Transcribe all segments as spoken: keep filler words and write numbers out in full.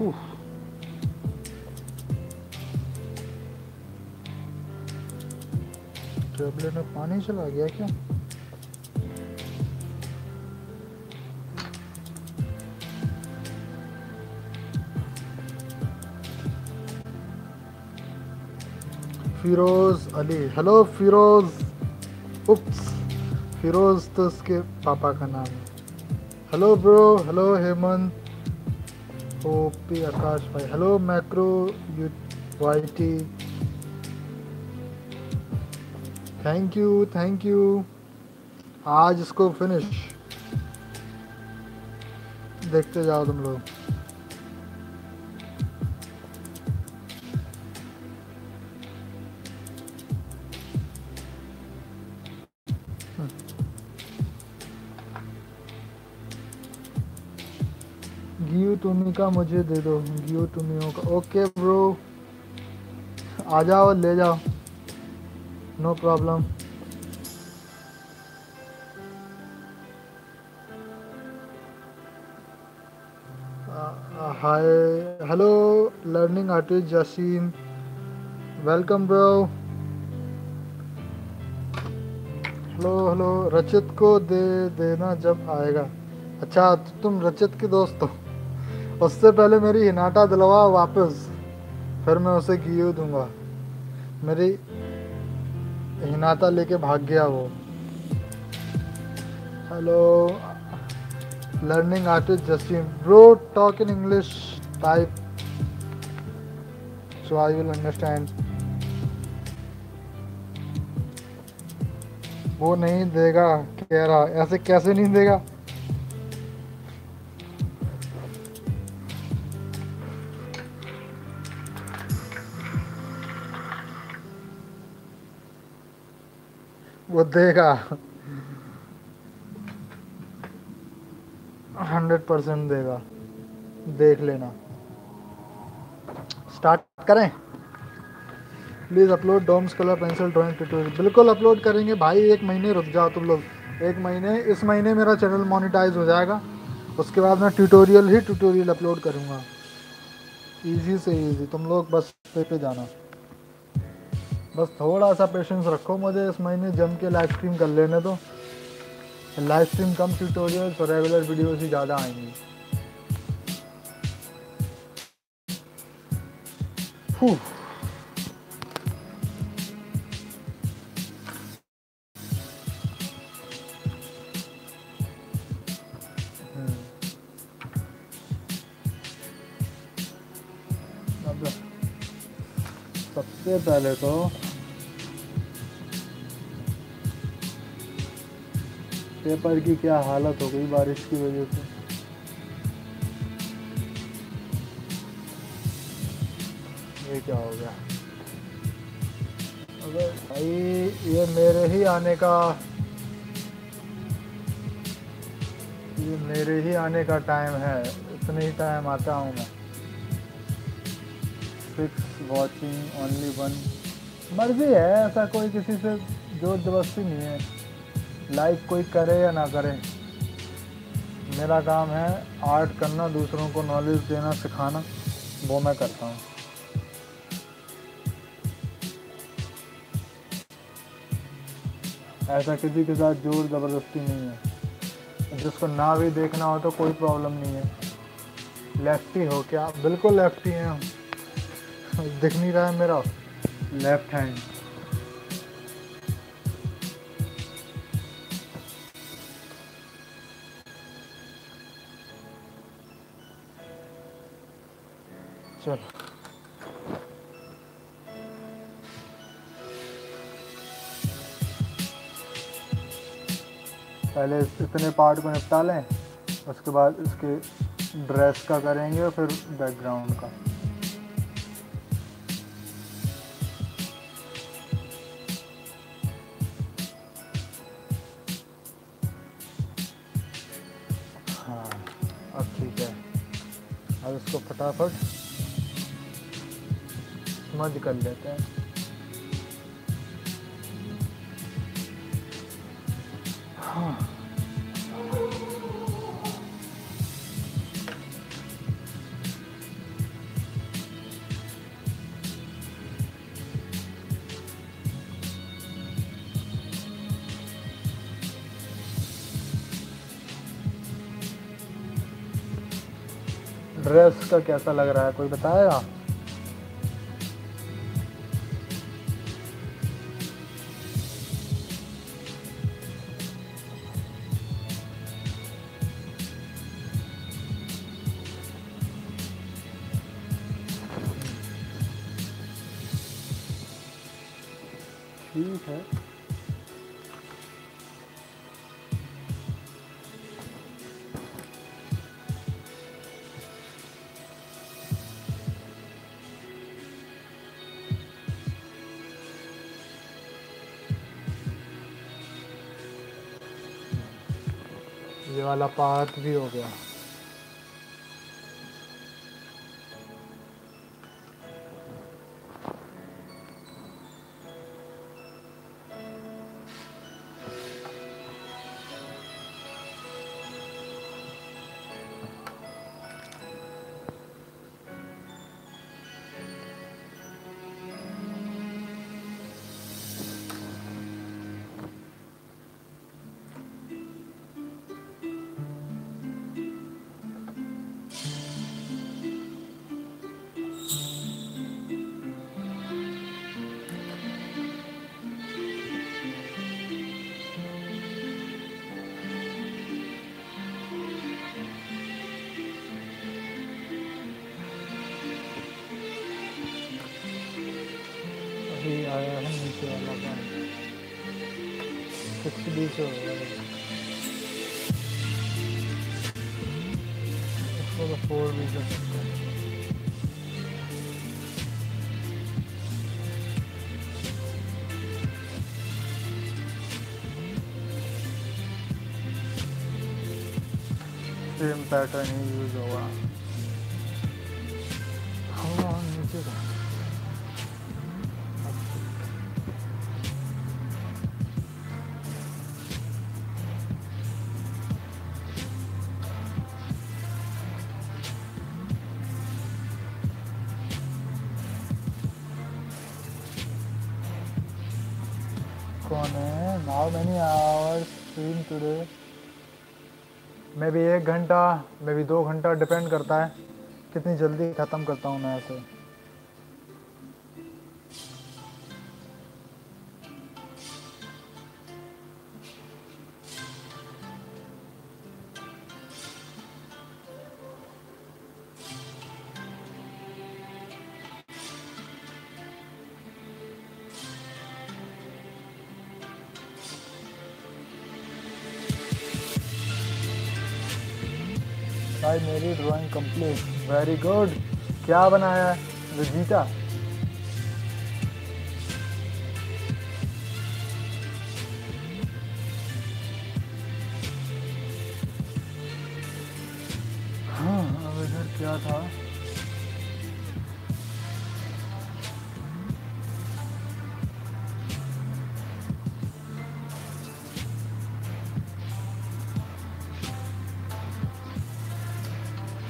Whew. Tablet में पानी चला गया क्या? फिरोज अली, हेलो फिरोज। उप्स, फिरोज तो उसके पापा का नाम है। Hello bro, hello Hemant, OP Akash भाई, hello macro U Y T, thank you thank you. आज इसको फिनिश, देखते जाओ तुम लोग। तुम्ही का मुझे दे दो, गियो तुम्ही का। ओके ब्रो, आ जाओ, ले जाओ, no problem. Hi, hello learning artist Jasim, welcome bro. Hello hello, Rachit को दे देना जब आएगा। अच्छा, तो तुम रचित के दोस्त हो। उससे पहले मेरी हिनाटा दिलवा वापस, फिर मैं उसे गियो दूंगा। मेरी हिनाटा लेके भाग गया वो। Hello learning artist Jasim, bro talk in English type so I will understand. वो नहीं देगा कह रहा, ऐसे कैसे नहीं देगा? वो देगा, हंड्रेड परसेंट देगा, देख लेना। स्टार्ट करें please. Upload Doms colour pencil drawing tutorial, बिल्कुल अपलोड करेंगे भाई। एक महीने रुक जाओ तुम लोग, एक महीने। इस महीने मेरा चैनल मोनेटाइज हो जाएगा, उसके बाद मैं ट्यूटोरियल ही ट्यूटोरियल अपलोड करूँगा, इजी से इजी। तुम लोग बस पे पे जाना, बस थोड़ा सा पेशेंस रखो। मुझे इस महीने जम के लाइव स्ट्रीम कर लेने दो। लाइव स्ट्रीम कम, ट्यूटोरियल और रेगुलर वीडियोज ही ज़्यादा आएंगी। सबसे पहले तो पेपर की क्या हालत हो गई बारिश की वजह से। ये क्या हो गया? अगर भाई ये मेरे ही आने का ये मेरे ही आने का टाइम है, इतने ही टाइम आता हूँ मैं। सिक्स वॉचिंग ओनली वन, मर्जी है, ऐसा कोई किसी से जोर जबरदस्ती नहीं है। लाइक कोई करे या ना करे, मेरा काम है आर्ट करना, दूसरों को नॉलेज देना, सिखाना, वो मैं करता हूँ। ऐसा किसी के साथ जोर ज़बरदस्ती नहीं है। जिसको ना भी देखना हो तो कोई प्रॉब्लम नहीं है। लेफ्टी हो क्या? बिल्कुल लेफ्टी हैं हम, दिख नहीं रहा है मेरा लेफ्ट हैंड। चलो पहले इतने पार्ट को निपटा लें, उसके बाद इसके ड्रेस का करेंगे और फिर बैकग्राउंड का। इसको फटाफट समझ कर लेते हैं। हाँ। ड्रेस का कैसा लग रहा है, कोई बताएगा? ठीक है, ये वाला पार्ट भी हो गया। आया है नीचे वाला पार्ट एक सौ बीस हो गया, इसको तो फोर भी कर सकते हैं। सेम पैटर्न ही यूज होगा। हाँ, नीचे का How many hours stream today? मैं भी एक घंटा, मैं भी दो घंटा, डिपेंड करता है कितनी जल्दी ख़त्म करता हूँ मैं ऐसे। भाई मेरी ड्राइंग कंप्लीट, वेरी गुड। क्या बनाया है रजीता? हाँ, अब इधर क्या था?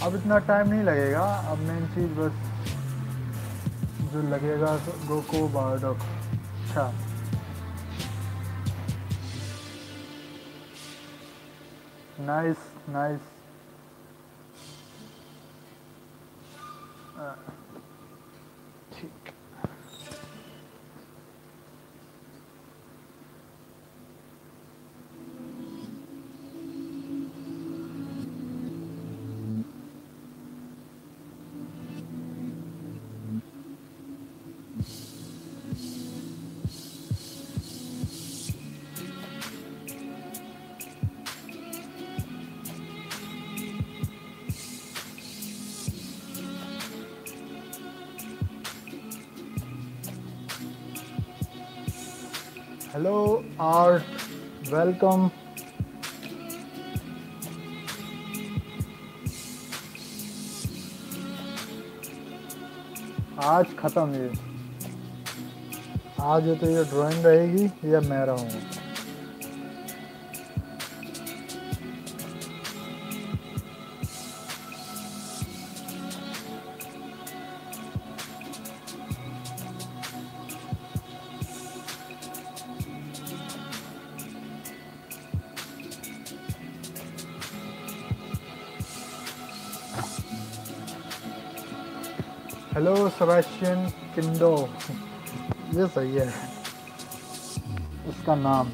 अब इतना टाइम नहीं लगेगा। अब मेन चीज़ बस जो लगेगा गोको बारडॉक। अच्छा, नाइस नाइस। ठीक, हेलो आर्ट, वेलकम। आज खत्म ये, आज ये तो ये ड्राइंग रहेगी या मैं रहूँगा। हेलो सेबेस्टियन किंडो, ये सही है इसका नाम।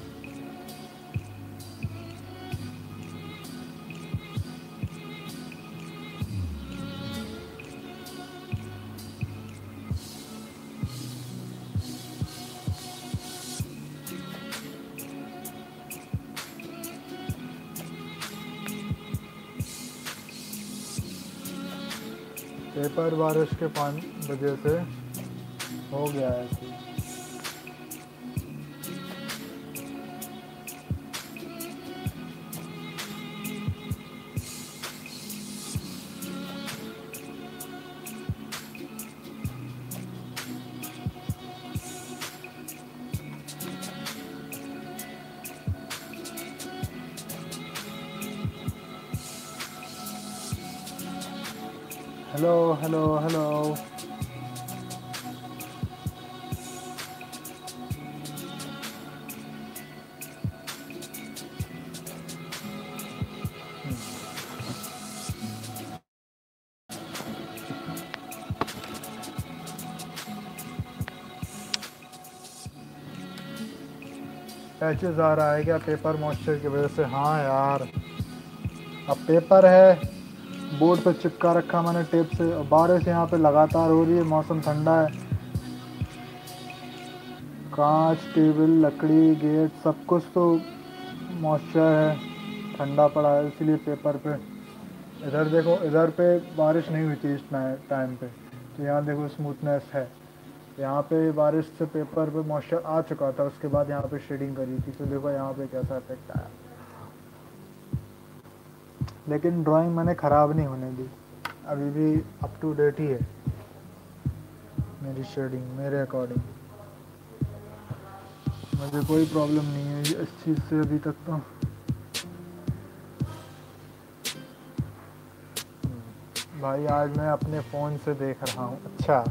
पेपर बारिश के पानी वजह से हो गया है। हेलो हेलो हेलो पैचेस आ रहा है क्या पेपर मॉइस्चर की वजह से? हाँ यार, अब पेपर है, बोर्ड पे चिपका रखा मैंने टेप से, और बारिश यहाँ पे लगातार हो रही है, मौसम ठंडा है। कांच, टेबल, लकड़ी, गेट, सब कुछ तो मॉइस्चर है, ठंडा पड़ा है, इसीलिए पेपर पे। इधर देखो, इधर पे बारिश नहीं हुई थी इस टाइम पे, तो यहाँ देखो स्मूथनेस है। यहाँ पे बारिश से पेपर पे मॉइस्चर आ चुका था, उसके बाद यहाँ पे शेडिंग करी थी, तो देखो यहाँ पे कैसा इफेक्ट आया। लेकिन ड्राइंग मैंने ख़राब नहीं होने दी, अभी भी अप टू डेट ही है मेरी शेडिंग, मेरे अकॉर्डिंग। मुझे कोई प्रॉब्लम नहीं है इस चीज़ से अभी तक तो। भाई आज मैं अपने फ़ोन से देख रहा हूँ। अच्छा,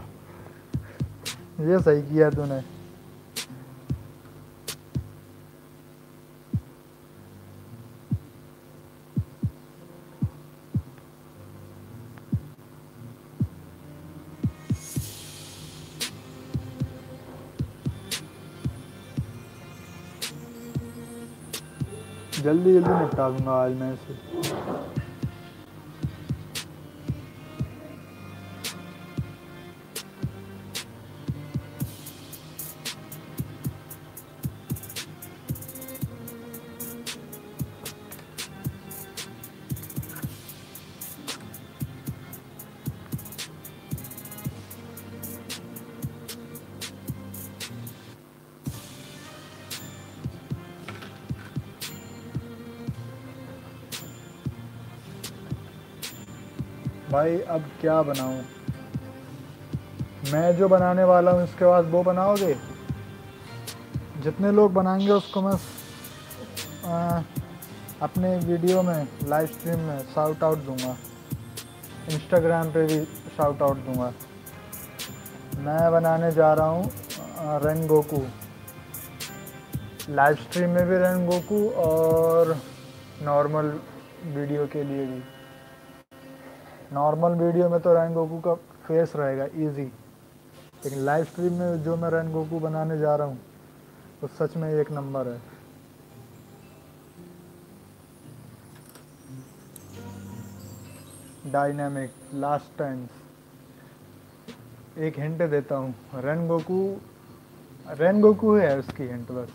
ये सही किया तूने। जल्दी जल्दी निपटा दूंगा आज मैं इसे। भाई अब क्या बनाऊं? मैं जो बनाने वाला हूँ इसके बाद वो बनाओगे? जितने लोग बनाएंगे उसको मैं आ, अपने वीडियो में, लाइव स्ट्रीम में शाउट आउट दूंगा, इंस्टाग्राम पे भी शाउट आउट दूंगा। मैं बनाने जा रहा हूँ रेनगोकू, लाइव स्ट्रीम में भी रेनगोकू और नॉर्मल वीडियो के लिए भी। नॉर्मल वीडियो में तो रेनगोकू का फेस रहेगा इजी, लेकिन लाइव स्ट्रीम में जो मैं रेनगोकू बनाने जा रहा हूँ वो सच में एक नंबर है। Dynamic last times. एक हिंट देता हूँ, रेनगोकू रेनगोकू है उसकी हिंट, बस।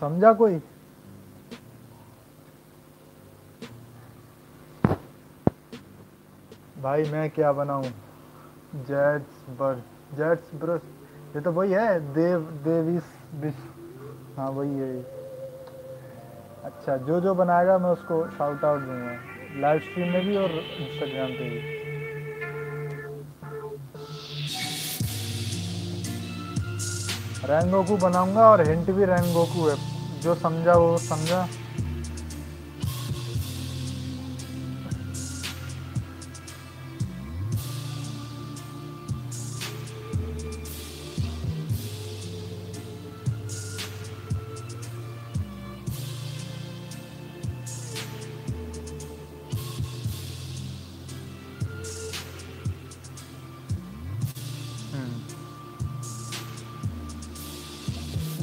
समझा कोई? भाई मैं क्या बनाऊं? जेट्स बर जेट्स ब्रश, ये तो वही है, देव देवीस बिश, हाँ वही है। अच्छा, जो जो बनाएगा मैं उसको शाउट आउट दूंगा, लाइव स्ट्रीम में भी और इंस्टाग्राम पे भी। रेनगोकू बनाऊंगा और हिंट भी रेनगोकू है, जो समझा वो समझा।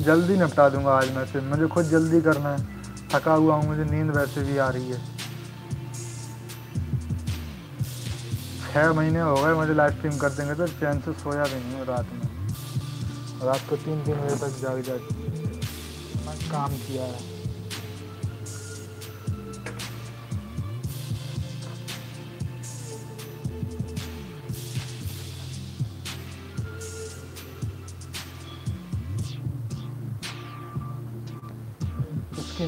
जल्दी निपटा दूंगा आज मैं से, मुझे खुद जल्दी करना है, थका हुआ हूँ, मुझे नींद वैसे भी आ रही है। छः महीने हो गए मुझे लाइव स्ट्रीम कर देंगे तो चैन से सोया भी नहीं हूँ रात में, रात को तीन तीन बजे तक जाग जाग काम किया है।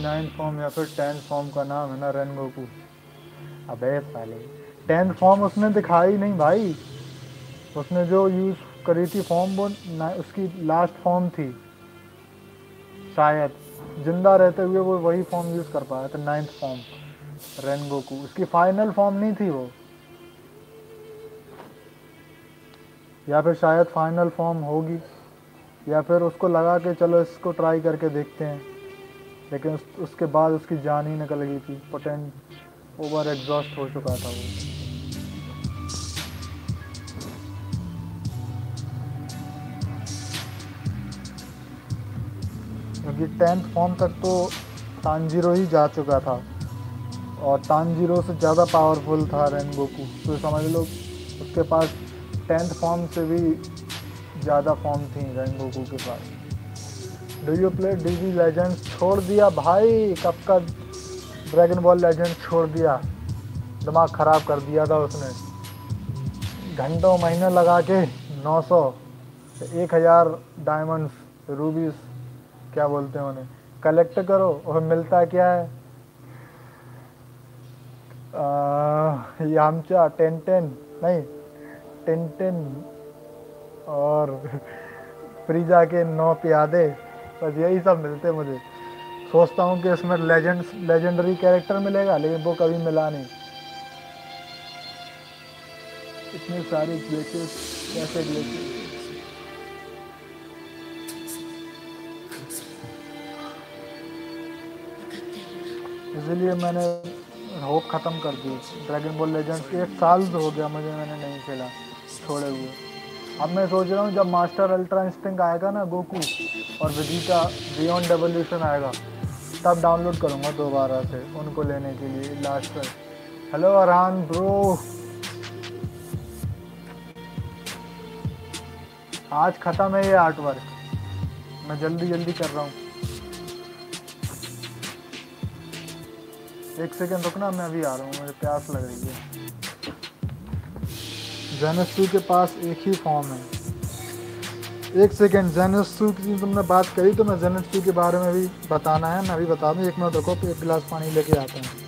नाइन फॉर्म या फिर टेन फॉर्म का नाम है ना रेनगोकू। अबे साले टेन फॉर्म उसने दिखाई नहीं भाई, उसने जो यूज करी थी फॉर्म वो उसकी लास्ट फॉर्म थी शायद, जिंदा रहते हुए वो वही फॉर्म यूज कर पाया था नाइन्थ फॉर्म रेनगोकू, उसकी फाइनल फॉर्म नहीं थी वो, या फिर शायद फाइनल फॉर्म होगी, या फिर उसको लगा कि चलो इसको ट्राई करके देखते हैं, लेकिन उस, उसके बाद उसकी जान ही निकल गई थी, पोटेंट ओवर एग्जॉस्ट हो चुका था वो। क्योंकि टेंथ फॉर्म तक तो तानजीरो ही जा चुका था और तानजीरो से ज़्यादा पावरफुल था रेनगोकू, तो समझ लो उसके पास टेंथ फॉर्म से भी ज़्यादा फॉर्म थी रेनगोकू के पास। Do you play DG legend? छोड़ दिया भाई, कब का ड्रैगन बॉल लेजेंड छोड़ दिया, दिमाग ख़राब कर दिया था उसने, घंटों महीने लगा के नौ सौ एक हज़ार डायमंड्स रूबीज क्या बोलते हैं उन्हें कलेक्ट करो, और मिलता क्या है यामचा टेन टेन नहीं टेन टेन और फ्रीजा के नौ प्यादे, बस यही सब मिलते मुझे। सोचता हूँ कि इसमें लेजेंड लेजेंडरी कैरेक्टर मिलेगा, लेकिन वो कभी मिला नहीं। इतनी सारी ग्लिचेस कैसे ग्लिचेस? इसलिए मैंने होप ख़त्म कर दी ड्रैगन बॉल लेजेंड्स के, एक साल हो गया मुझे मैंने नहीं खेला छोड़े हुए। अब मैं सोच रहा हूँ जब मास्टर अल्ट्रा इंस्टिंक्ट आएगा ना गोकू और वेजिटा बियॉन्ड एवोल्यूशन आएगा तब डाउनलोड करूँगा दोबारा से उनको लेने के लिए लास्ट पर। हेलो अरहान ब्रो, आज ख़त्म है ये आर्ट वर्क, मैं जल्दी जल्दी कर रहा हूँ। एक सेकंड रुकना, मैं अभी आ रहा हूँ, मुझे प्यास लग रही है। जेनसू के पास एक ही फॉर्म है, एक सेकेंड, जेनसू की तुमने बात करी तो मैं जेनसू के बारे में भी बताना है, मैं भी बता दूँ, एक मिनट रुको, एक गिलास पानी लेके आते हैं।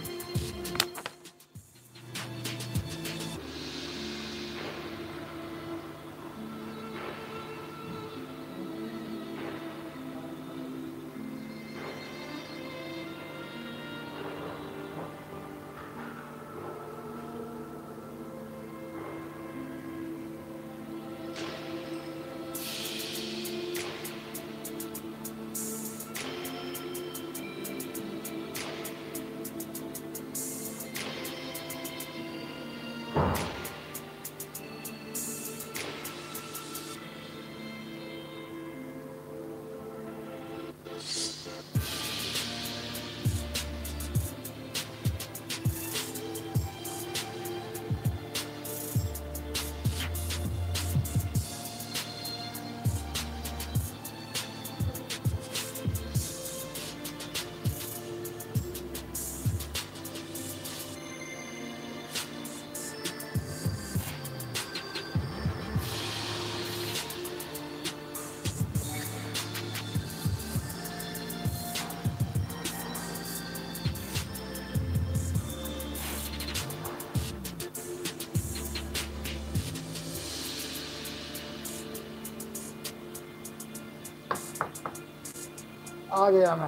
आ गया मैं,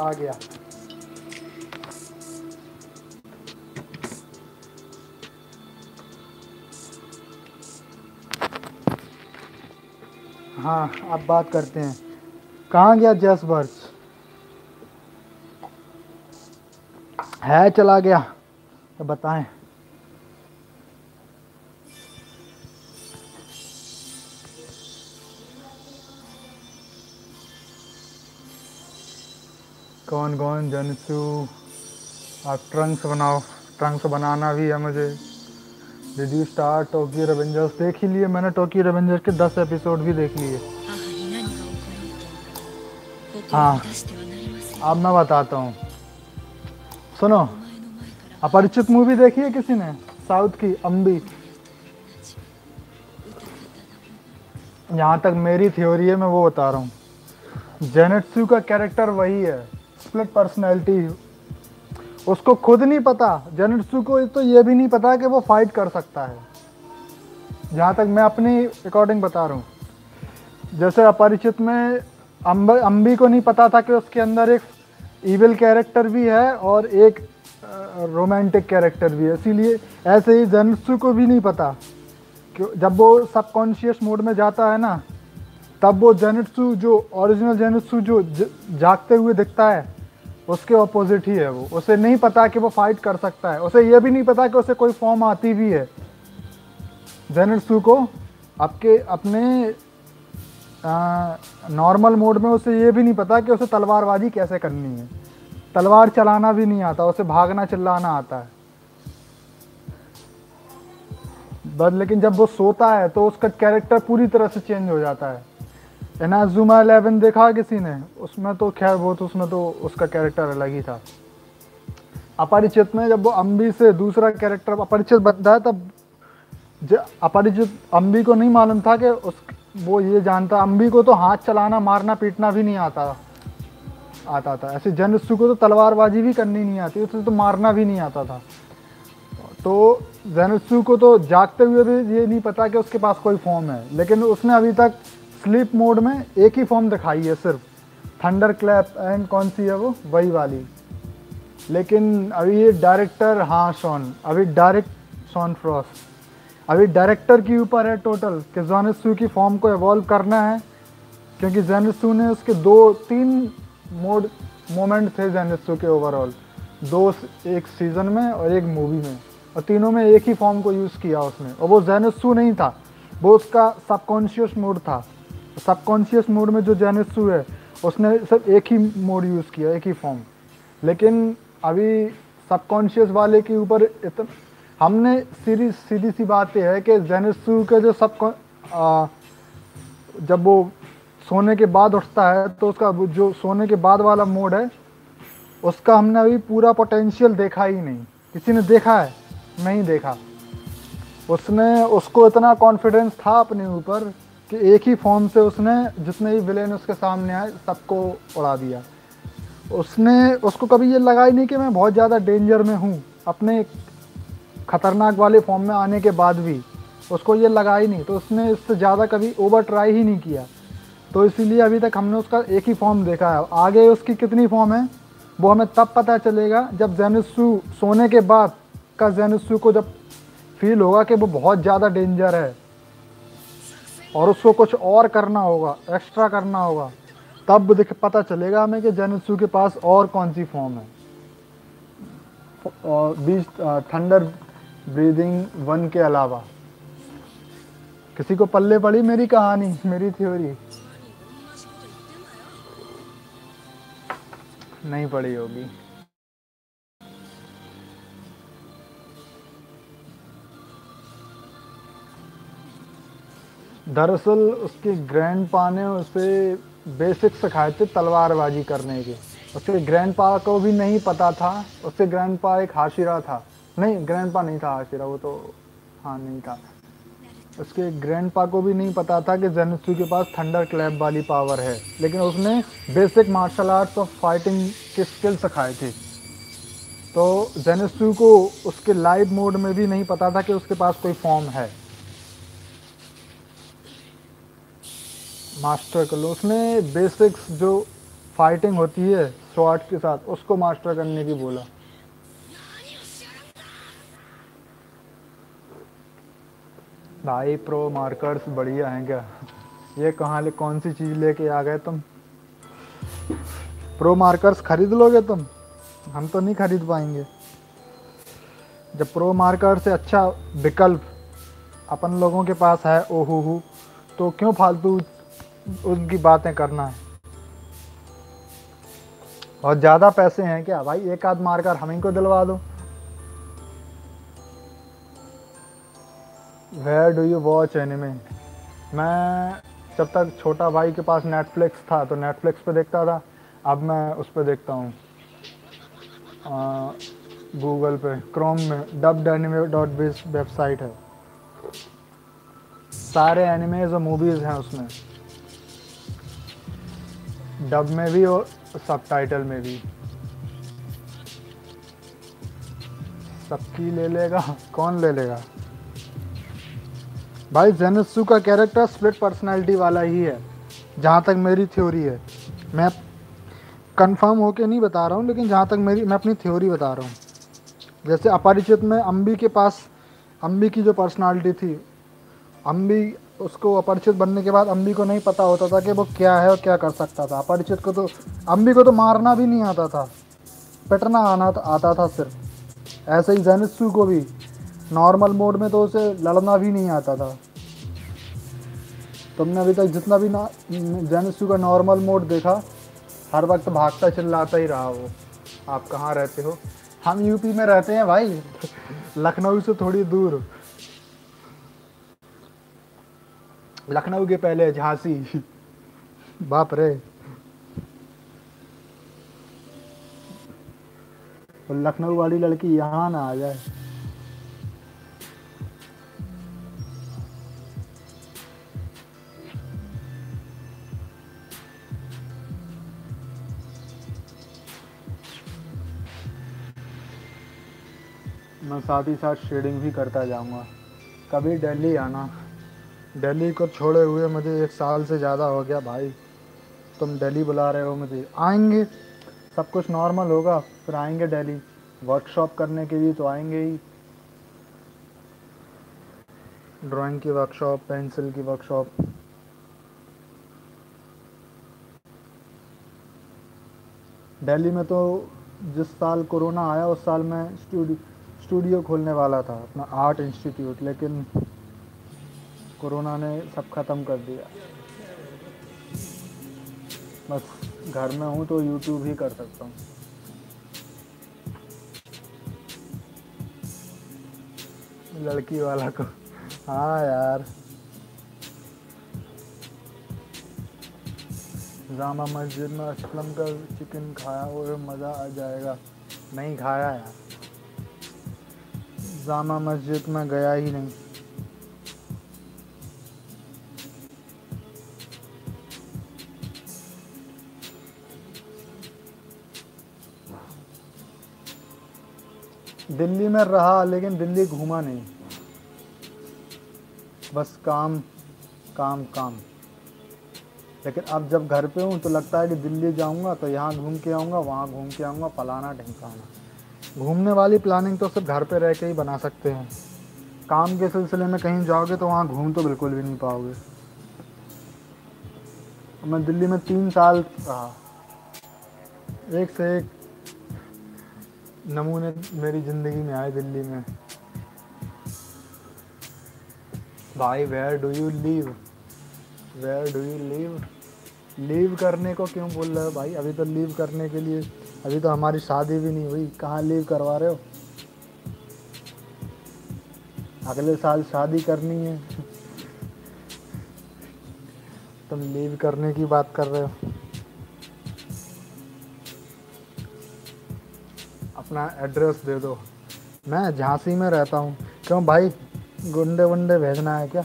आ गया। हाँ अब बात करते हैं, कहाँ गया जसवर्ष? है चला गया तो बताएं। कौन कौन जनसू आप ट्रंक्स बनाओ, ट्रंक्स बनाना भी है मुझे। Did you start Tokyo Revengers? देख ही लिए मैंने, टोक्यो रेवेंजर्स के दस एपिसोड भी देख लिए। हाँ अब मैं बताता हूँ, सुनो। अपरिचित मूवी देखी है किसी ने? साउथ की अम्बी। यहाँ तक मेरी थ्योरी है, मैं वो बता रहा हूँ। जेनेत्सु का कैरेक्टर वही है, स्प्लिट पर्सनैलिटी। उसको खुद नहीं पता, जेनेत्सु को तो ये भी नहीं पता कि वो फाइट कर सकता है। जहाँ तक मैं अपनी अकॉर्डिंग बता रहा हूँ। जैसे अपरिचित में अम्ब अम्बी को नहीं पता था कि उसके अंदर एक ईविल कैरेक्टर भी है और एक रोमांटिक कैरेक्टर भी है, इसीलिए ऐसे ही जेनेत्सु को भी नहीं पता। जब वो सबकॉन्शियस मोड में जाता है ना, तब वो जेनेत्सु जो ओरिजिनल जेनेत्सु जो जागते हुए दिखता है, उसके ऑपोजिट ही है वो। उसे नहीं पता कि वो फाइट कर सकता है, उसे ये भी नहीं पता कि उसे कोई फॉर्म आती भी है। जेनेत्सु को आपके अपने नॉर्मल मोड में उसे ये भी नहीं पता कि उसे तलवारबाजी कैसे करनी है। तलवार चलाना भी नहीं आता, उसे भागना चिल्लाना आता है बस। लेकिन जब वो सोता है तो उसका कैरेक्टर पूरी तरह से चेंज हो जाता है। इनाजुमा इलेवन देखा किसी ने? उसमें तो खैर वो तो उसमें तो उसका कैरेक्टर अलग ही था। अपरिचित में जब वो अम्बी से दूसरा कैरेक्टर अपरिचित बनता है, तब अपरिचित अम्बी को नहीं मालूम था कि उस वो ये जानता। अम्बी को तो हाथ चलाना मारना पीटना भी नहीं आता आता था। ऐसे जेनेत्सु को तो तलवारबाजी भी करनी नहीं आती, उसे तो मारना भी नहीं आता था। तो जेनेत्सु को तो जागते हुए भी ये नहीं पता कि उसके पास कोई फॉर्म है, लेकिन उसने अभी तक स्लीप मोड में एक ही फॉर्म दिखाई है सिर्फ, थंडर क्लैप एंड कौन सी है वो, वही वाली। लेकिन अभी ये डायरेक्टर, हाँ शॉन, अभी डायरेक्ट शॉन फ्रॉस्ट, अभी डायरेक्टर के ऊपर है टोटल कि जेनेत्सु की फॉर्म को इवॉल्व करना है। क्योंकि जेनेत्सु ने उसके दो तीन मोड मोमेंट थे जेनेत्सु के ओवरऑल, दो एक सीज़न में और एक मूवी में, और तीनों में एक ही फॉर्म को यूज़ किया उसने। और वो जेनेत्सु नहीं था, वो उसका सबकॉन्शियस मोड था। सबकॉन्शियस मोड में जो जेनेत्सु है उसने सिर्फ एक ही मोड यूज़ किया, एक ही फॉर्म। लेकिन अभी सबकॉन्शियस वाले के ऊपर इतना हमने सीधी सीधी सी बात यह है कि जेनेत्सु का जो सब जब वो सोने के बाद उठता है, तो उसका जो सोने के बाद वाला मोड है उसका हमने अभी पूरा पोटेंशियल देखा ही नहीं। किसी ने देखा है? नहीं देखा। उसने उसको इतना कॉन्फिडेंस था अपने ऊपर कि एक ही फॉर्म से उसने जितने ही विलेन उसके सामने आए सबको उड़ा दिया। उसने उसको कभी ये लगा ही नहीं कि मैं बहुत ज़्यादा डेंजर में हूँ। अपने खतरनाक वाले फॉर्म में आने के बाद भी उसको ये लगा ही नहीं, तो उसने इससे ज़्यादा कभी ओवर ट्राई ही नहीं किया। तो इसीलिए अभी तक हमने उसका एक ही फॉर्म देखा है। आगे उसकी कितनी फॉर्म है वो हमें तब पता चलेगा जब जेनेत्सु सोने के बाद का जेनेत्सु को जब फील होगा कि वो बहुत ज़्यादा डेंजर है और उसको कुछ और करना होगा, एक्स्ट्रा करना होगा, तब देख पता चलेगा हमें कि जेनेत्सु के पास और कौन सी फॉर्म है। और बीच थंडर ब्रीदिंग वन के अलावा किसी को पल्ले पड़ी मेरी कहानी, मेरी थ्योरी? नहीं पड़ी होगी। दरअसल उसके ग्रैंडपा ने उसे बेसिक सिखाए थे तलवारबाजी करने के। उसके ग्रैंडपा को भी नहीं पता था। उसके ग्रैंडपा एक हाशिरा था, नहीं ग्रैंडपा नहीं था हाशिरा, वो तो हाँ नहीं था। उसके ग्रैंडपा को भी नहीं पता था कि जेनेत्सु के पास थंडर क्लैप वाली पावर है, लेकिन उसने बेसिक मार्शल आर्ट्स और फाइटिंग के स्किल सिखाए थे। तो जेनेत्सु को उसके लाइव मोड में भी नहीं पता था कि उसके पास कोई फॉर्म है। मास्टर कर लो, उसने बेसिक्स जो फाइटिंग होती है स्वॉर्ड के साथ उसको मास्टर करने की बोला। भाई प्रो मार्कर्स बढ़िया हैं क्या? ये कहाँ ले, कौन सी चीज़ लेके आ गए तुम? प्रो मार्कर्स खरीद लोगे तुम? हम तो नहीं खरीद पाएंगे। जब प्रो मार्कर से अच्छा विकल्प अपन लोगों के पास है, ओहो, तो क्यों फालतू उनकी बातें करना है। बहुत ज़्यादा पैसे हैं क्या भाई, एक आध मारकर हम इनको दिलवा दो। Where do you watch anime? मैं जब तक छोटा भाई के पास नेटफ्लिक्स था तो नेटफ्लिक्स पे देखता था, अब मैं उस पे देखता हूँ गूगल पे, क्रोम में। Dubbed anime dot biz website है, सारे एनिमेज और मूवीज़ हैं उसमें, डब में भी और सबटाइटल में भी। सबकी ले लेगा, कौन ले लेगा भाई। जेनित्सु का कैरेक्टर स्प्लिट पर्सनालिटी वाला ही है जहाँ तक मेरी थ्योरी है। मैं कंफर्म होके नहीं बता रहा हूँ, लेकिन जहाँ तक मेरी, मैं अपनी थ्योरी बता रहा हूँ। जैसे अपरिचित में अम्बी के पास, अम्बी की जो पर्सनालिटी थी, अम्बी उसको अपरिचित बनने के बाद अम्बी को नहीं पता होता था कि वो क्या है और क्या कर सकता था। अपरिचित को तो, अम्बी को तो मारना भी नहीं आता था, पिटना आना आता था सिर्फ। ऐसे ही जेनित्सु को भी नॉर्मल मोड में तो उसे लड़ना भी नहीं आता था। तुमने अभी तक जितना भी जेनित्सु का नॉर्मल मोड देखा, हर वक्त भागता चिल्लाता ही रहा वो। आप कहाँ रहते हो? हम यूपी में रहते हैं भाई, लखनऊ से थोड़ी दूर, लखनऊ के पहले झांसी। बाप रे, लखनऊ वाली लड़की यहाँ ना आ जाए। मैं साथ ही साथ शेडिंग भी करता जाऊँगा। कभी दिल्ली आना। दिल्ली को छोड़े हुए मुझे एक साल से ज़्यादा हो गया भाई। तुम दिल्ली बुला रहे हो मुझे? आएंगे, सब कुछ नॉर्मल होगा फिर आएंगे दिल्ली। वर्कशॉप करने के लिए तो आएंगे ही, ड्राइंग की वर्कशॉप, पेंसिल की वर्कशॉप। दिल्ली में तो जिस साल कोरोना आया उस साल मैं स्टूडियो स्टूडियो खोलने वाला था अपना, आर्ट इंस्टीट्यूट, लेकिन कोरोना ने सब ख़त्म कर दिया। बस घर में हूँ तो यूट्यूब ही कर सकता हूँ। लड़की वाला को, हाँ यार, जामा मस्जिद में असलम का चिकन खाया और मज़ा आ जाएगा। नहीं खाया यार, जामा मस्जिद में गया ही नहीं। दिल्ली में रहा लेकिन दिल्ली घूमा नहीं, बस काम काम काम। लेकिन अब जब घर पे हूँ तो लगता है कि दिल्ली जाऊँगा तो यहाँ घूम के आऊँगा, वहाँ घूम के आऊँगा, फलाना ढिमकाना। घूमने वाली प्लानिंग तो सिर्फ घर पे रह के ही बना सकते हैं। काम के सिलसिले में कहीं जाओगे तो वहाँ घूम तो बिल्कुल भी नहीं पाओगे। मैं दिल्ली में तीन साल रहा, एक से एक नमूने मेरी ज़िंदगी में आए दिल्ली में भाई। Where do you live? Where do you live? Leave करने को क्यों बोल रहे हो भाई? अभी तो लीव करने के लिए, अभी तो हमारी शादी भी नहीं हुई, कहाँ लीव करवा रहे हो? अगले साल शादी करनी है। तुम लीव करने की बात कर रहे हो? अपना एड्रेस दे दो। मैं झांसी में रहता हूँ। क्यों भाई, गुंडे वंडे भेजना है क्या?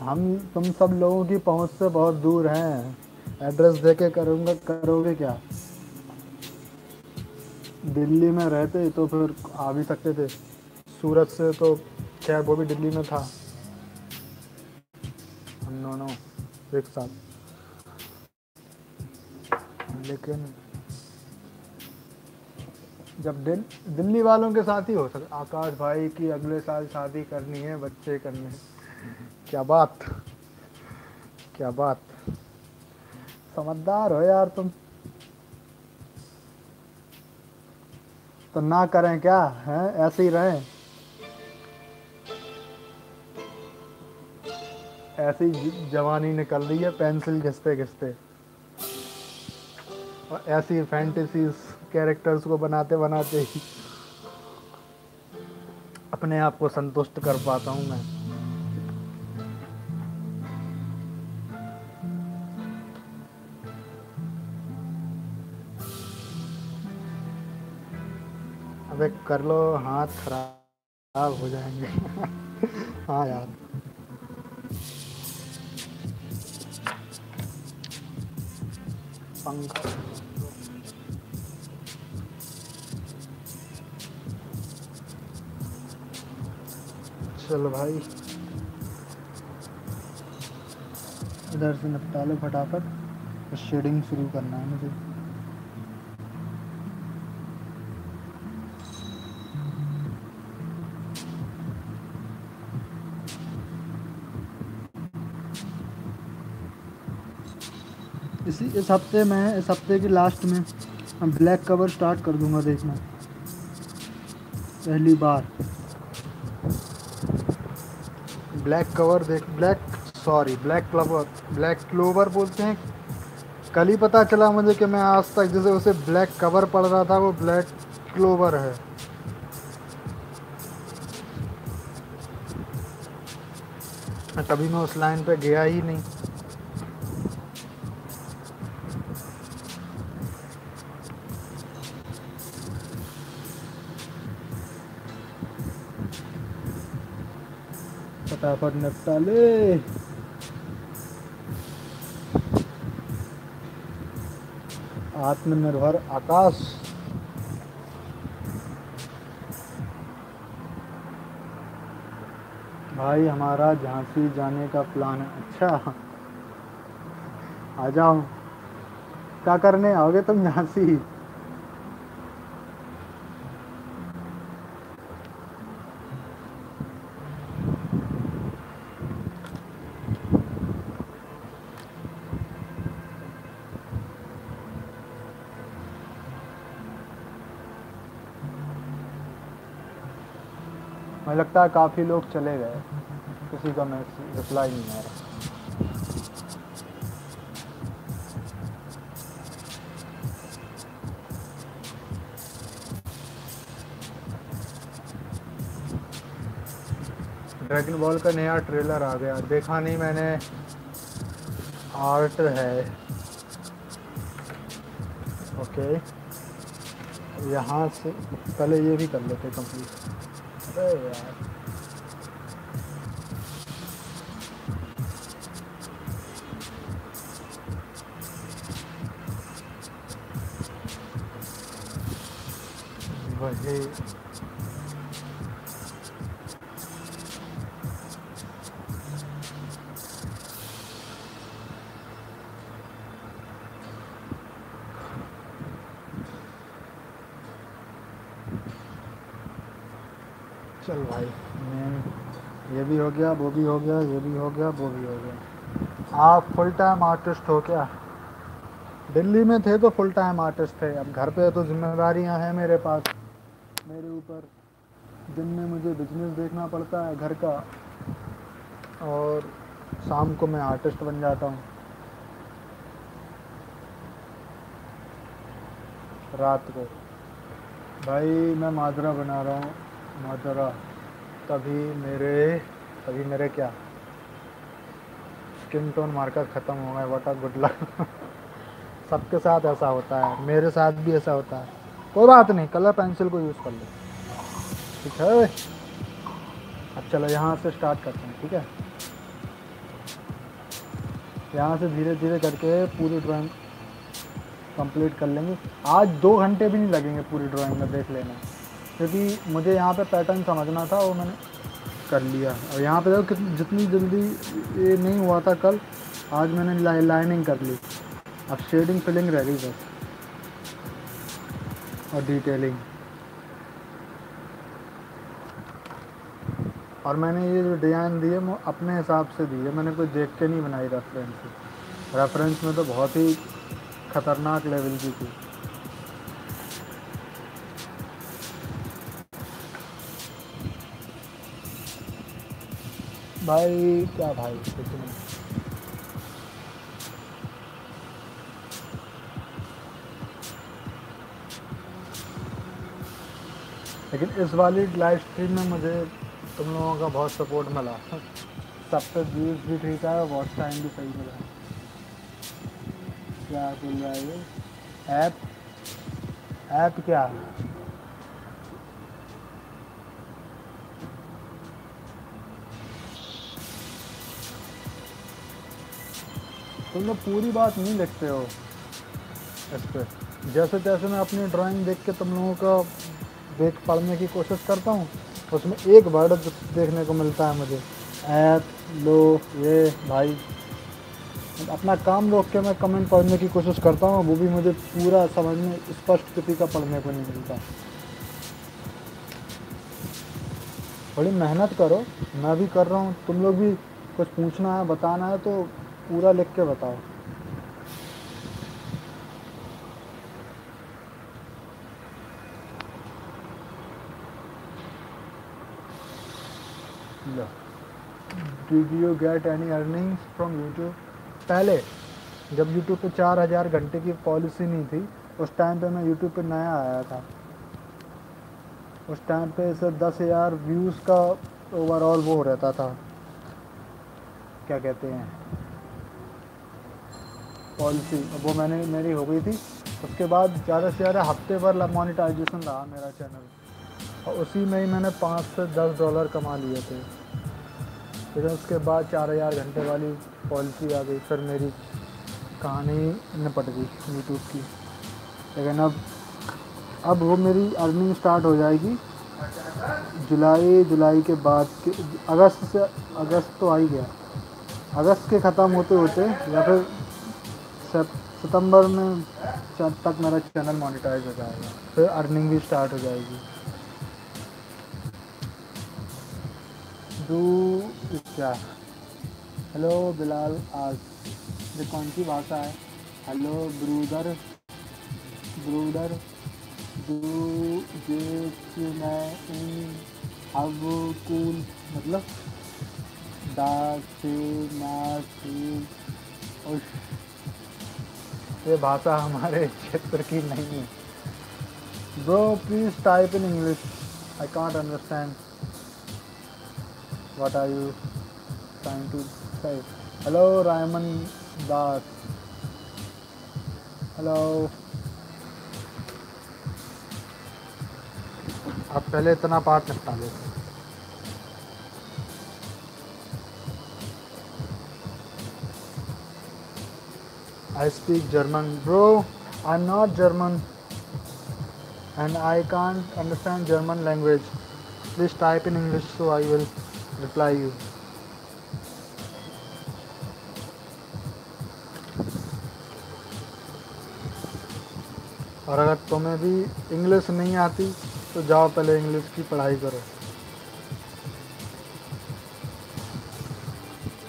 हम तुम सब लोगों की पहुँच से बहुत दूर हैं। एड्रेस दे के करूँगा, करोगे क्या? दिल्ली में रहते तो फिर आ भी सकते थे, सूरत से तो खैर वो भी दिल्ली में था। नो नो एक साथ, लेकिन जब दिल दिल्ली वालों के साथ ही हो सकता। आकाश भाई की अगले साल शादी करनी है, बच्चे करने। क्या बात, क्या बात, समझदार हो यार तुम। तो ना करें क्या, हैं ऐसे ही रहें? ऐसी जवानी निकल रही है पेंसिल घिसते घिसते, और ऐसी फैंटेसीज कैरेक्टर्स को बनाते बनाते ही अपने आप को संतुष्ट कर पाता हूँ मैं। अबे कर लो, हाथ खराब हो जाएंगे। हाँ यार, पंखा चल भाई इधर से निपटा लो फटाफट, शेडिंग शुरू करना है मुझे। इसी इस हफ्ते में, इस हफ्ते के लास्ट में हम ब्लैक कवर स्टार्ट कर दूंगा, देखना पहली बार ब्लैक कवर देख black sorry black clover black clover बोलते हैं। कल ही पता चला मुझे कि मैं आज तक जैसे उसे ब्लैक कवर पढ़ रहा था, वो ब्लैक क्लोवर है। तभी मैं उस लाइन पे गया ही नहीं। फटाफट निपटा ले, आत्मनिर्भर आकाश। भाई हमारा झांसी जाने का प्लान है। अच्छा आ जाओ, क्या करने आओगे तुम झांसी? लगता है काफी लोग चले गए, किसी का मैसेज रिप्लाई नहीं आ रहा। ड्रैगन बॉल का नया ट्रेलर आ गया, देखा नहीं मैंने। आर्ट है ओके, यहाँ से पहले ये भी कर लेते कंप्लीट। वही चल भाई, मैं ये भी हो गया, वो भी हो गया, ये भी हो गया, वो भी हो गया। आप फुल टाइम आर्टिस्ट हो क्या? दिल्ली में थे तो फुल टाइम आर्टिस्ट थे, अब घर पे तो जिम्मेदारियां हैं मेरे पास, मेरे ऊपर। दिन में मुझे बिजनेस देखना पड़ता है घर का, और शाम को मैं आर्टिस्ट बन जाता हूँ। रात को भाई मैं माजरा बना रहा हूँ, माजरा। तभी मेरे तभी मेरे क्या स्किन टोन मार्कर ख़त्म हो गए। What a good luck. सबके साथ ऐसा होता है, मेरे साथ भी ऐसा होता है। कोई बात नहीं, कलर पेंसिल को यूज़ कर लो, ठीक है। अब चलो यहाँ से स्टार्ट करते हैं, ठीक है। यहाँ से धीरे धीरे करके पूरी ड्राइंग कंप्लीट कर लेंगे। आज दो घंटे भी नहीं लगेंगे पूरी ड्राइंग में, देख लेना, क्योंकि मुझे यहाँ पे पैटर्न समझना था, वो मैंने कर लिया। और यहाँ पे देखो कितनी जितनी जल्दी ये नहीं हुआ था कल, आज मैंने ला, लाइनिंग कर ली। अब शेडिंग फिलिंग रह गई बस, और डिटेलिंग। और मैंने ये जो डिजाइन दिए वो अपने हिसाब से दिए, मैंने कोई देख के नहीं बनाई। रेफरेंस रेफरेंस में तो बहुत ही ख़तरनाक लेवल की थी। भाई क्या भाई लेकिन इस वाली लाइव स्ट्रीम में मुझे तुम लोगों का बहुत सपोर्ट मिला। सब पे व्यूज भी ठीक आया, वॉच टाइम भी सही मिला। क्या बोल रहा है ये ऐप? ऐप क्या तुम लोग पूरी बात नहीं लिखते हो इस पर। जैसे जैसे मैं अपनी ड्राइंग देख के तुम लोगों का देख पढ़ने की कोशिश करता हूँ, उसमें एक वर्ड देखने को मिलता है मुझे, ऐप लो ये भाई। अपना काम रोक के मैं कमेंट पढ़ने की कोशिश करता हूँ, वो भी मुझे पूरा समझ में स्पष्ट किसी का पढ़ने को नहीं मिलता। बड़ी मेहनत करो, मैं भी कर रहा हूँ, तुम लोग भी कुछ पूछना है बताना है तो पूरा लिख के बताओ। Did you get any earnings from YouTube? पहले जब YouTube पे चार हज़ार घंटे की पॉलिसी नहीं थी, उस टाइम पे मैं YouTube पे नया आया था। उस टाइम पे सिर्फ दस हज़ार व्यूज़ का ओवरऑल वो रहता था, क्या कहते हैं, पॉलिसी। वो मैंने मेरी हो गई थी, उसके बाद ज़्यादा से ज़्यादा हफ्ते भर मोनिटाइजेशन रहा मेरा चैनल, और उसी में ही मैंने पाँच से दस डॉलर कमा लिए थे। फिर उसके बाद चार हज़ार घंटे वाली पॉलिसी आ गई, फिर मेरी कहानी निपट गई यूट्यूब की। लेकिन अब अब वो मेरी अर्निंग स्टार्ट हो जाएगी जुलाई जुलाई के बाद के, अगस्त से, अगस्त तो आ ही गया, अगस्त के ख़त्म होते होते या फिर सितंबर में तक मेरा चैनल मोनेटाइज हो जाएगा, फिर अर्निंग भी स्टार्ट हो जाएगी। क्या हेलो बिलाल, आज ये कौन सी भाषा है? हेलो ब्रूदर ब्रूदर कूल मतलब ये भाषा हमारे क्षेत्र की नहीं है bro. Please type in English, I can't understand What are you trying to say? Hello, Raymond Das. Hello. आप पहले इतना पाठ निपटा लेते। I speak German, bro. I'm not German, and I can't understand German language. Please type in English so I will reply you. और अगर तुम्हें भी इंग्लिश नहीं आती तो जाओ पहले इंग्लिश की पढ़ाई करो।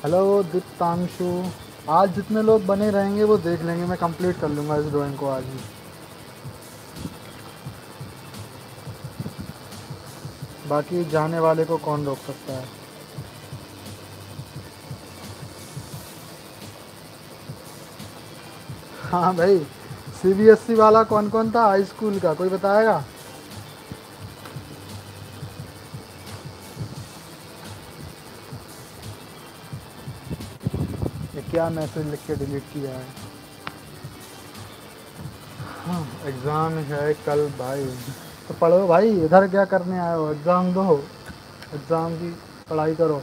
हेलो दीप्तांशु, आज जितने लोग बने रहेंगे वो देख लेंगे, मैं कंप्लीट कर लूँगा इस ड्राइंग को आज ही। बाकी जाने वाले को कौन रोक सकता है। हाँ भाई, सीबीएसई वाला कौन कौन था हाई स्कूल का, कोई बताएगा? ये क्या मैसेज लिख के डिलीट किया है? हाँ एग्ज़ाम है कल भाई, तो पढ़ो भाई, इधर क्या करने आए हो? एग्ज़ाम दो, एग्ज़ाम की पढ़ाई करो।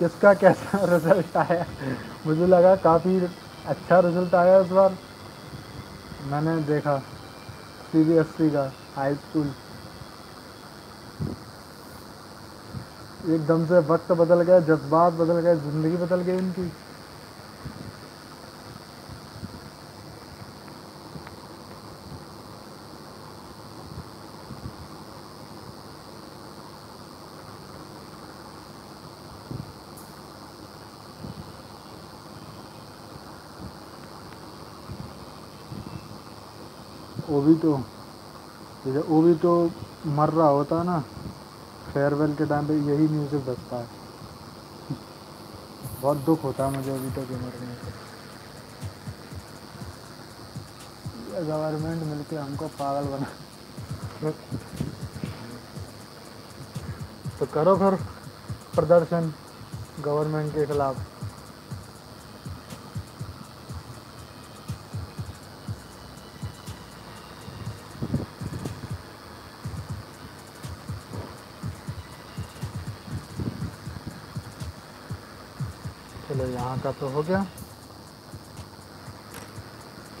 किसका कैसा रिजल्ट आया? मुझे लगा काफ़ी अच्छा रिजल्ट आया इस बार, मैंने देखा सीबीएसई का हाई स्कूल। एकदम से वक्त बदल गया, जज्बात बदल गए, ज़िंदगी बदल गई उनकी। वो भी तो जैसे वो भी तो मर रहा होता है ना, फेयरवेल के टाइम पे यही म्यूज़िक बजता है। बहुत दुख होता है मुझे अभी तक मरने से। गवर्नमेंट मिलके हमको पागल बना। तो करो फिर प्रदर्शन गवर्नमेंट के खिलाफ। चलो यहाँ का तो हो गया,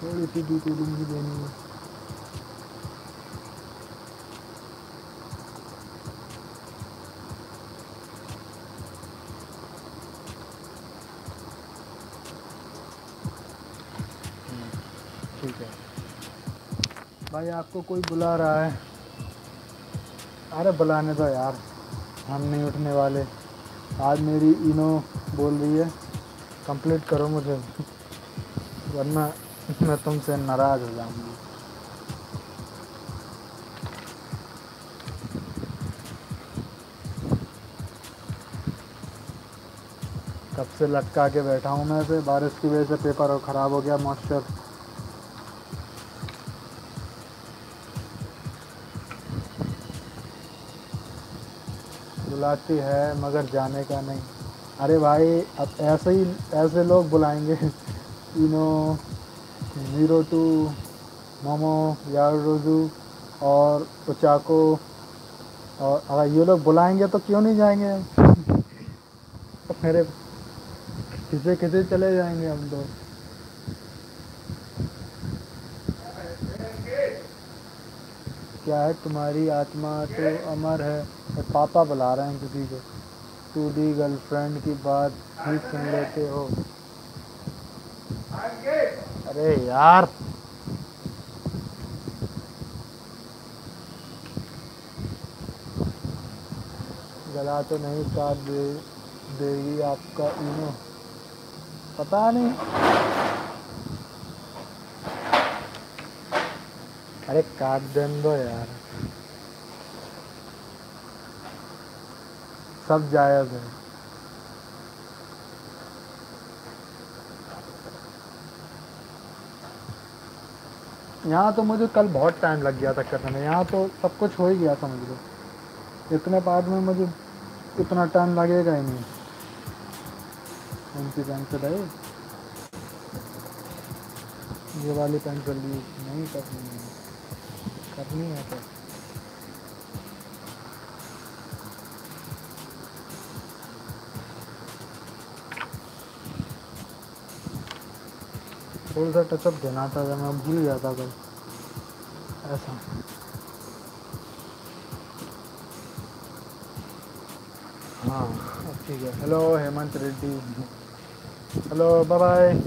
थोड़ी सी डिटेलिंग भी देनी है। ठीक है भाई, आपको कोई बुला रहा है? अरे बुलाने दो यार, हम नहीं उठने वाले। आज मेरी इनो बोल रही है कंप्लीट करो मुझे, वरना मैं तुमसे नाराज़ हो जाऊंगी। कब से लटका के बैठा हूँ मैं ऐसे, बारिश की वजह से पेपर और ख़राब हो गया, मॉइस्चर। बुलाती है मगर जाने का नहीं। अरे भाई अब ऐसे ही ऐसे लोग बुलाएंगे, इनो, ज़ीरो टू, मोमो, यारोजू और उचाको। और अगर ये लोग बुलाएंगे तो क्यों नहीं जाएंगे? मेरे किसे किसे चले जाएंगे हम लोग। क्या है तुम्हारी आत्मा तो अमर है। और पापा बुला रहे हैं किसी को। टू डी गर्लफ्रेंड की बात भी सुन लेते हो? अरे यार गला तो नहीं काट दे देगी आपका इनो, पता नहीं। अरे काट देने दो यार, सब जायज़ है। यहाँ तो मुझे कल बहुत टाइम लग गया था करने में, यहाँ तो सब कुछ हो ही गया था समझ लो। इतने पार्ट में मुझे इतना टाइम लगेगा ही नहीं। उनकी पेंसिल है ये वाली पेंसिल यूज नहीं करनी है, करनी है तो थोड़ा सा टचअप देना था, मैं भूल गया था कल ऐसा। हाँ ठीक है। Hello Hemant Reddy, hello bye bye.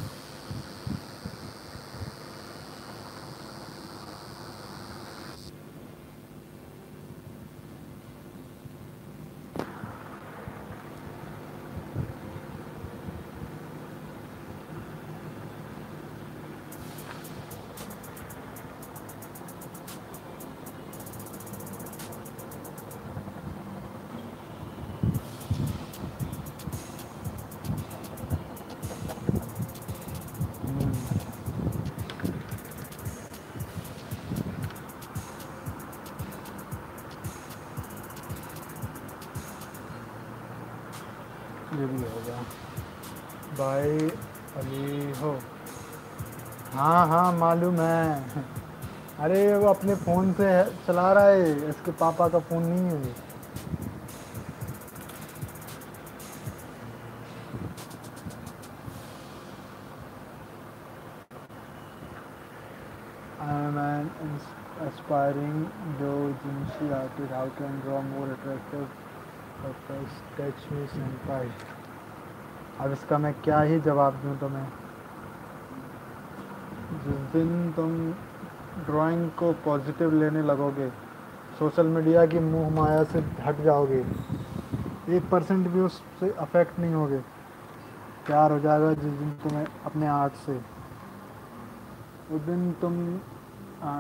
ये भी हो गया भाई अली हो। हाँ हाँ मालूम है। अरे वो अपने फ़ोन से चला रहा है, इसके पापा का फ़ोन नहीं है ये। आई एम एन एस्पायरिंग जो जिनसी artist, how can draw more attractive touch me senpai. अब इसका मैं क्या ही जवाब दूँ तुम्हें। जिस दिन तुम ड्राइंग को पॉजिटिव लेने लगोगे, सोशल मीडिया की मुँह माया से हट जाओगे, एक परसेंट भी उससे अफेक्ट नहीं होगे, प्यार हो जाएगा जिस दिन तुम्हें अपने आर्ट से। उस दिन तुम आ,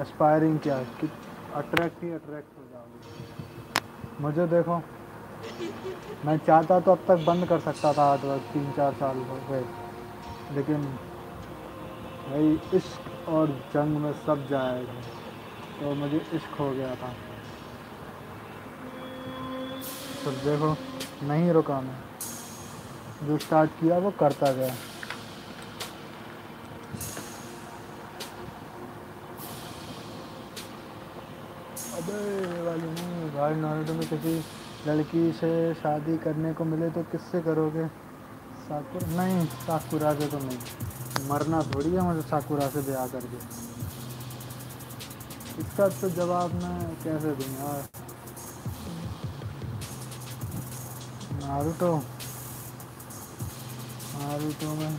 एस्पायरिंग क्या है कि अट्रैक्ट ही अट्रैक्ट हो जाओगे। मुझे देखो, मैं चाहता तो अब तक बंद कर सकता था हार्ड वर्क तीन चार साल हो गए, लेकिन भाई इश्क और जंग में सब जाया गया तो मुझे इश्क हो गया था। तो देखो नहीं रुका मैं, जो स्टार्ट किया वो करता गया। अबे वाली नहीं भाई, नारुतो में किसी लड़की से शादी करने को मिले तो किससे करोगे? साकुरा? नहीं, साकुरा से तो नहीं, मरना थोड़ी है मुझे साकुरा से ब्याह करके। इसका तो जवाब मैं कैसे दूँ यार? नारुतो नारुतो में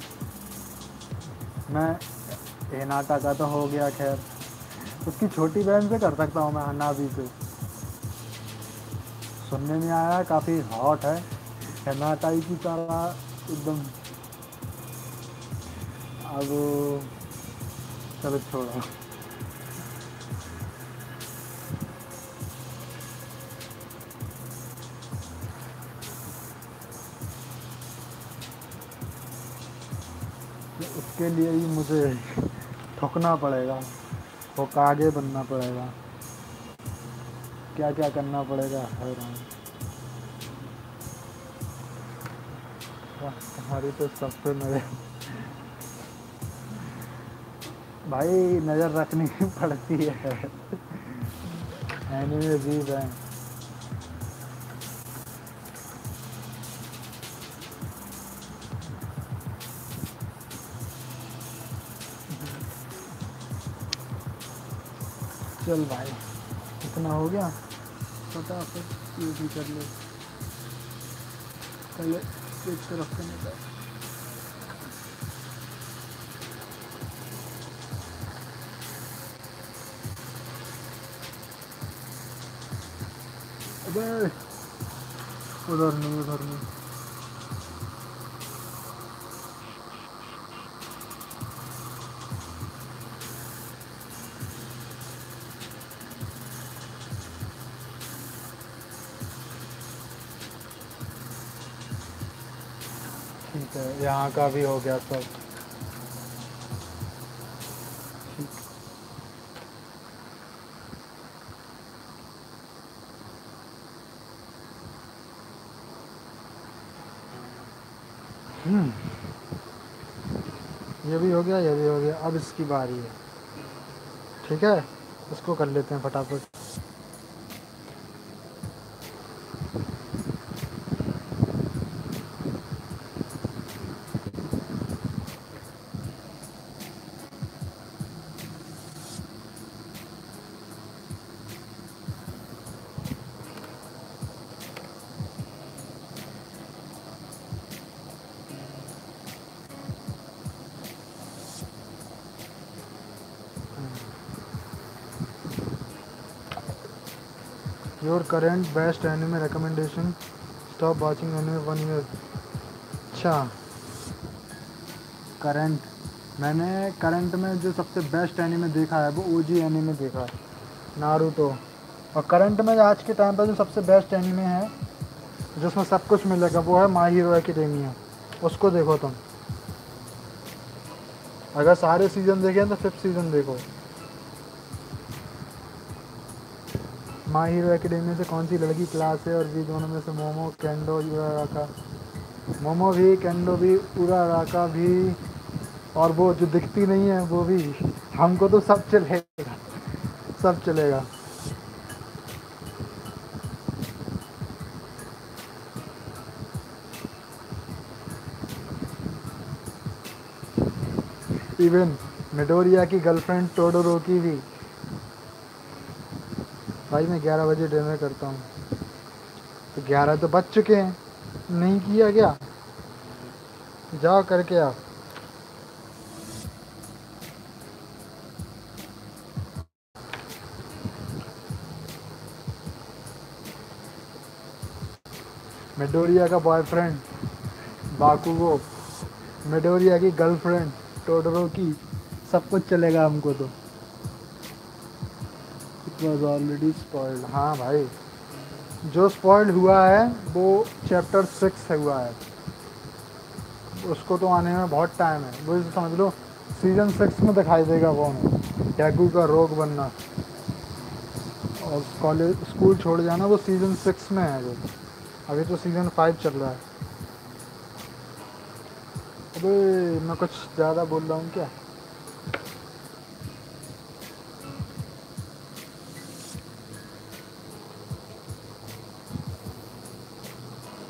मैं हिनाटा का तो हो गया, खैर उसकी छोटी बहन से कर सकता हूँ मैं, हनाबी से। सुनने में आया काफ़ी हॉट है, हिनाटाई की तरह एकदम। अब चलो छोड़ो, उसके लिए ही मुझे ठोकना पड़ेगा, होकागे बनना पड़ेगा, क्या क्या करना पड़ेगा। तुम्हारी तो सब पे मेरे भाई नज़र रखनी पड़ती है, एनिमे जीव है। चल भाई इतना हो गया, पता फिर ये भी कर ले, पहले एक तरफ से निकल। अबे उधर नहीं उधर नहीं, यहाँ का भी हो गया सब। हम्म, ये भी हो गया, ये भी हो गया, अब इसकी बारी है। ठीक है, इसको कर लेते हैं फटाफट। Your current best anime recommendation. Stop watching anime one year. अच्छा, current, मैंने current में जो सबसे best anime देखा है वो O G anime देखा है, नारुतो। और current में आज के टाइम पर जो सबसे best anime है, जिसमें सब कुछ मिलेगा, वो है My Hero Academia। उसको देखो तुम, अगर सारे सीजन देखे तो फिफ्थ सीजन देखो। माय हीरो एकेडमी से कौन सी लड़की क्लास है और भी दोनों में से मोमो, केंडो, उराराका। मोमो भी, केंडो भी, उराराका भी, और वो जो दिखती नहीं है वो भी। हमको तो सब चलेगा, सब चलेगा। इवन मिडोरिया की गर्लफ्रेंड टोडोरोकी भी। भाई मैं ग्यारह बजे डिनर करता हूँ, तो ग्यारह तो बज चुके हैं, नहीं किया क्या? जाओ करके आप। मिडोरिया का बॉयफ्रेंड बाकुगो, मिडोरिया की गर्लफ्रेंड टोडोरोकी, सब कुछ चलेगा हमको तो। It was already spoiled. हाँ भाई, जो स्पॉइल्ड हुआ है वो चैप्टर सिक्स है हुआ है, उसको तो आने में बहुत टाइम है। वो समझ लो सीजन सिक्स में दिखाई देगा वो हमें, टैगू का रोग बनना और कॉलेज स्कूल छोड़ जाना, वो सीज़न सिक्स में है। जो अभी तो सीज़न फाइव चल रहा है। अबे मैं कुछ ज़्यादा बोल रहा हूँ क्या?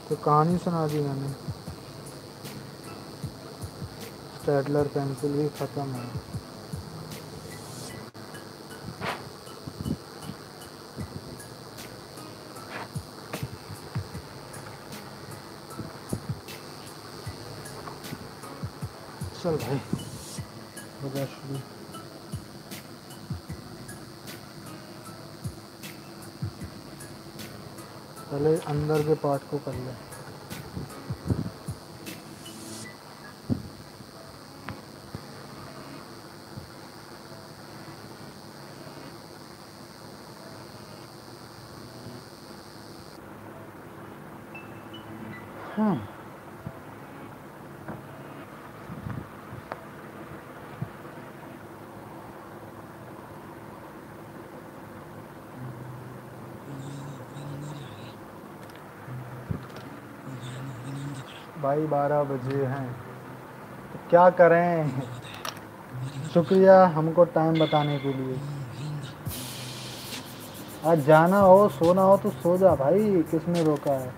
तो कहानी सुना दी मैंने। स्टैडलर पेंसिल भी ख़त्म है। चल भाई हो गया शुरू। पहले अंदर के पार्ट को कर ले। हाँ भाई बारह बजे हैं तो क्या करें। शुक्रिया हमको टाइम बताने के लिए। आज जाना हो सोना हो तो सो जा भाई, किसने रोका है।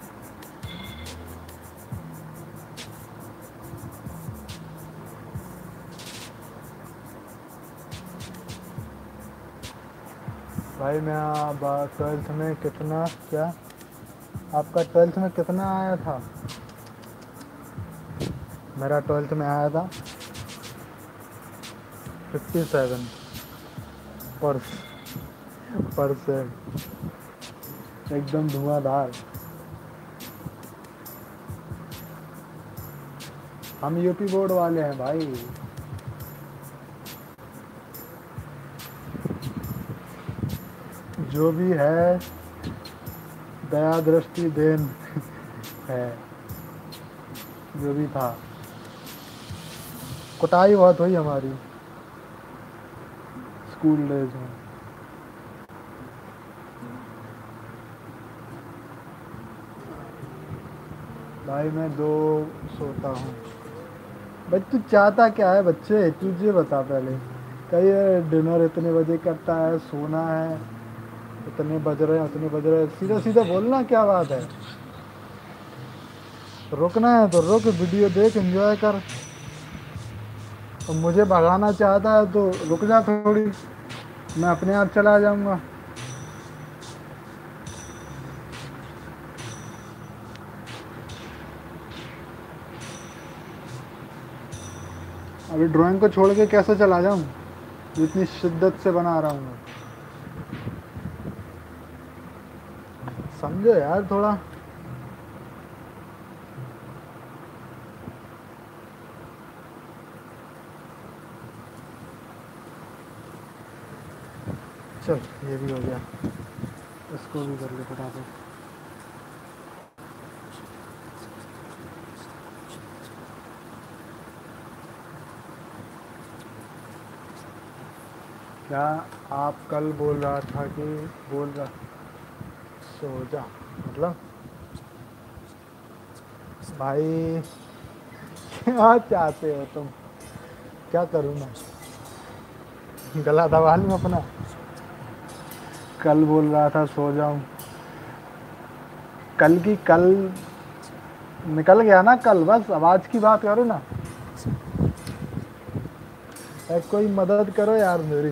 भाई मैं ट्वेल्थ में कितना, क्या आपका ट्वेल्थ में कितना आया था? मेरा ट्वेल्थ में आया था सत्तावन परसेंट, एकदम धुआंधार। हम यूपी बोर्ड वाले हैं भाई। जो भी है दया दृष्टि देन है, जो भी था। कुटाई बहुत हुई हमारी स्कूल डेज में। भाई मैं दो सोता हूँ। भाई तू चाहता क्या है बच्चे, तुझे बता पहले। कहीं डिनर इतने बजे करता है, सोना है इतने बज रहे हैं उतने बज रहे हैं, सीधा सीधा बोलना क्या बात है। रुकना है तो रुक, वीडियो देख, एंजॉय कर। तो मुझे भगाना चाहता है तो रुक जा थोड़ी, मैं अपने आप चला जाऊंगा। अभी ड्राइंग को छोड़ के कैसे चला जाऊं, इतनी शिद्दत से बना रहा हूं मैं। समझो यार थोड़ा। चल ये भी हो गया, इसको भी कर ले फटाफट। क्या आप कल बोल रहा था कि बोल रहा सो जा, मतलब भाई क्या चाहते हो तुम? क्या करूँ मैं, गला दबा लूँ अपना? कल बोल रहा था सो जाऊं, कल की कल निकल गया ना कल। बस आवाज की बात करो ना, कोई मदद करो यार मेरी।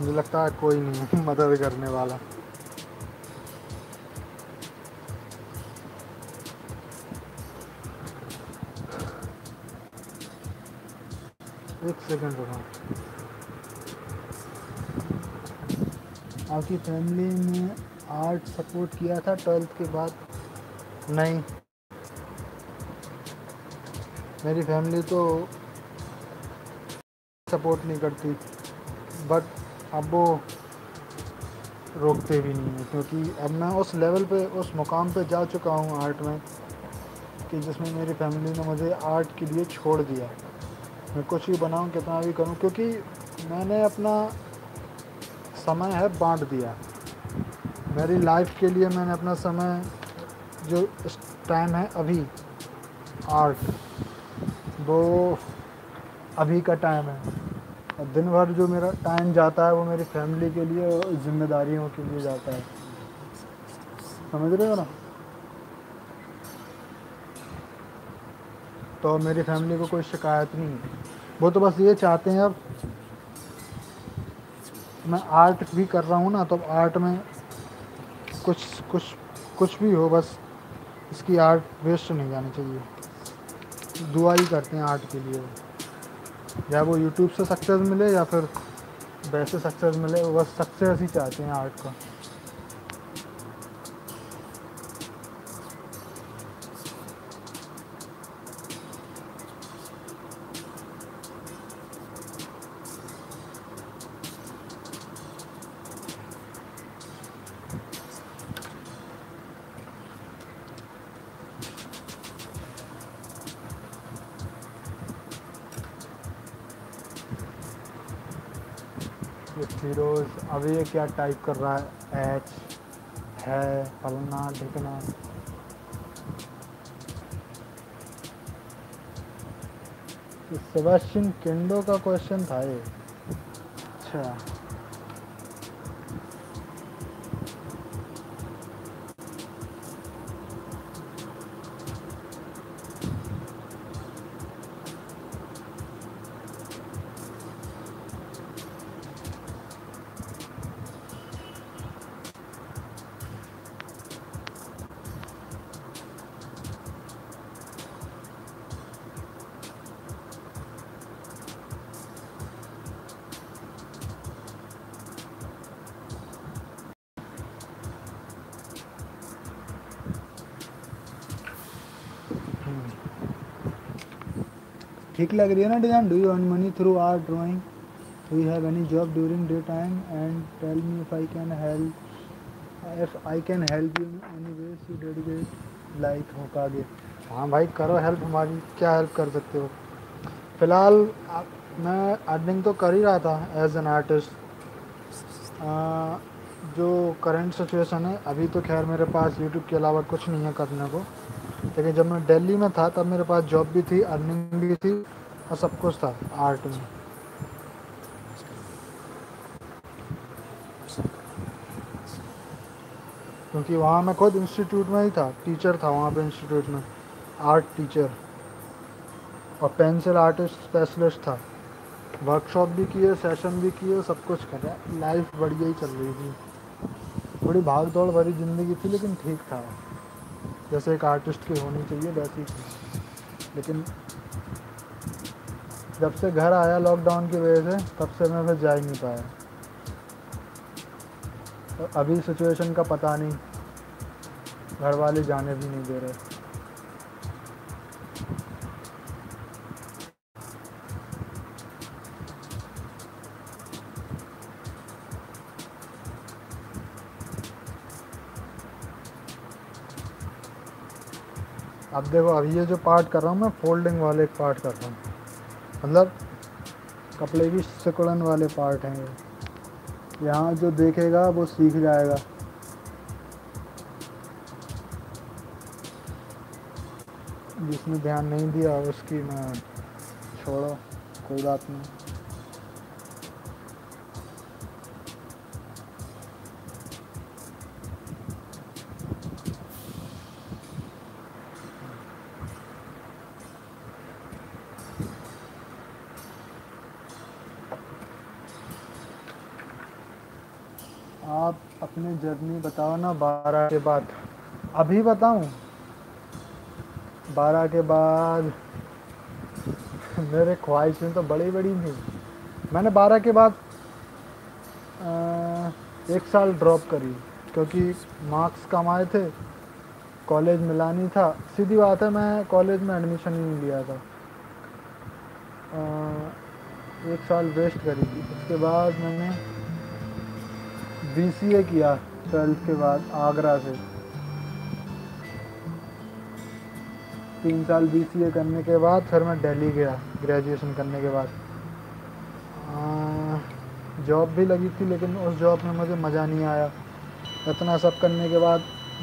मुझे लगता है कोई नहीं मदद करने वाला। एक सेकंड रुको। आपकी फैमिली में आर्ट सपोर्ट किया था ट्वेल्थ के बाद। नहीं, मेरी फैमिली तो सपोर्ट नहीं करती, बट अब वो रोकते भी नहीं है, क्योंकि अब मैं उस लेवल पे, उस मुकाम पे जा चुका हूँ आर्ट में कि जिसमें मेरी फैमिली ने मुझे आर्ट के लिए छोड़ दिया। मैं कुछ भी बनाऊँ, कितना भी करूँ, क्योंकि मैंने अपना समय है बांट दिया। मेरी लाइफ के लिए मैंने अपना समय, जो टाइम है अभी आर्ट, वो अभी का टाइम है। दिन भर जो मेरा टाइम जाता है वो मेरी फैमिली के लिए और जिम्मेदारियों के लिए जाता है, समझ रहे हो ना। तो मेरी फैमिली को कोई शिकायत नहीं है, वो तो बस ये चाहते हैं। अब मैं आर्ट भी कर रहा हूँ ना, तो आर्ट में कुछ कुछ कुछ भी हो, बस इसकी आर्ट वेस्ट नहीं जानी चाहिए। दुआ ही करते हैं आर्ट के लिए, या वो यूट्यूब से सक्सेस मिले या फिर वैसे सक्सेस मिले, वो बस सक्सेस ही चाहते हैं आर्ट का। फिरोज अब ये क्या टाइप कर रहा है, एच है फलना ढिकना। सेबेस्टियन किंडो का क्वेश्चन था ये, अच्छा। ठीक लग रही है ना design. Do you earn money through art drawing, do you have any job during day time and tell me if I can help if I can help you any ways you dedicate like होगा आगे। हाँ भाई, करो help हमारी, क्या help कर सकते हो। फिलहाल मैं अर्निंग तो कर ही रहा था एज एन आर्टिस्ट। जो करेंट सिचुएशन है अभी तो खैर मेरे पास यूट्यूब के अलावा कुछ नहीं है करने को, लेकिन जब मैं दिल्ली में था तब मेरे पास जॉब भी थी, अर्निंग भी थी और सब कुछ था आर्ट में। क्योंकि वहाँ मैं खुद इंस्टीट्यूट में ही था, टीचर था वहाँ पे इंस्टीट्यूट में, आर्ट टीचर और पेंसिल आर्टिस्ट स्पेशलिस्ट था। वर्कशॉप भी किए, सेशन भी किए, सब कुछ करा। लाइफ बढ़िया ही चल रही थी, थोड़ी भाग दौड़ भरी ज़िंदगी थी, लेकिन ठीक था, जैसे एक आर्टिस्ट की होनी चाहिए वैसी। लेकिन जब से घर आया लॉकडाउन की वजह से, तब से मैं फिर जा ही नहीं पाया। तो अभी सिचुएशन का पता नहीं, घर वाले जाने भी नहीं दे रहे। अब देखो, अभी ये जो पार्ट कर रहा हूँ मैं, फोल्डिंग वाले पार्ट कर रहा हूँ, मतलब कपड़े की सिकुड़न वाले पार्ट हैं ये। यहाँ जो देखेगा वो सीख जाएगा। जिसने ध्यान नहीं दिया उसकी मैं छोड़ो, कोई बात नहीं। आप अपने जर्नी बताओ ना, बारह के बाद। अभी बताऊं बारह के बाद? मेरे ख्वाहिशें तो बड़ी बड़ी थी। मैंने बारह के बाद आ, एक साल ड्रॉप करी, क्योंकि मार्क्स कम आए थे, कॉलेज मिला नहीं था। सीधी बात है, मैं कॉलेज में एडमिशन ही नहीं लिया था, आ, एक साल वेस्ट करी थी। उसके बाद मैंने बीसीए किया ट्वेल्थ के बाद आगरा से। तीन साल बीसीए करने के बाद फिर मैं दिल्ली गया ग्रेजुएशन करने के बाद। जॉब भी लगी थी लेकिन उस जॉब में मुझे मज़ा नहीं आया। इतना सब करने के बाद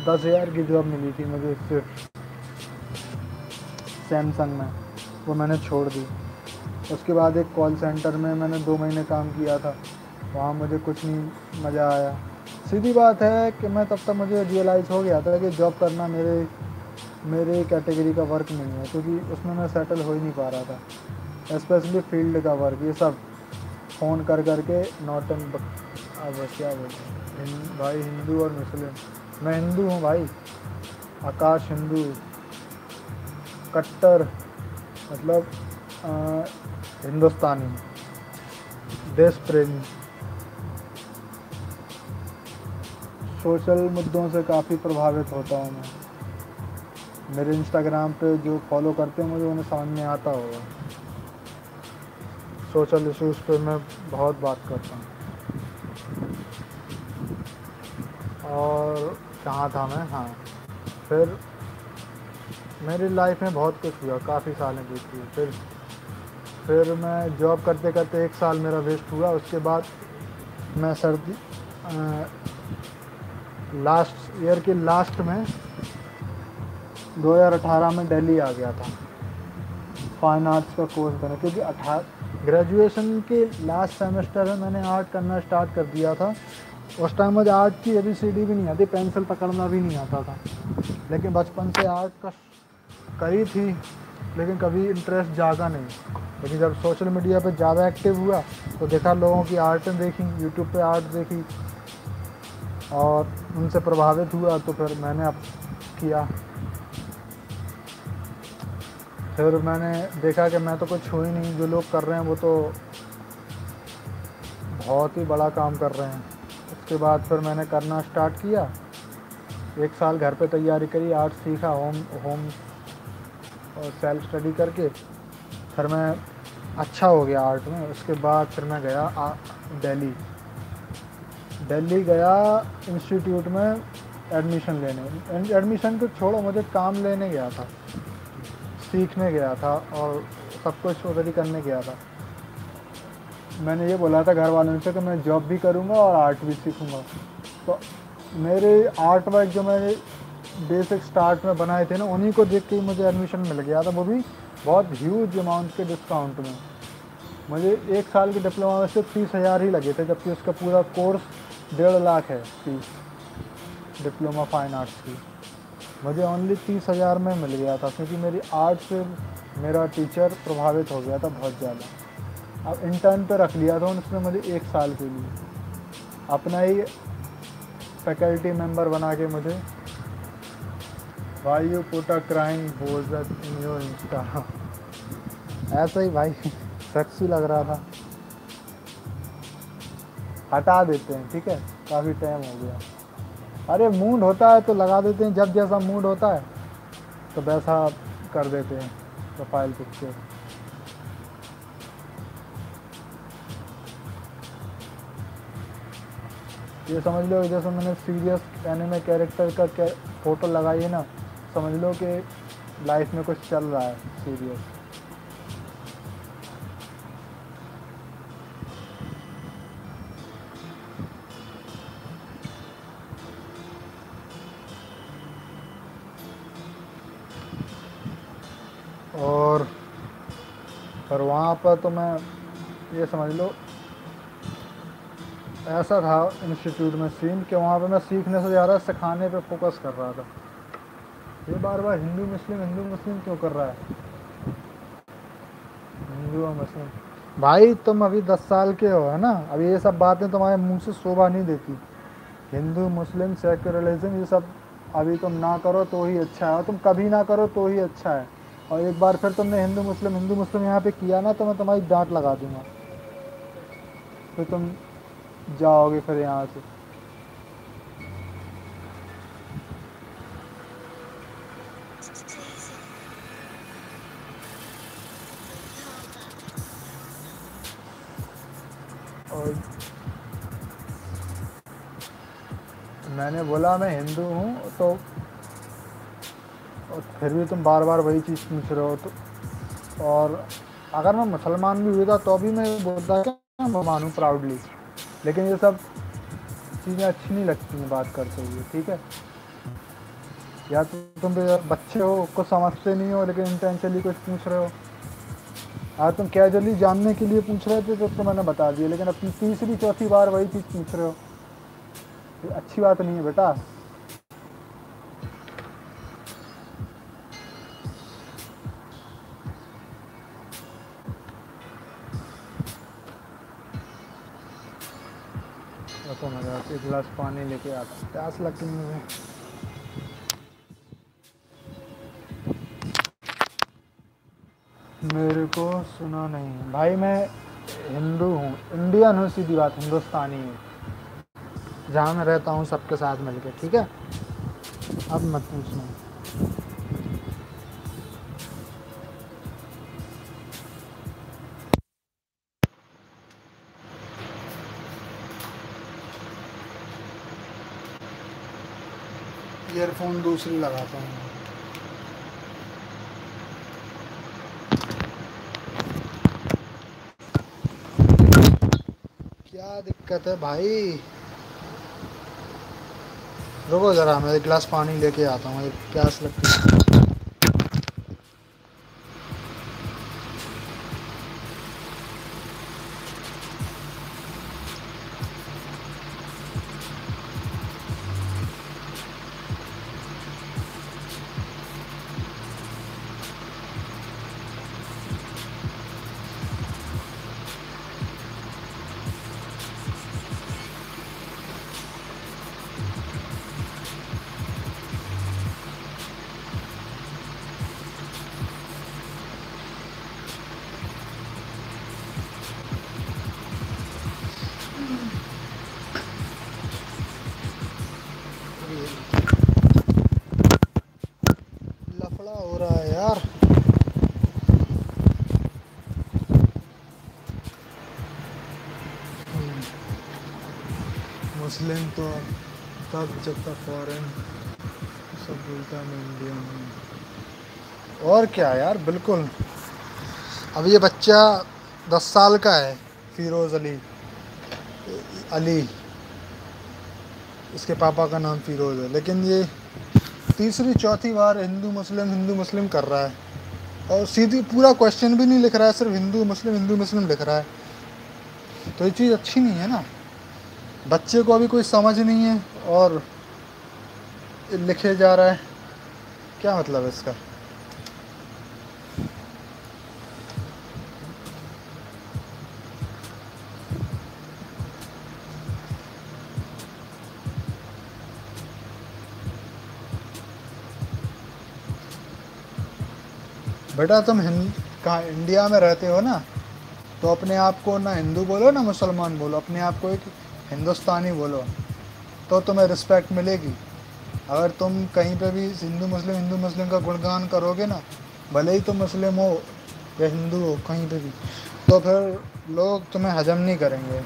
दस हज़ार की जॉब मिली थी मुझे स्विफ्ट सैमसंग में, वो मैंने छोड़ दी। उसके बाद एक कॉल सेंटर में मैंने दो महीने काम किया था, वहाँ मुझे कुछ नहीं मज़ा आया। सीधी बात है कि मैं तब तक मुझे रियलाइज़ हो गया था कि जॉब करना मेरे मेरे कैटेगरी का वर्क नहीं है, क्योंकि उसमें मैं सेटल हो ही नहीं पा रहा था, स्पेशली फील्ड का वर्क। ये सब फ़ोन कर कर के नॉट एंड अब क्या बोलते हैं भाई, हिंदू और मुस्लिम। मैं हिंदू हूँ भाई, आकाश हिंदू, कट्टर मतलब आ, हिंदुस्तानी, देश प्रेमी। सोशल मुद्दों से काफ़ी प्रभावित होता हूँ मैं। मेरे इंस्टाग्राम पे जो फॉलो करते हैं मुझे उन्हें सामने आता होगा। सोशल इश्यूज़ पे मैं बहुत बात करता हूँ। और कहाँ था मैं? हाँ, फिर मेरी लाइफ में बहुत कुछ हुआ, काफ़ी सालें बीती। फिर फिर मैं जॉब करते करते एक साल मेरा वेस्ट हुआ। उसके बाद मैं सर्दी लास्ट ईयर के लास्ट में दो हज़ार अठारह में दिल्ली आ गया था फाइन आर्ट्स का कोर्स करने, क्योंकि अठारह ग्रेजुएशन के लास्ट सेमेस्टर में मैंने आर्ट करना स्टार्ट कर दिया था। उस टाइम मुझे आर्ट की ए बी सी डी भी नहीं आती, पेंसिल पकड़ना भी नहीं आता था, लेकिन बचपन से आर्ट का करी थी लेकिन कभी इंटरेस्ट जागा नहीं। लेकिन जब सोशल मीडिया पे ज़्यादा एक्टिव हुआ तो देखा, लोगों की आर्टें देखी, यूट्यूब पे आर्ट देखी और उनसे प्रभावित हुआ, तो फिर मैंने अब किया। फिर मैंने देखा कि मैं तो कुछ हुई नहीं, जो लोग कर रहे हैं वो तो बहुत ही बड़ा काम कर रहे हैं। उसके बाद फिर मैंने करना स्टार्ट किया। एक साल घर पे तैयारी करी, आर्ट सीखा, होम होम और सेल्फ स्टडी करके। फिर मैं अच्छा हो गया आर्ट में। उसके बाद फिर मैं गया दिल्ली दिल्ली गया इंस्टीट्यूट में एडमिशन लेने। एडमिशन तो छोड़ो, मुझे काम लेने गया था, सीखने गया था और सब कुछ उधर ही करने गया था। मैंने ये बोला था घर वालों से कि मैं जॉब भी करूँगा और आर्ट भी सीखूँगा। तो मेरे आर्ट वर्क जो मैंने बेसिक स्टार्ट में बनाए थे ना, उन्हीं को देख के मुझे एडमिशन मिल गया था, वो भी बहुत ह्यूज अमाउंट के डिस्काउंट में। मुझे एक साल के डिप्लोमा में सिर्फ तीस हज़ार ही लगे थे, जबकि उसका पूरा कोर्स डेढ़ लाख है फीस डिप्लोमा फाइन आर्ट्स की। मुझे ओनली तीस हज़ार में मिल गया था, क्योंकि मेरी आर्ट से मेरा टीचर प्रभावित हो गया था बहुत ज़्यादा। अब इंटर्न पर रख लिया था उसने मुझे एक साल के लिए, अपना ही फैकल्टी मेंबर बना के मुझे। भाई you put a crime bold in your insta, ऐसा ही भाई सेक्सी लग रहा था। हटा देते हैं, ठीक है, काफ़ी टाइम हो गया। अरे मूड होता है तो लगा देते हैं, जब जैसा मूड होता है तो वैसा कर देते हैं प्रोफाइल पिक्चर। ये समझ लो जैसे मैंने सीरियस एनिमे कैरेक्टर का के, फोटो लगाई है ना, समझ लो कि लाइफ में कुछ चल रहा है सीरियस। और पर वहाँ पर तो मैं ये समझ लो ऐसा था इंस्टीट्यूट में सीन कि वहाँ पे मैं सीखने से ज़्यादा सिखाने पे फोकस कर रहा था। ये बार बार हिंदू मुस्लिम हिंदू मुस्लिम क्यों कर रहा है? हिंदू और मुस्लिम भाई, तुम अभी दस साल के हो, है ना, अभी ये सब बातें तुम्हारे मुंह से शोभा नहीं देती। हिंदू मुस्लिम सेक्युलरिज्म ये सब अभी तुम ना करो तो ही अच्छा है, और तुम कभी ना करो तो ही अच्छा है। और एक बार फिर तुमने हिंदू मुस्लिम हिंदू मुस्लिम यहाँ पर किया ना तो मैं तुम्हारी डांट लगा दूँगा, फिर तुम जाओगे फिर यहाँ से। और मैंने बोला मैं हिंदू हूँ तो, और फिर भी तुम बार बार वही चीज़ पूछ रहे हो तो। और अगर मैं मुसलमान भी हुआ तो भी मैं बोलता क्या मैं मानूँ प्राउडली, लेकिन ये सब चीज़ें अच्छी नहीं लगती हैं बात करते हुए। ठीक है, या तो तुम बच्चे हो कुछ समझते नहीं हो लेकिन इंटेंशनली कुछ पूछ रहे हो, हाँ तुम कैजुअली जानने के लिए पूछ रहे थे तो, तो मैंने बता दिया, लेकिन अपनी तीसरी चौथी बार वही चीज़ पूछ रहे हो तो अच्छी बात नहीं है बेटा। तो मैं एक गिलास पानी लेके आता, प्यास लगती है मुझे। मेरे को सुना नहीं भाई, मैं हिंदू हूँ, इंडियन हूँ, सीधी बात हिंदुस्तानी हूँ, जहाँ मैं रहता हूँ सबके साथ मिलके। ठीक है, अब मत पूछना। ईयरफोन दूसरी लगाता हूँ। क्या दिक्कत है भाई, रुको जरा मैं एक गिलास पानी लेके आता हूँ, एक प्यास लगती है। मुस्लिम तो तब जब तक फॉरेन सब बोलता मैं इंडिया हूँ, और क्या यार। बिल्कुल, अब ये बच्चा दस साल का है, फिरोज़ अली अली इसके पापा का नाम फिरोज़ है, लेकिन ये तीसरी चौथी बार हिंदू मुस्लिम हिंदू मुस्लिम कर रहा है, और सीधी पूरा क्वेश्चन भी नहीं लिख रहा है, सिर्फ हिंदू मुस्लिम हिंदू मुस्लिम लिख रहा है, तो ये चीज़ अच्छी नहीं है ना। बच्चे को अभी कोई समझ नहीं है और लिखे जा रहा है, क्या मतलब है इसका। बेटा तुम हिंद कहाँ इंडिया में रहते हो ना, तो अपने आप को ना हिंदू बोलो ना मुसलमान बोलो, अपने आप को एक हिंदुस्तानी बोलो तो तुम्हें रिस्पेक्ट मिलेगी। अगर तुम कहीं पे भी हिंदू मुस्लिम हिंदू मुस्लिम का गुणगान करोगे ना, भले ही तुम मुस्लिम हो या हिंदू हो कहीं पे भी, तो फिर लोग तुम्हें हजम नहीं करेंगे।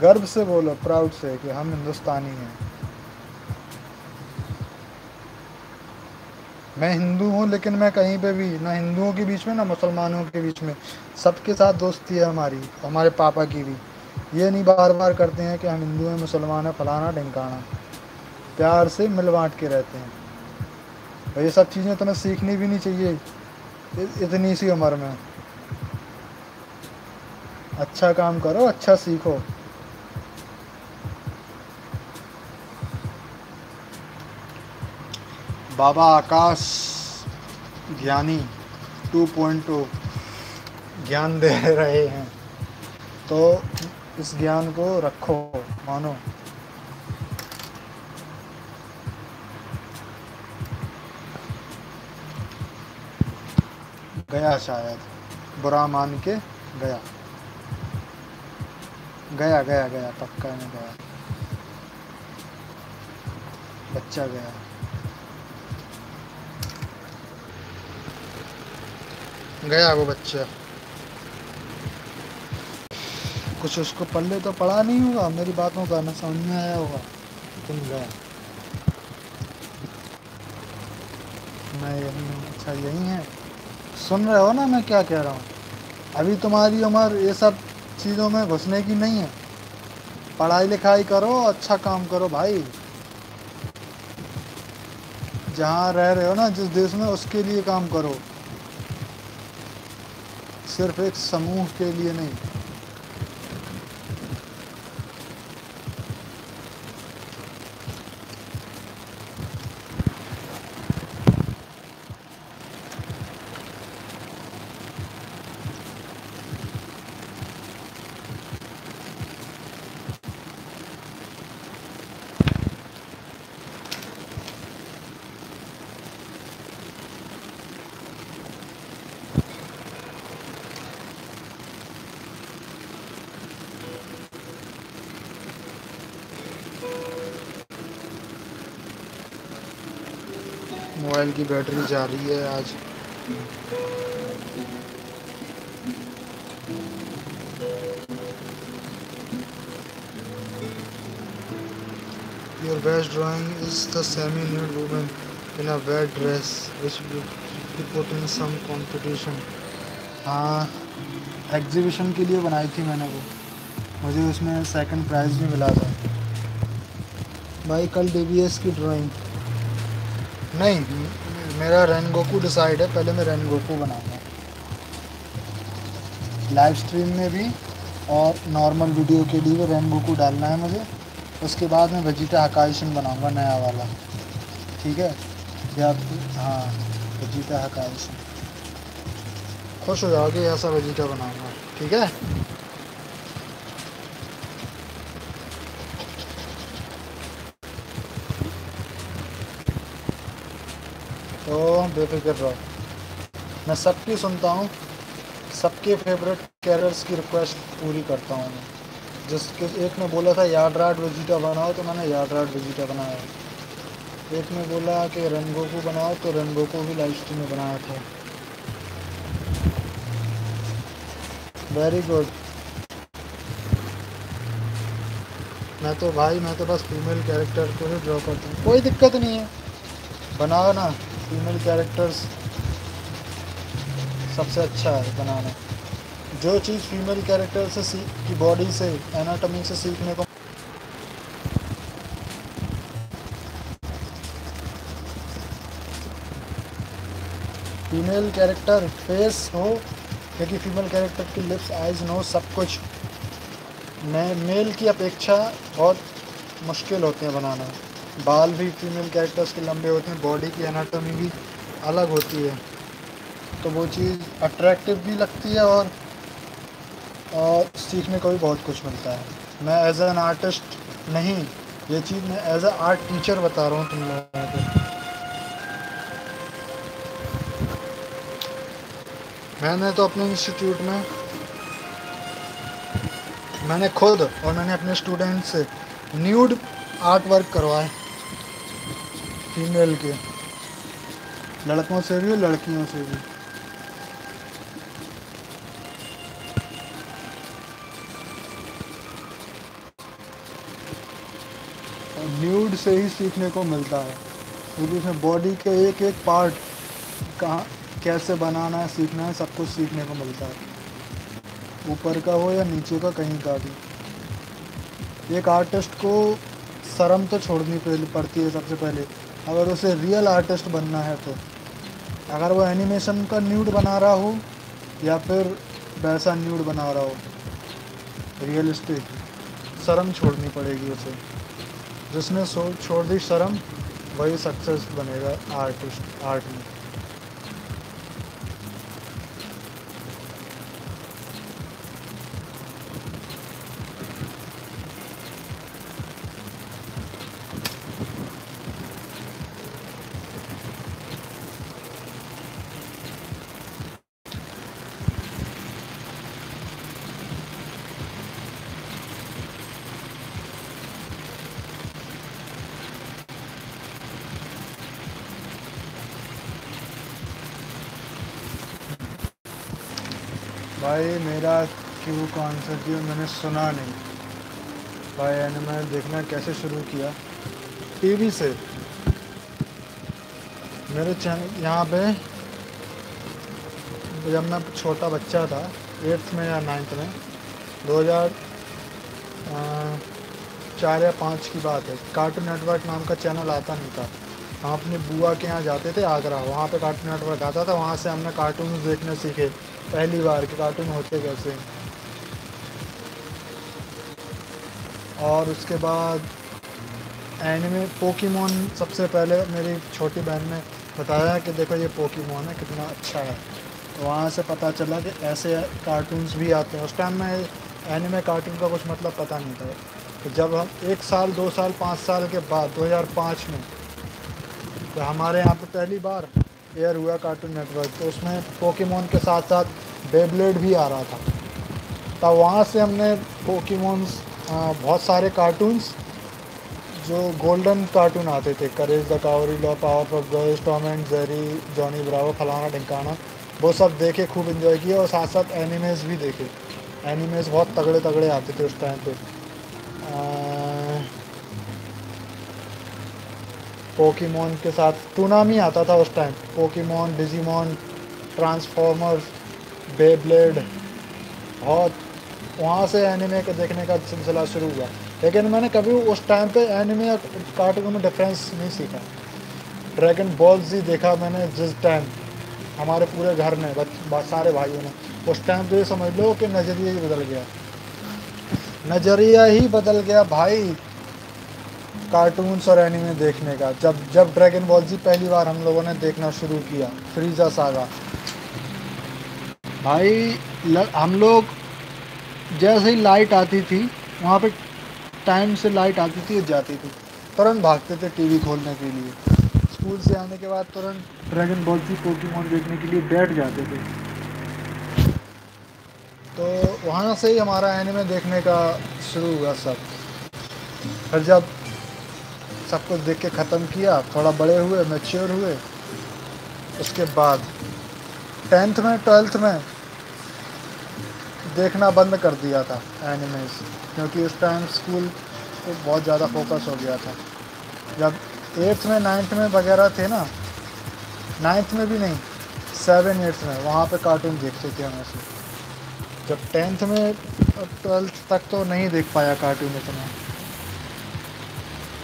गर्व से बोलो, प्राउड से कि हम हिंदुस्तानी हैं। मैं हिंदू हूँ लेकिन मैं कहीं पे भी ना हिंदुओं के बीच में ना मुसलमानों के बीच में सबके साथ दोस्ती है हमारी, हमारे पापा की भी। ये नहीं बार बार करते हैं कि हम हिंदू हैं मुसलमान हैं फलाना ढिंकाना, प्यार से मिल बाँट के रहते हैं। और ये सब चीज़ें तुम्हें सीखनी भी नहीं चाहिए इतनी सी उम्र में। अच्छा काम करो, अच्छा सीखो। बाबा आकाश ज्ञानी टू पॉइंट ओ ज्ञान दे रहे हैं, तो इस ज्ञान को रखो, मानो। गया शायद, बुरा मान के गया गया गया गया पक्का में गया। बच्चा गया। गया वो बच्चा, कुछ उसको पल्ले तो पड़ा नहीं होगा, मेरी बातों का ना समझ में आया होगा, लेकिन गया। मैं यही हूँ, अच्छा यही है, सुन रहे हो ना मैं क्या कह रहा हूँ। अभी तुम्हारी उम्र ये सब चीज़ों में घुसने की नहीं है, पढ़ाई लिखाई करो, अच्छा काम करो भाई। जहाँ रह रहे हो ना, जिस देश में, उसके लिए काम करो, सिर्फ एक समूह के लिए नहीं। मोबाइल की बैटरी जा रही है आज। Your best drawing is the semi-nude woman in a wet dress, which you put in some competition. हाँ, एग्जीबिशन के लिए बनाई थी मैंने वो, मुझे उसमें सेकंड प्राइज भी मिला था भाई। कल डी बी एस की ड्राइंग नहीं, मेरा रेनगोकू डिसाइड है, पहले मैं रेनगोकू बनाऊंगा। लाइव स्ट्रीम में भी और नॉर्मल वीडियो के लिए रेनगोकू डालना है मुझे। उसके बाद मैं वेजिटा हकाइशन बनाऊंगा, नया वाला, ठीक है? या हाँ, वेजिटा हकाइशन, खुश हो जाओगे, ऐसा वेजिटा बनाऊंगा, ठीक है? तो बेफिक्र रहो, मैं सबकी सुनता हूँ, सबके फेवरेट कैरर्स की रिक्वेस्ट पूरी करता हूँ मैं। जिसके एक ने बोला था यार्ड राट वेजिटा बनाओ, तो मैंने यार्ड राट वेजिटा बनाया। एक ने बोला कि रेनगोकू बनाओ, तो रेनगोकू भी लाइव स्ट्रीम में बनाया था। Very good. मैं तो भाई, मैं तो बस फीमेल कैरेक्टर को ही ड्रॉ करता हूँ, कोई दिक्कत नहीं है, बनाओ ना फीमेल कैरेक्टर्स, सबसे अच्छा है बनाना। जो चीज़ फीमेल कैरेक्टर से सीख की बॉडी से, एनाटॉमी से सीखने को, फीमेल कैरेक्टर फेस हो, क्योंकि फीमेल कैरेक्टर की लिप्स, आइज, नो, सब कुछ मैं मेल की अपेक्षा बहुत मुश्किल होते हैं बनाना। बाल भी फीमेल कैरेक्टर्स के लंबे होते हैं, बॉडी की एनाटॉमी भी अलग होती है, तो वो चीज़ अट्रैक्टिव भी लगती है और और सीखने को भी बहुत कुछ मिलता है। मैं एज एन आर्टिस्ट नहीं, ये चीज़ मैं एज ए आर्ट टीचर बता रहा हूँ तुम लोगों को। मैंने तो अपने इंस्टीट्यूट में, मैंने खुद और मैंने अपने स्टूडेंट से न्यूड आर्ट वर्क करवाए, फीमेल के, लड़कों से भी लड़कियों से भी। न्यूड से ही सीखने को मिलता है, क्योंकि उसमें बॉडी के एक एक पार्ट कहाँ कैसे बनाना है, सीखना है, सब कुछ सीखने को मिलता है, ऊपर का हो या नीचे का, कहीं का भी। एक आर्टिस्ट को शर्म तो छोड़नी पड़ती है सबसे पहले, अगर उसे रियल आर्टिस्ट बनना है तो। अगर वो एनिमेशन का न्यूड बना रहा हो या फिर वैसा न्यूड बना रहा हो रियलिस्टिक, शर्म छोड़नी पड़ेगी उसे। जिसने छोड़ दी शर्म, वही सक्सेस बनेगा आर्टिस्ट, आर्ट में। भाई मेरा क्यों कॉन्सर्ट क्यों मैंने सुना नहीं भाई। यानी मैं देखना कैसे शुरू किया टीवी से। मेरे चैनल यहाँ पे जब मैं छोटा बच्चा था एट्थ में या नाइन्थ में दो हज़ार चार या पाँच की बात है, कार्टून नेटवर्क नाम का चैनल आता नहीं था। हम अपने बुआ के यहाँ जाते थे आगरा, वहाँ पे कार्टून नेटवर्क आता था। वहाँ से हमने कार्टून देखने सीखे पहली बार के कार्टून होते कैसे। और उसके बाद एनिमे पोकीमोन, सबसे पहले मेरी छोटी बहन ने बताया कि देखो ये पोकीमोन है कितना अच्छा है। तो वहाँ से पता चला कि ऐसे कार्टून्स भी आते हैं। उस टाइम में एनिमे कार्टून का कुछ मतलब पता नहीं था। तो जब हम एक साल दो साल पाँच साल के बाद दो हज़ार पाँच में तो हमारे यहाँ पर पहली बार एयर हुआ कार्टून नेटवर्क। तो उसमें पोकेमोन के साथ साथ बेब्लेड भी आ रहा था। तब वहाँ से हमने पोकेमोन्स बहुत सारे कार्टून्स जो गोल्डन कार्टून आते थे, करेज the cowardly, power of girls, Tom and Jerry, Johnny Bravo, फलाना ढिंकाना, वो सब देखे, खूब एंजॉय किया। और साथ साथ एनिमेज भी देखे। एनिमेज बहुत तगड़े तगड़े आते थे उस टाइम पे। पोकेमोन के साथ टूनामी आता था उस time. Pokemon, Digimon, Transformers, Beyblade, बहुत वहाँ से एनिमे के देखने का सिलसिला शुरू हुआ। लेकिन मैंने कभी उस टाइम पे एनिमे या कार्टून में डिफरेंस नहीं सीखा। ड्रैगन बॉल जी देखा मैंने जिस टाइम, हमारे पूरे घर में सारे भाइयों ने, उस टाइम पे समझ लो कि नज़रिया ही बदल गया। नज़रिया ही बदल गया भाई कार्टून्स और एनिमे देखने का। जब जब ड्रैगन बॉल जी पहली बार हम लोगों ने देखना शुरू किया, फ्रीजा सागा भाई, ल, हम लोग जैसे ही लाइट आती थी वहाँ पे टाइम से लाइट आती थी और जाती थी, तुरंत भागते थे टीवी खोलने के लिए। स्कूल से आने के बाद तुरंत ड्रैगन बॉल जी, पोकेमॉन देखने के लिए बैठ जाते थे। तो वहाँ से ही हमारा एनिमे देखने का शुरू हुआ सब। फिर जब सब कुछ देख के ख़त्म किया, थोड़ा बड़े हुए, मैच्योर हुए, उसके बाद टेंथ में ट्वेल्थ में देखना बंद कर दिया था एनिमेज, क्योंकि उस टाइम स्कूल पे बहुत ज़्यादा फोकस हो गया था। जब एट्थ में नाइन्थ में वगैरह थे ना, नाइन्थ में भी नहीं, सेवन एट्थ में, वहाँ पे कार्टून देखते थे हमेशा। जब टेंथ में ट्वेल्थ तक तो नहीं देख पाया कार्टून इतना,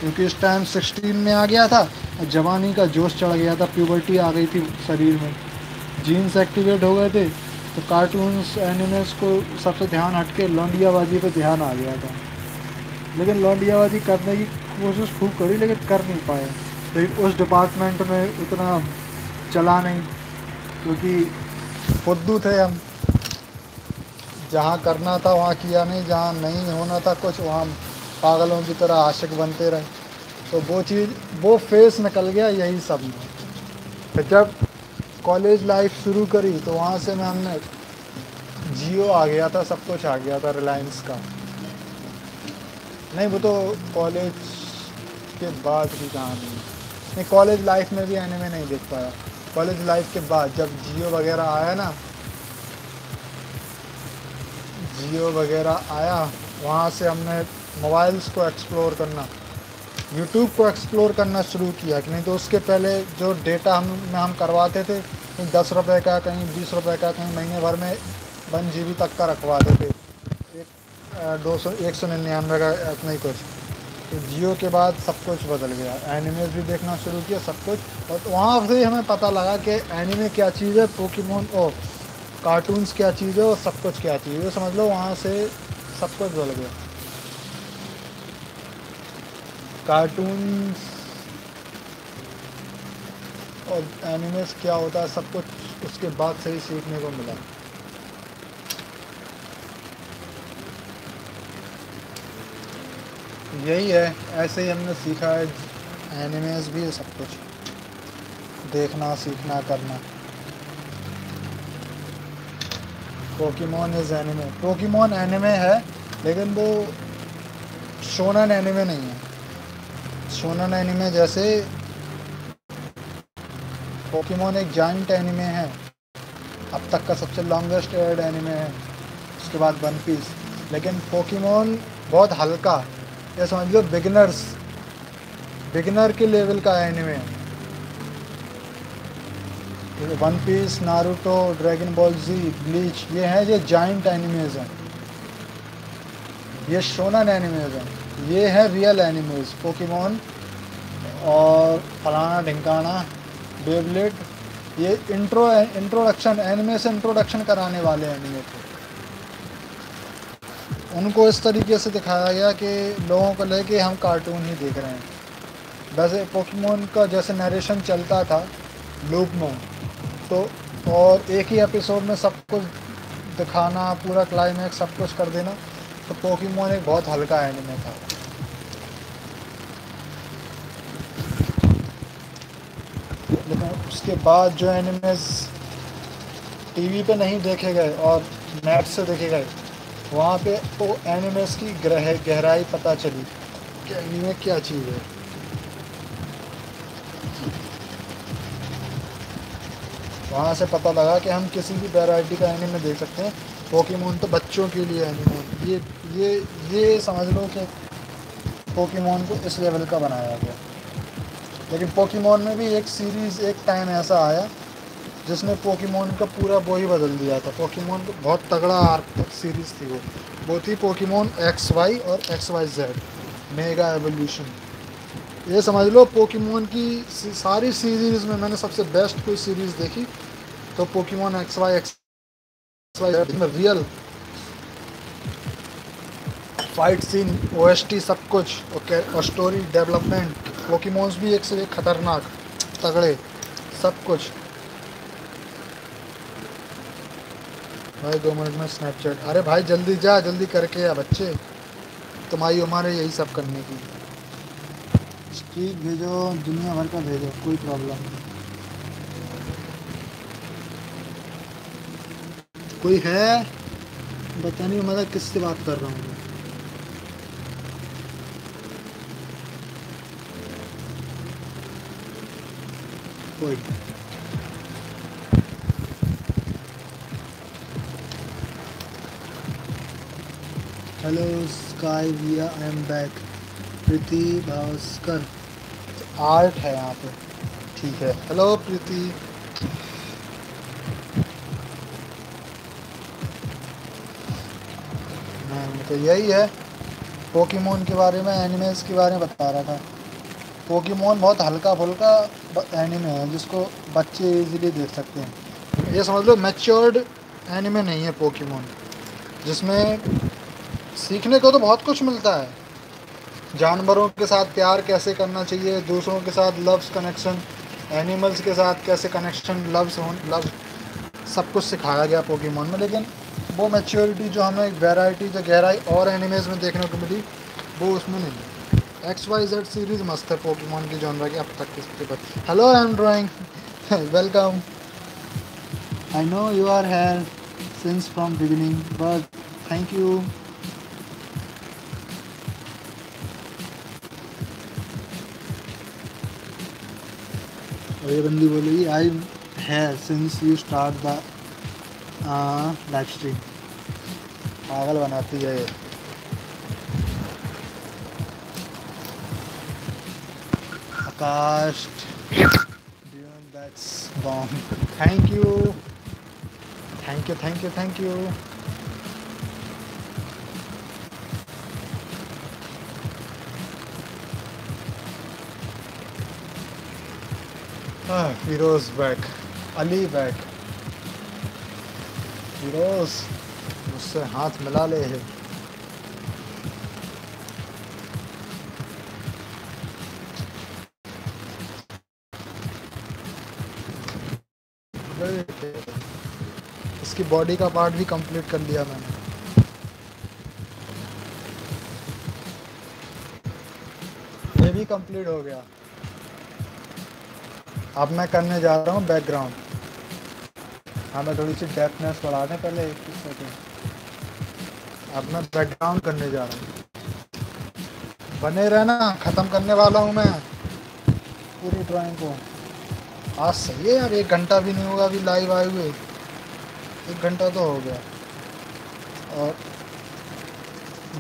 क्योंकि इस टाइम सिक्सटीन में आ गया था, जवानी का जोश चढ़ गया था, प्यूबर्टी आ गई थी शरीर में, जीन्स एक्टिवेट हो गए थे। तो कार्टून्स एनिमेस को सबसे ध्यान हटके लौंडियाबाजी पे ध्यान आ गया था। लेकिन लौंडियाबाजी करने की कोशिश खूब करी लेकिन कर नहीं पाए। लेकिन उस डिपार्टमेंट में उतना चला नहीं, क्योंकि फुद्दू थे हम। जहाँ करना था वहाँ किया नहीं, जहाँ नहीं होना था कुछ वहाँ पागलों की तरह आशिक बनते रहे। तो वो चीज़, वो फेस निकल गया यही सब में। फिर जब कॉलेज लाइफ शुरू करी तो वहाँ से मैं हमने जियो आ गया था, सब कुछ आ गया था, रिलायंस का नहीं, वो तो कॉलेज के बाद की कहानी नहीं। कॉलेज लाइफ में भी एनिमे नहीं देख पाया। कॉलेज लाइफ के बाद जब जियो वगैरह आया ना, जियो वगैरह आया, वहाँ से हमने मोबाइल्स को एक्सप्लोर करना, यूट्यूब को एक्सप्लोर करना शुरू किया। कि नहीं तो उसके पहले जो डेटा हम में हम करवाते थे, कहीं दस रुपये का, कहीं बीस रुपये का, कहीं महीने भर में वन जी बी तक का रखवाते थे, एक दो सौ एक सौ निन्यानवे का इतना ही कुछ। तो जियो के बाद सब कुछ बदल गया, एनिमे भी देखना शुरू किया, सब कुछ। और वहाँ से हमें पता लगा कि एनिमे क्या चीज़ है, पोकेमोन और कार्टून्स क्या चीज़ है, और सब कुछ क्या चीज़ है। समझ लो वहाँ से सब कुछ बदल गया। कार्टून्स और एनिमेस क्या होता है सब कुछ उसके बाद से ही सीखने को मिला। यही है, ऐसे ही हमने सीखा है एनिमेस भी, सब कुछ देखना, सीखना, करना। Pokemon is anime. Pokemon anime है लेकिन वो शोनन एनिमे नहीं है। शोनन एनिमे जैसे पोकेमॉन एक जायंट एनिमे है, अब तक का सबसे लॉन्गेस्ट एड एनिमे है, उसके बाद वन पीस। लेकिन पोकेमॉन बहुत हल्का, ये समझ लो बिगिनर्स बिगिनर के लेवल का एनिमे है। One Piece, Naruto, Dragon Ball Z, Bleach, ये हैं जो जाइंट एनिमेज हैं, ये शोनन एनिमेज हैं, ये हैं रियल एनिमेज। पोकेमॉन और फलाना ढिंकाना बेबलेट, ये इंट्रो इंट्रोडक्शन एनिमे से इंट्रोडक्शन कराने वाले एनिमे थे। उनको इस तरीके से दिखाया गया कि लोगों को लगे कि हम कार्टून ही देख रहे हैं। वैसे पोकेमॉन का जैसे नरेशन चलता था लूप में, तो और एक ही एपिसोड में सब कुछ दिखाना, पूरा क्लाइमैक्स सब कुछ कर देना, तो पोकेमॉन एक बहुत हल्का एनिमे था। लेकिन उसके बाद जो एनिमेज टीवी पे नहीं देखे गए और नेट से देखे गए, वहाँ पे वो एनिमेज की गह गहराई पता चली कि एनिमे क्या चीज़ है। वहाँ से पता लगा कि हम किसी भी वैरायटी का एनिमे देख सकते हैं। पोकेमॉन तो बच्चों के लिए एनिमे, ये ये ये समझ लो कि पोकेमॉन को इस लेवल का बनाया गया। लेकिन पोकेमॉन में भी एक सीरीज़ एक टाइम ऐसा आया जिसने पोकेमॉन का पूरा वो ही बदल दिया था। पोकेमॉन को बहुत तगड़ा आर्क सीरीज़ थी, वो वो थी पोकेमॉन एक्स वाई और X Y Z mega evolution. ये समझ लो पोकेमॉन की सारी सीरीज़ में मैंने सबसे बेस्ट कोई सीरीज़ देखी तो Pokemon X Y X Y Z में real fight scene, O S T, सब कुछ और स्टोरी डेवलपमेंट, पोकेमॉन्स भी एक से एक खतरनाक तगड़े, सब कुछ। भाई दो मिनट में स्नैपचैट, अरे भाई जल्दी जा, जल्दी करके या बच्चे, तुम्हारी उम्र है यही सब करने की। ठीक भेजो, दुनिया भर का भेजो, कोई प्रॉब्लम नहीं। कोई है पता नहीं, मतलब किससे बात कर रहा हूँ। हेलो स्काई विया, I am back. Preeti Bhaskar art है यहाँ पे, ठीक है। हेलो प्रीति, तो यही है पोकेमॉन के बारे में, एनिमेज के बारे में बता रहा था। पोकेमॉन बहुत हल्का फुल्का एनिमे है जिसको बच्चे इजीली देख सकते हैं। ये समझ लो मैच्योर्ड एनिमे नहीं है पोकेमॉन, जिसमें सीखने को तो बहुत कुछ मिलता है। जानवरों के साथ प्यार कैसे करना चाहिए, दूसरों के साथ लव्स कनेक्शन, एनिमल्स के साथ कैसे कनेक्शन, लव्स लव सब कुछ सिखाया गया पोकेमॉन में। लेकिन वो मैच्योरिटी जो हमें वेराइटी जो गहराई और एनिमेज में देखने को मिली वो उसमें नहीं है। एक्स वाई जेड सीरीज मस्त है पोकेमॉन की जॉनरा की अब तक किस पर। Hello I am drawing, welcome. I know you are here since from beginning but thank you. ये बंदी बोली I am here since you start the live stream, पागल बनाती है ये। Cast, that's bomb. Thank you, thank you, thank you, thank you. Ah, Firoz back, Ali back. Firoz, मुझसे हाथ मिला ले है। इसकी बॉडी का पार्ट भी कंप्लीट कर लिया मैंने। ये भी कंप्लीट हो गया। अब मैं करने जा रहा हूँ बैकग्राउंड। हाँ, मैं थोड़ी सी डेप्थनेस बढ़ा दें पहले, एक सेकेंड। अब मैं बैकग्राउंड करने जा रहा हूँ, बने रहना, ख़त्म करने वाला हूँ मैं पूरी ड्राइंग को आज। सही है यार, एक घंटा भी नहीं होगा अभी लाइव आए हुए। एक घंटा तो हो गया और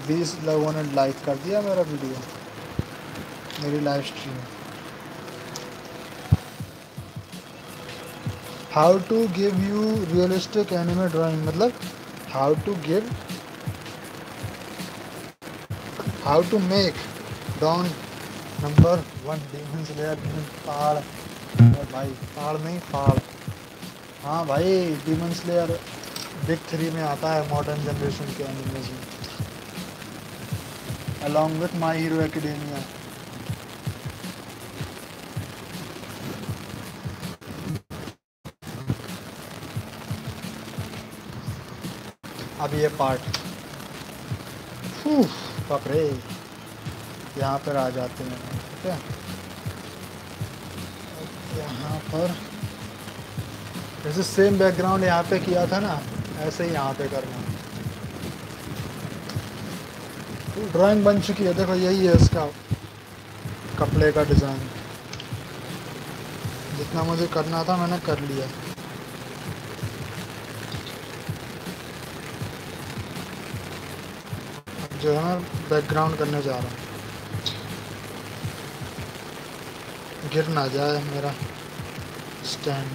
बीस लोगों ने लाइक कर दिया मेरा वीडियो, मेरी live stream. How to give you realistic anime drawing, मतलब how to give how to make don number one demon slayer पहाड़। भाई पहाड़ नहीं पहाड़, हाँ भाई डीमन स्लेयर बिग थ्री में आता है मॉडर्न जनरेशन के एनिमेज में, along with my hero academia. अब ये पार्ट कपड़े यहाँ पर आ जाते हैं, ठीक है। यहाँ पर जैसे सेम बैकग्राउंड यहाँ पे किया था ना, ऐसे ही यहाँ पे करना। तो ड्राइंग बन चुकी है, देखो यही है इसका कपड़े का डिज़ाइन। जितना मुझे करना था मैंने कर लिया। जो है मैं बैकग्राउंड करने जा रहा हूँ, गिर ना जाए मेरा स्टैंड।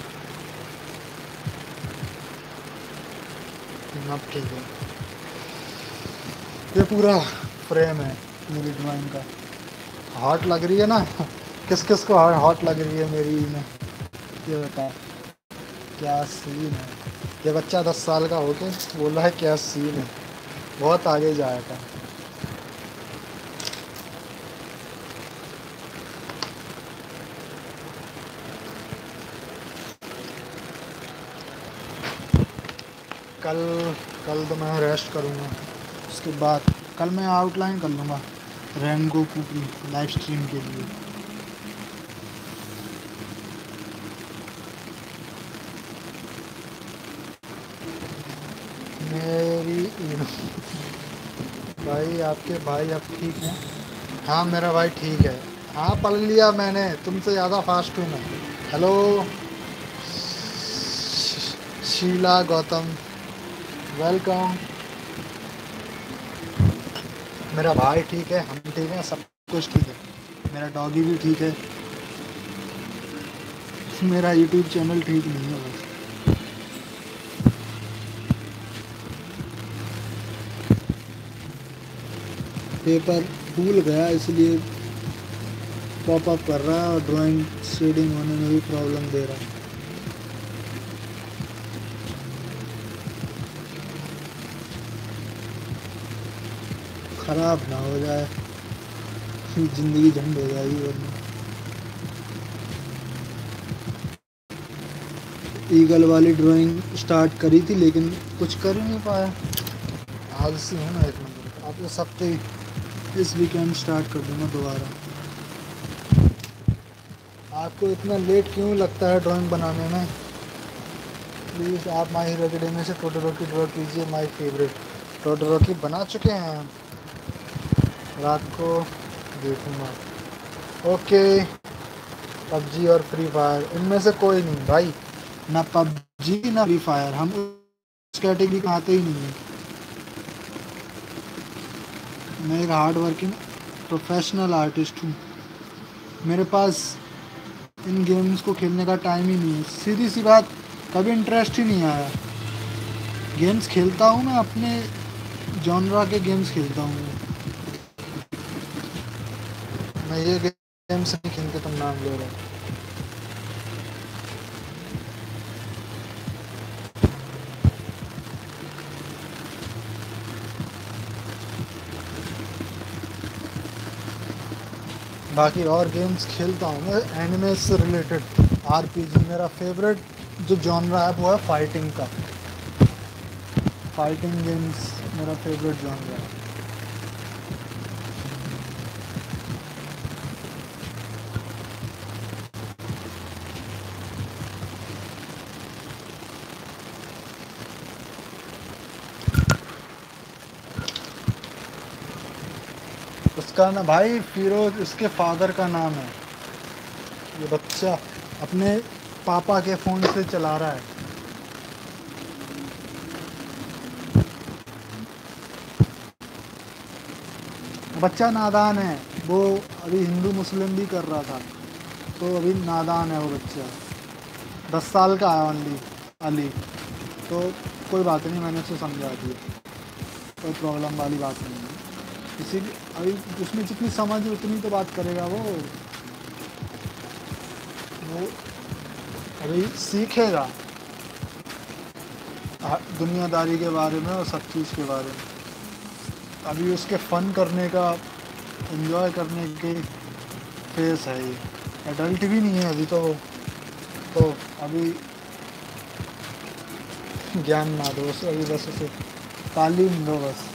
अब ठीक है, ये पूरा फ्रेम है मेरी ड्राइंग का। हार्ट लग रही है ना, किस किस को हार्ट लग रही है मेरी में, ये बताओ क्या सीन है। ये बच्चा दस साल का होके बोल रहा है क्या सीन है, बहुत आगे जाएगा। कल कल तो मैं रेस्ट करूँगा, उसके बाद कल मैं आउटलाइन कर लूँगा रैंगोकू की लाइव स्ट्रीम के लिए। मेरी भाई आपके भाई आप ठीक हैं? हाँ मेरा भाई ठीक है, हाँ पढ़ लिया मैंने, तुमसे ज़्यादा फास्ट हूँ मैं। Hello Sheela Gautam, welcome. मेरा भाई ठीक है, हम ठीक हैं, सब कुछ ठीक है। मेरा डॉगी भी ठीक है, मेरा यूट्यूब चैनल ठीक नहीं है बस। पेपर भूल गया इसलिए पॉपअप कर रहा है और ड्राइंग शेडिंग होने में भी प्रॉब्लम दे रहा है। खराब ना हो जाए, जिंदगी झंड हो जाएगी वरना। ईगल वाली ड्राइंग स्टार्ट करी थी लेकिन कुछ कर ही नहीं पाया, आलसी है ना एक नंबर। आप इस हफ्ते इस वीकेंड स्टार्ट कर दूंगा दोबारा। आपको इतना लेट क्यों लगता है ड्राइंग बनाने में? प्लीज़ आप माई हीरो एकेडमी से टोटोरोकी ड्रॉ कीजिए, माई फेवरेट। टोटोरोकी बना चुके हैं, रात को देखूंगा। ओके पबजी और फ्री फायर, इनमें से कोई नहीं भाई, ना पबजी ना फ्री फायर, हम उस कैटेगरी में आते ही नहीं है। मैं एक हार्ड वर्किंग प्रोफेशनल आर्टिस्ट हूँ, मेरे पास इन गेम्स को खेलने का टाइम ही नहीं है। सीधी सी बात, कभी इंटरेस्ट ही नहीं आया। गेम्स खेलता हूँ मैं, अपने जॉनरा के गेम्स खेलता हूँ मैं, ये गेम्स नहीं खेल के तुम नाम ले रहे हो। बाकी और गेम्स खेलता हूँ मैं एनिमे से रिलेटेड। आरपीजी मेरा फेवरेट जो जॉनरा है वो है फाइटिंग का, फाइटिंग गेम्स मेरा फेवरेट जॉनरा है। उसका ना भाई फिरोज, इसके फादर का नाम है। ये बच्चा अपने पापा के फ़ोन से चला रहा है, बच्चा नादान है, वो अभी हिंदू मुस्लिम भी कर रहा था, तो अभी नादान है वो बच्चा, दस साल का आया ओनली अली, तो कोई बात नहीं, मैंने उसको समझा दिया, कोई प्रॉब्लम वाली बात नहीं है। इसी अभी उसमें जितनी समझ उतनी तो बात करेगा वो वो अभी सीखेगा दुनियादारी के बारे में और सब चीज़ के बारे में। अभी उसके फ़न करने का, एंजॉय करने की फेस है ये, एडल्ट भी नहीं है अभी तो तो अभी ज्ञान ना दो, अभी बस उसे तालीम दो बस।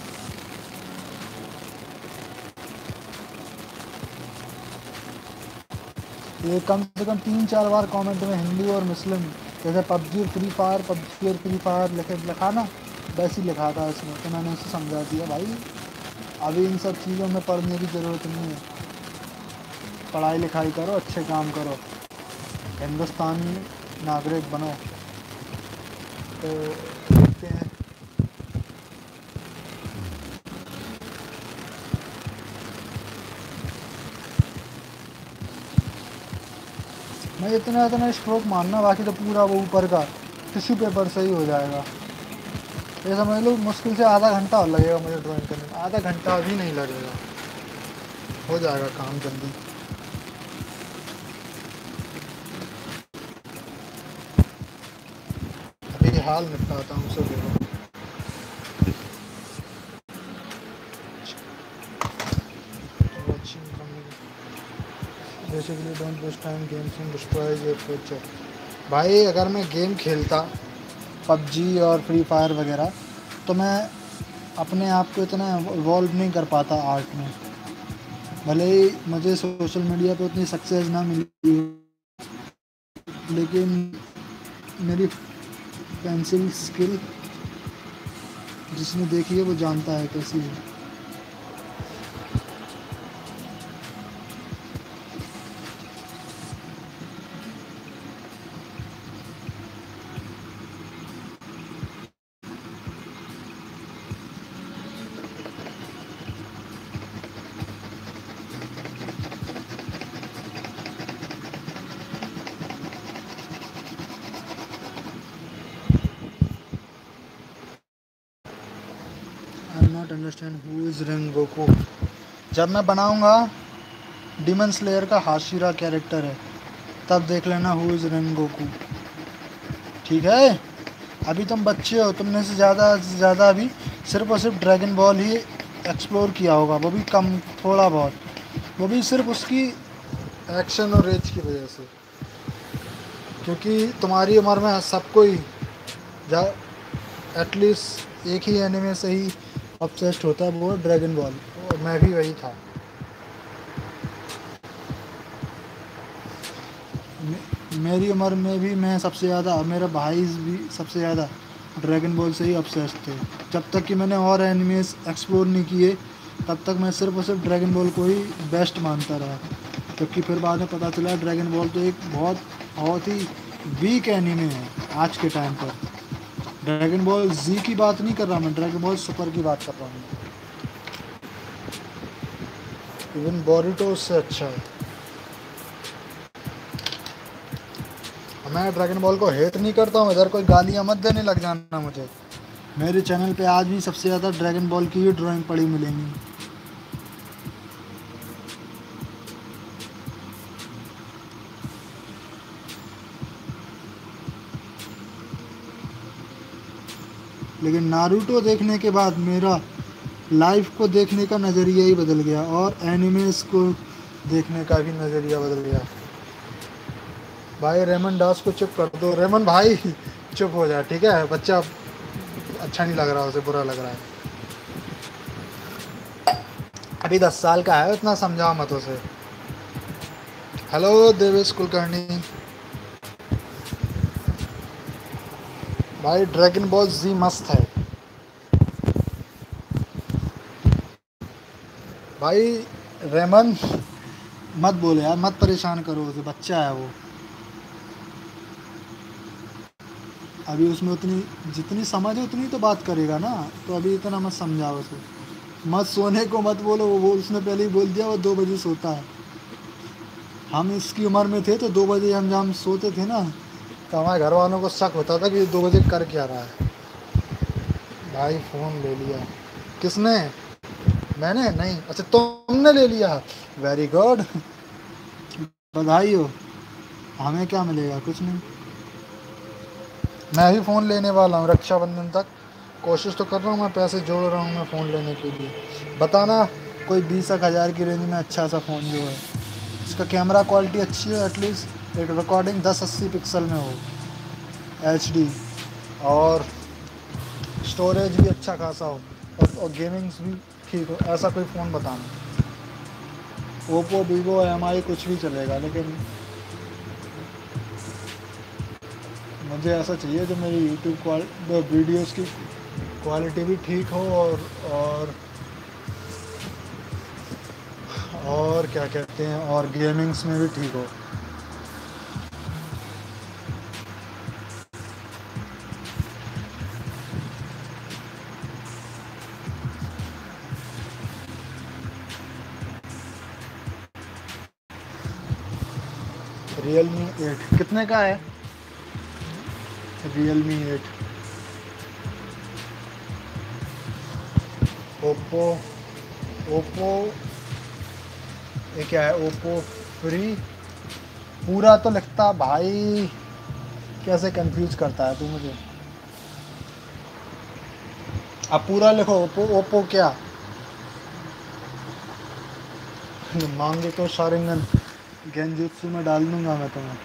ये कम से कम तीन चार बार कमेंट में हिंदू और मुस्लिम, जैसे पबजी और फ्री फायर, पबजी और फ्री फायर लिखे लिखा ना, वैसे ही लिखा था इसमें, तो मैंने उसे समझा दिया भाई अभी इन सब चीज़ों में पढ़ने की ज़रूरत नहीं है, पढ़ाई लिखाई करो, अच्छे काम करो, हिंदुस्तानी नागरिक बनो। तो देखते हैं मैं इतना इतना स्ट्रोक मारना, बाकी तो पूरा वो ऊपर का टिश्यू पेपर से ही हो जाएगा, ये समझ लो। मुश्किल से आधा घंटा लगेगा मुझे ड्राइंग करने में, आधा घंटा भी नहीं लगेगा, हो जाएगा काम जल्दी। अभी हाल निपटाता हूँ उसे देखो। Basically don't waste time games and destroy your future. भाई अगर मैं गेम खेलता पबजी और फ्री फायर वगैरह, तो मैं अपने आप को इतना इवॉल्व नहीं कर पाता आर्ट में, भले ही मुझे सोशल मीडिया पे उतनी सक्सेस ना मिली, लेकिन मेरी पेंसिल स्किल जिसने देखी है वो जानता है कैसी है। Who is Rengoku? जब मैं बनाऊंगा Demon Slayer का हाशिरा कैरेक्टर है, तब देख लेना Who is Rengoku, ठीक है? अभी तुम बच्चे हो, तुमने से ज़्यादा से ज़्यादा अभी सिर्फ और सिर्फ ड्रैगन बॉल ही एक्सप्लोर किया होगा, वो भी कम, थोड़ा बहुत, वो भी सिर्फ उसकी एक्शन और रेंज की वजह से, क्योंकि तुम्हारी उम्र में सबको ही एटलीस्ट एक ही एनिमे से ही ऑब्सेस्ड होता है, वो ड्रैगन बॉल, और मैं भी वही था। मे, मेरी उम्र में भी मैं सबसे ज़्यादा, मेरा भाई भी सबसे ज़्यादा ड्रैगन बॉल से ही ऑब्सेस्ड थे। जब तक कि मैंने और एनिमेस एक्सप्लोर नहीं किए, तब तक मैं सिर्फ और सिर्फ ड्रैगन बॉल को ही बेस्ट मानता रहा, जबकि फिर बाद में पता चला ड्रैगन बॉल तो एक बहुत बहुत ही वीक एनिमे है आज के टाइम पर। ड्रैगन बॉल जी की बात नहीं कर रहा मैं, ड्रैगन बॉल सुपर की बात कर रहा हूँ। इवन बोरुतो से अच्छा है। मैं ड्रैगन बॉल को हेट नहीं करता हूँ, इधर कोई गालियाँ मत देने लग जाना मुझे। मेरे चैनल पे आज भी सबसे ज़्यादा ड्रैगन बॉल की ही ड्राइंग पड़ी मिलेंगी। लेकिन नारुतो देखने के बाद मेरा लाइफ को देखने का नज़रिया ही बदल गया, और एनिमेस को देखने का भी नज़रिया बदल गया। भाई रेमन दास को चुप कर दो, रेमन भाई चुप हो जाए, ठीक है? बच्चा अच्छा नहीं लग रहा, उसे बुरा लग रहा है। अभी दस साल का है, इतना समझाओ मत उसे। हेलो देवेश कुलकर्णी भाई, ड्रैगन बॉल जी मस्त है भाई। रेमन मत बोले यार, मत परेशान करो उसे, बच्चा है वो, अभी उसमें उतनी जितनी समझ है उतनी तो बात करेगा ना, तो अभी इतना मत समझाओ उसे। मत सोने को मत बोलो, वो उसने पहले ही बोल दिया वो दो बजे सोता है। हम इसकी उम्र में थे तो दो बजे हम जब हम सोते थे ना तो हमारे घर वालों को शक होता था कि ये दो बजे कर क्या रहा है। भाई फ़ोन ले लिया। किसने? मैंने नहीं। अच्छा तुमने ले लिया, वेरी गुड, बधाई हो। हमें क्या मिलेगा? कुछ नहीं। मैं भी फ़ोन लेने वाला हूँ रक्षाबंधन तक, कोशिश तो कर रहा हूँ, मैं पैसे जोड़ रहा हूँ मैं फ़ोन लेने के लिए। बताना कोई बीस एक हज़ार की रेंज में अच्छा सा फ़ोन जो है, इसका कैमरा क्वालिटी अच्छी हो, एटलीस्ट एक रिकॉर्डिंग दस अस्सी पिक्सल में हो एचडी, और स्टोरेज भी अच्छा खासा हो, और, और गेमिंग्स भी ठीक हो। ऐसा कोई फ़ोन बताना। ओप्पो, वीवो, एम आई कुछ भी चलेगा, लेकिन मुझे ऐसा चाहिए जो मेरी यूट्यूब क्वालिटी वीडियोस की क्वालिटी भी ठीक हो, और और और क्या कहते हैं, और गेमिंग्स में भी ठीक हो। रियलमी एट कितने का है? Realme एट, ओप्पो, ओप्पो ये क्या है, ओप्पो फ्री पूरा तो लगता। भाई कैसे कंफ्यूज करता है तू मुझे। अब पूरा लिखो ओप्पो, ओप्पो क्या मांगे तो शारिंगन गेंजित्सु में डाल दूंगा मैं तुम्हें।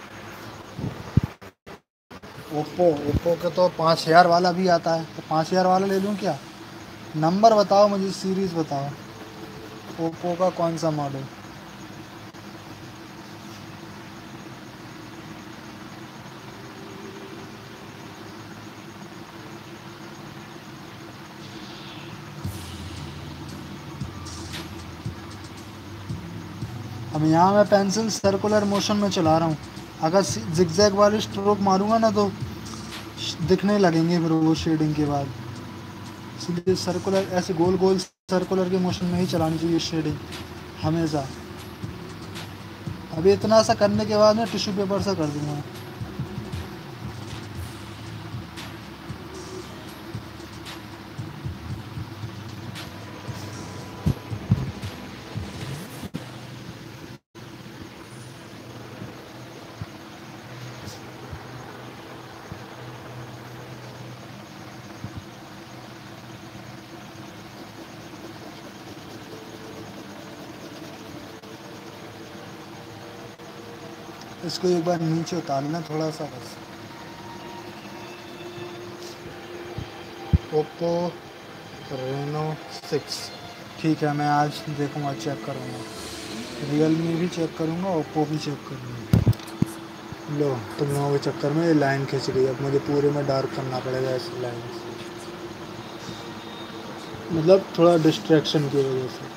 ओप्पो, ओप्पो का तो पाँच हज़ार वाला भी आता है, तो पाँच हज़ार वाला ले लूँ क्या? नंबर बताओ मुझे, सीरीज़ बताओ, ओप्पो का कौन सा मॉडल? अब यहाँ मैं पेंसिल सर्कुलर मोशन में चला रहा हूँ, अगर जिगजैग वाले स्ट्रोक मारूंगा ना तो दिखने लगेंगे फिर वो शेडिंग के बाद। इसलिए सर्कुलर ऐसे गोल गोल सर्कुलर के मोशन में ही चलानी चाहिए शेडिंग हमेशा। अभी इतना सा करने के बाद मैं टिश्यू पेपर से कर दूंगा। इसको एक बार नीचे उतारना थोड़ा सा बस। ओप्पो रेनो सिक्स ठीक है, मैं आज देखूंगा, चेक करूंगा, रियलमी भी चेक करूंगा, ओप्पो भी चेक करूंगा। लो तुम लोगों के चक्कर में ये लाइन खींच गई, अब मुझे पूरे में डार्क करना पड़ेगा इस लाइन से, मतलब थोड़ा डिस्ट्रैक्शन की वजह से।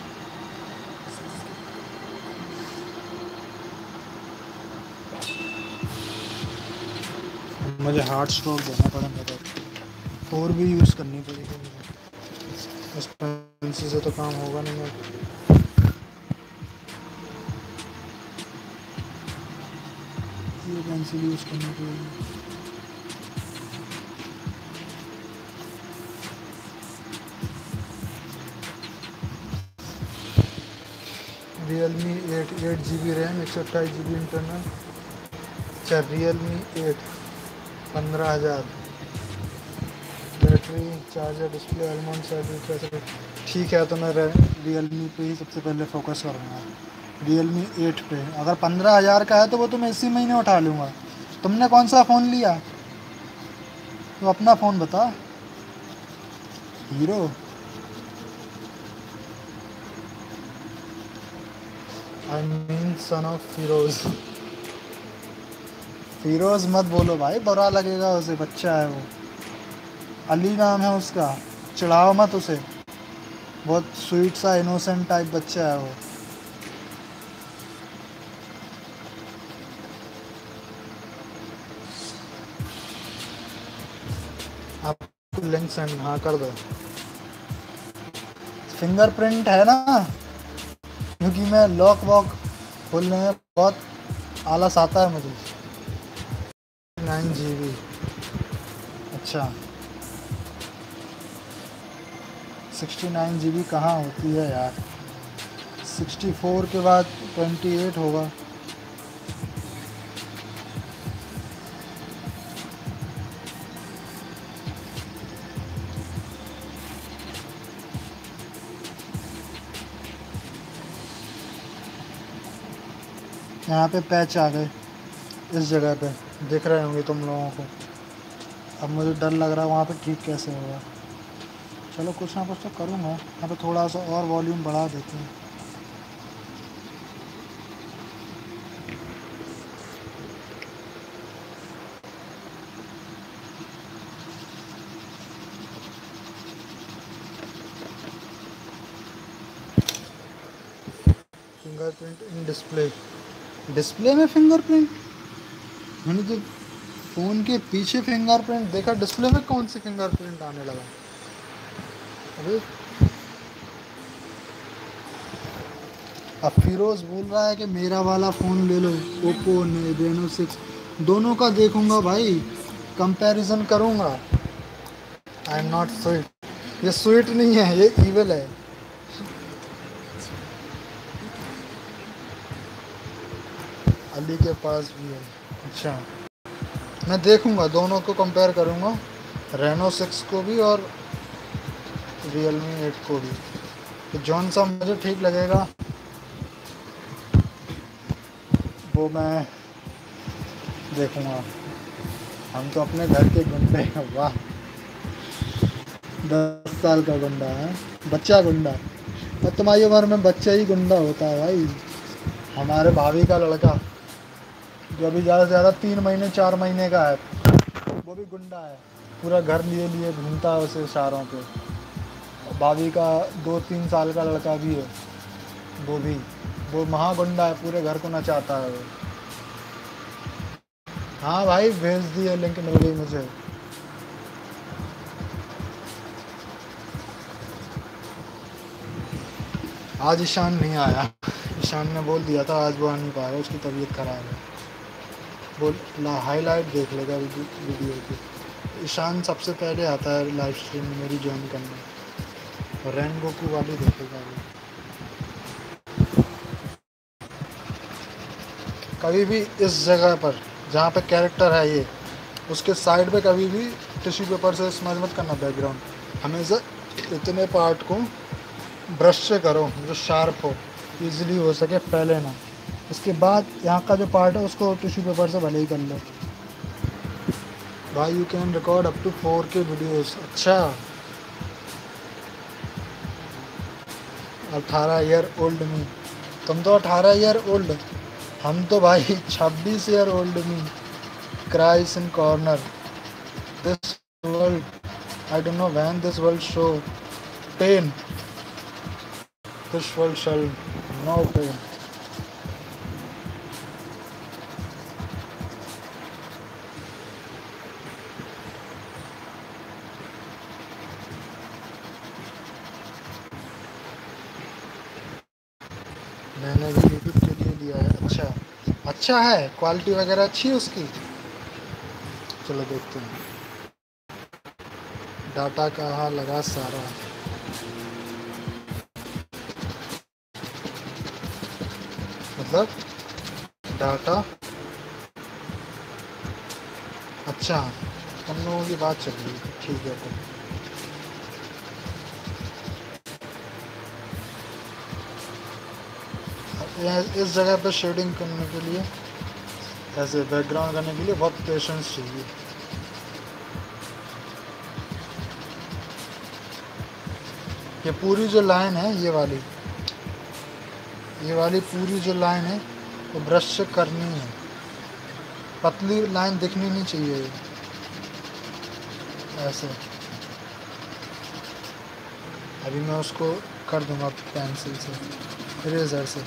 मुझे हार्ड स्ट्रोक देना पड़ेगा तो और भी यूज़ करनी पड़ेगी मुझे, इस पेंसिल से तो काम होगा नहीं। ये पेंसिल यूज़ करनी पड़ेगी। Realme eight, eight G B RAM, एक सौ अट्ठाईस जी बी इंटरनल। अच्छा रियलमी एट पंद्रह हज़ार, बैटरी, चार्जर, डिस्प्ले, एलमोन सर्विस ठीक है, तो मैं रियलमी पे ही सबसे पहले फोकस करूँगा, रियलमी एट पे। अगर पंद्रह हज़ार का है तो वो तो मैं इसी महीने उठा लूँगा। तुमने कौन सा फ़ोन लिया? तो अपना फ़ोन बता। Hero? I mean son of heroes. Firoz मत बोलो भाई, बुरा लगेगा उसे, बच्चा है वो। अली नाम है उसका, चिढ़ाओ मत उसे, बहुत स्वीट सा इनोसेंट टाइप बच्चा है वो। आप लिंक सेंड हाँ कर दो। फिंगरप्रिंट है ना, क्योंकि मैं लॉक वॉक खोलने में बहुत आलस आता है मुझे। नाइन जी बी, अच्छा सिक्सटी नाइन जी बी कहाँ होती है यार। सिक्सटी फोर के बाद ट्वेंटी एट होगा। यहाँ पे पैच आ गए इस जगह पे, दिख रहे होंगे तुम लोगों को। अब मुझे डर लग रहा है वहाँ पे ठीक कैसे होगा। चलो कुछ ना कुछ तो करूँगा। यहाँ पे थोड़ा सा और वॉल्यूम बढ़ा देते हैं। फिंगरप्रिंट इन डिस्प्ले, डिस्प्ले में फिंगरप्रिंट, मैंने तो फ़ोन के पीछे फिंगरप्रिंट देखा, डिस्प्ले में कौन से फिंगरप्रिंट आने लगा। अरे अब फिरोज बोल रहा है कि मेरा वाला फ़ोन ले लो, ओप्पो रेनो सिक्स, दोनों का देखूंगा भाई, कंपैरिजन करूंगा। आई एम नॉट स्वीट, ये स्वीट नहीं है, ये ईविल है। अली के पास भी है, अच्छा मैं देखूंगा, दोनों को कंपेयर करूंगा, रेनो सिक्स को भी और रियलमी एट को भी, तो जौन सा मुझे ठीक लगेगा वो मैं देखूंगा। हम तो अपने घर के गुंडे हैं, वाह, दस साल का गुंडा है, बच्चा गुंडा। तो तुम्हारी उम्र में बच्चा ही गुंडा होता है भाई। हमारे भाभी का लड़का जो अभी ज़्यादा से ज़्यादा तीन महीने चार महीने का है, वो भी गुंडा है, पूरा घर लिए लिए घूमता है उसे इशारों पे। भाभी का दो तीन साल का लड़का भी है, वो भी वो महागुंडा है, पूरे घर को नचाता है वो। हाँ भाई भेज दिए, लिंक मिल गई मुझे। आज ईशान नहीं आया, ईशान ने बोल दिया था आज वो आ नहीं पा रहा, उसकी तबीयत खराब है। बोल हाईलाइट देख लेगा वीडियो की। ईशान सबसे पहले आता है लाइव स्ट्रीम मेरी ज्वाइन करने, और रैन गोकू वाली देखेगा। कभी भी इस जगह पर जहाँ पे कैरेक्टर है ये, उसके साइड पे कभी भी टिश्यू पेपर से स्मज मत करना बैकग्राउंड, हमेशा इतने पार्ट को ब्रश से करो जो शार्प हो, ईजिली हो सके, फैले ना। उसके बाद यहाँ का जो पार्ट है उसको टिश्यू पेपर से भले ही कर लो भाई। You can record up to four K videos, अच्छा अठारह ईयर ओल्ड मी, तुम तो अठारह ईयर ओल्ड, हम तो भाई छब्बीस year old me. Cries in corner, this world I don't know when this world show pain, this world shall know pain. मैंने भी यूट्यूब के लिए लिया है, अच्छा अच्छा है, क्वालिटी वगैरह अच्छी है उसकी। चलो देखते हैं डाटा कहाँ लगा सारा। मतलब डाटा, अच्छा हम लोगों की बात चल रही है, ठीक है। तो इस जगह पर शेडिंग करने के लिए, ऐसे बैकग्राउंड करने के लिए बहुत पेशेंस चाहिए। ये पूरी जो लाइन है, ये वाली ये वाली पूरी जो लाइन है वो ब्रश से करनी है, पतली लाइन दिखनी नहीं चाहिए ये। ऐसे अभी मैं उसको कर दूंगा पेंसिल से, इरेजर से।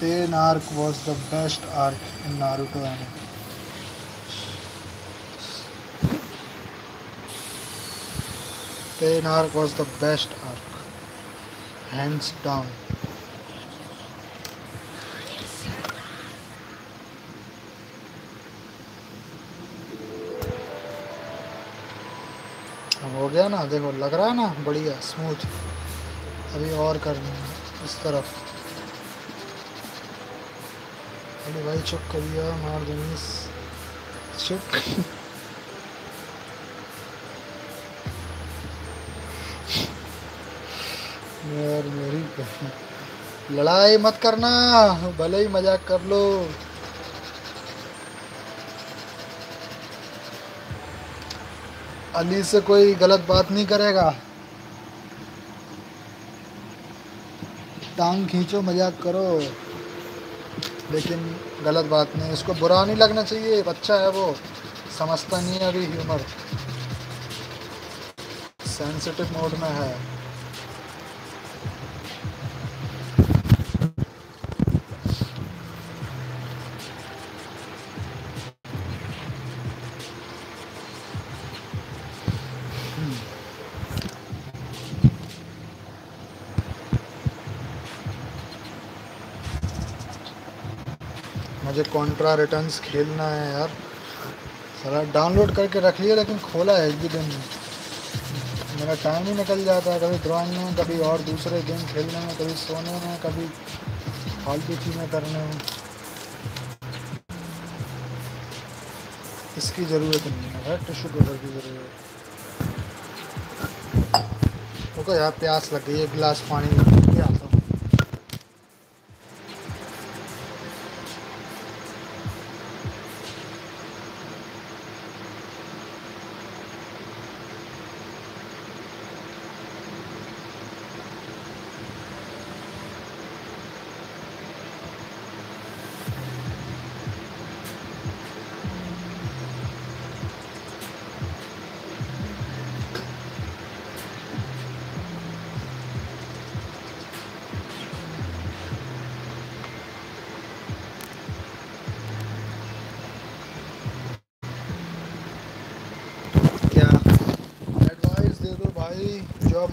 Pain arc was the best arc in Naruto anime. Pain arc was the best arc, hands down. अब हो गया ना, देखो लग रहा है ना, बढ़िया स्मूथ। अभी और करनी है इस तरफ। अरे भाई चुप करिए, मार दूंगी चुप। यार मेरी लड़ाई मत करना, भले ही मजाक कर लो। अली से कोई गलत बात नहीं करेगा। टांग खींचो, मजाक करो, लेकिन गलत बात नहीं। उसको बुरा नहीं लगना चाहिए, बच्चा है वो, समझता नहीं है अभी, ह्यूमर सेंसिटिव मोड में है। कॉन्ट्रा रिटर्न्स खेलना है यार, सारा डाउनलोड करके रख लिया लेकिन खोला है एक भी दिन में। मेरा टाइम ही निकल जाता है, कभी ड्राइंग में, कभी और दूसरे गेम खेलने में, कभी सोने में, कभी फालतू चीज़ें करने में। इसकी ज़रूरत नहीं है यार, टिश्यू पेपर की ज़रूरत है। ओके यार प्यास लग गई, एक गिलास पानी।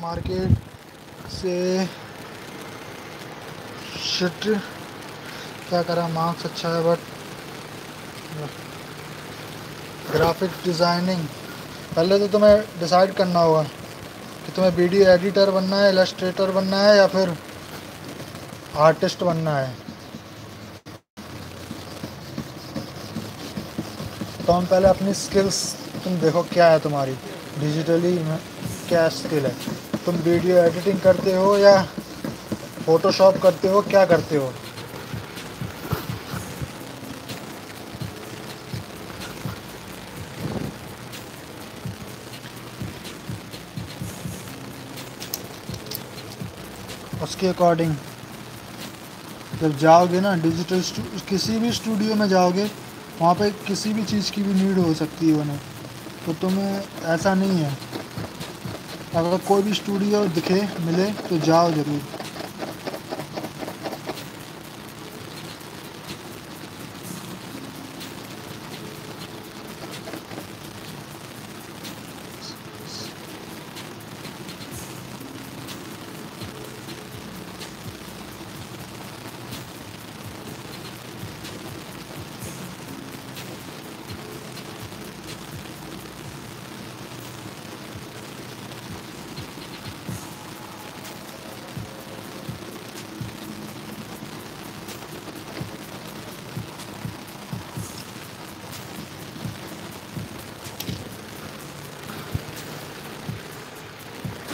मार्केट से शिट क्या करा, मार्क्स अच्छा है बट ग्राफिक डिज़ाइनिंग। पहले तो तुम्हें डिसाइड करना होगा कि तुम्हें वीडियो एडिटर बनना है, इलस्ट्रेटर बनना है या फिर आर्टिस्ट बनना है। तो हम पहले अपनी स्किल्स तुम देखो क्या है तुम्हारी, डिजिटली में क्या स्किल है, तुम वीडियो एडिटिंग करते हो या फोटोशॉप करते हो, क्या करते हो। उसके अकॉर्डिंग जब जाओगे ना डिजिटल किसी भी स्टूडियो में जाओगे, वहाँ पे किसी भी चीज़ की भी नीड हो सकती है उन्हें, तो तुम्हें ऐसा नहीं है। अगर कोई भी स्टूडियो दिखे मिले तो जाओ ज़रूर।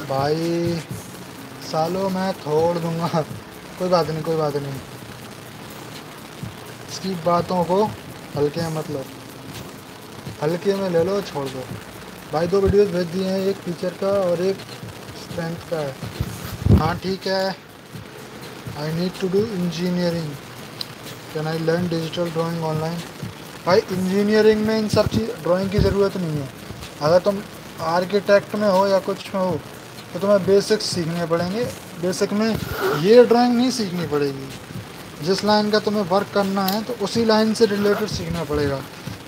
भाई सालों मैं छोड़ दूंगा, कोई बात नहीं कोई बात नहीं, इसकी बातों को हल्के में मत लो, हल्के में ले लो, छोड़ दो भाई। दो वीडियोस भेज दिए हैं, एक फीचर का और एक स्ट्रेंथ का है। हाँ ठीक है। I need to do engineering, can I learn digital drawing online. भाई इंजीनियरिंग में इन सब चीज ड्राइंग की ज़रूरत नहीं है। अगर तुम आर्किटेक्ट में हो या कुछ में हो तो तुम्हें बेसिक्स सीखने पड़ेंगे। बेसिक में ये ड्राइंग नहीं सीखनी पड़ेगी, जिस लाइन का तुम्हें वर्क करना है तो उसी लाइन से रिलेटेड सीखना पड़ेगा।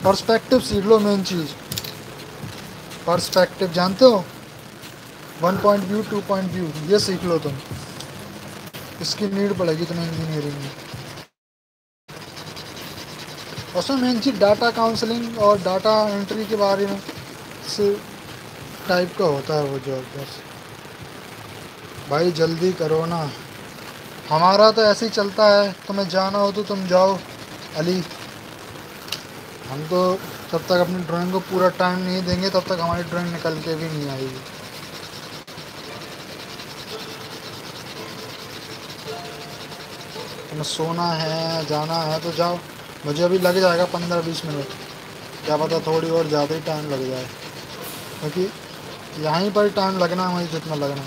पर्सपेक्टिव सीख लो, मेन चीज़ पर्सपेक्टिव जानते हो, one point view, two point view, ये सीख लो तुम, इसकी नीड पड़ेगी तुम्हें इंजीनियरिंग में। उसमें मेन चीज़ डाटा काउंसलिंग और डाटा एंट्री के बारे में से टाइप का होता है वो जॉब। बस भाई जल्दी करो ना, हमारा तो ऐसे ही चलता है, तुम्हें जाना हो तो तुम जाओ अली, हम तो तब तक अपनी ड्राइंग को पूरा टाइम नहीं देंगे तब तक हमारी ड्राइंग निकल के भी नहीं आएगी। तुम्हें सोना है, जाना है तो जाओ, मुझे अभी लग जाएगा पंद्रह बीस मिनट, क्या पता थोड़ी और ज़्यादा ही टाइम लग जाए, क्योंकि तो यहीं पर टाइम लगना मुझे जितना लगना,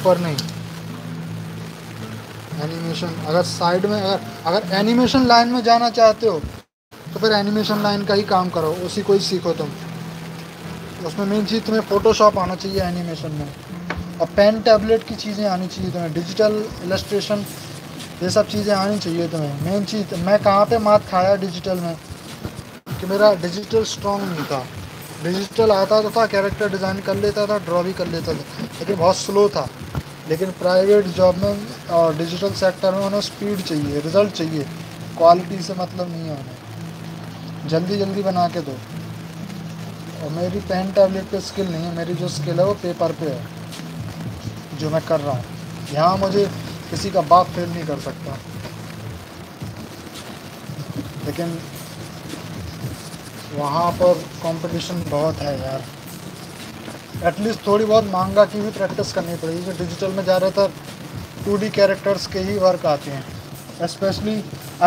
ऊपर नहीं। एनिमेशन, अगर साइड में अगर अगर एनिमेशन लाइन में जाना चाहते हो तो फिर एनिमेशन लाइन का ही काम करो, उसी को ही सीखो तुम। उसमें मेन चीज़ तुम्हें फ़ोटोशॉप आना चाहिए एनिमेशन में, और पेन टैबलेट की चीज़ें आनी चाहिए तुम्हें, डिजिटल इलस्ट्रेशन, ये सब चीज़ें आनी चाहिए तुम्हें। मेन चीज़ मैं कहाँ पे मात खाया डिजिटल में, कि मेरा डिजिटल स्ट्रॉन्ग नहीं था। डिजिटल आता तो था, कैरेक्टर डिज़ाइन कर लेता था, ड्रॉ भी कर लेता था, लेकिन बहुत स्लो था। लेकिन प्राइवेट जॉब में और डिजिटल सेक्टर में उन्हें स्पीड चाहिए, रिजल्ट चाहिए, क्वालिटी से मतलब नहीं है उन्हें, जल्दी जल्दी बना के दो। और मेरी पेन टैबलेट पे स्किल नहीं है, मेरी जो स्किल है वो पेपर पे है जो मैं कर रहा हूँ। यहाँ मुझे किसी का बाप फेल नहीं कर सकता। लेकिन वहाँ पर कंपटीशन बहुत है यार, एटलीस्ट थोड़ी बहुत मांगा की भी प्रैक्टिस करनी पड़ेगी। तो डिजिटल में ज़्यादातर टू डी कैरेक्टर्स के ही वर्क आते हैं, स्पेशली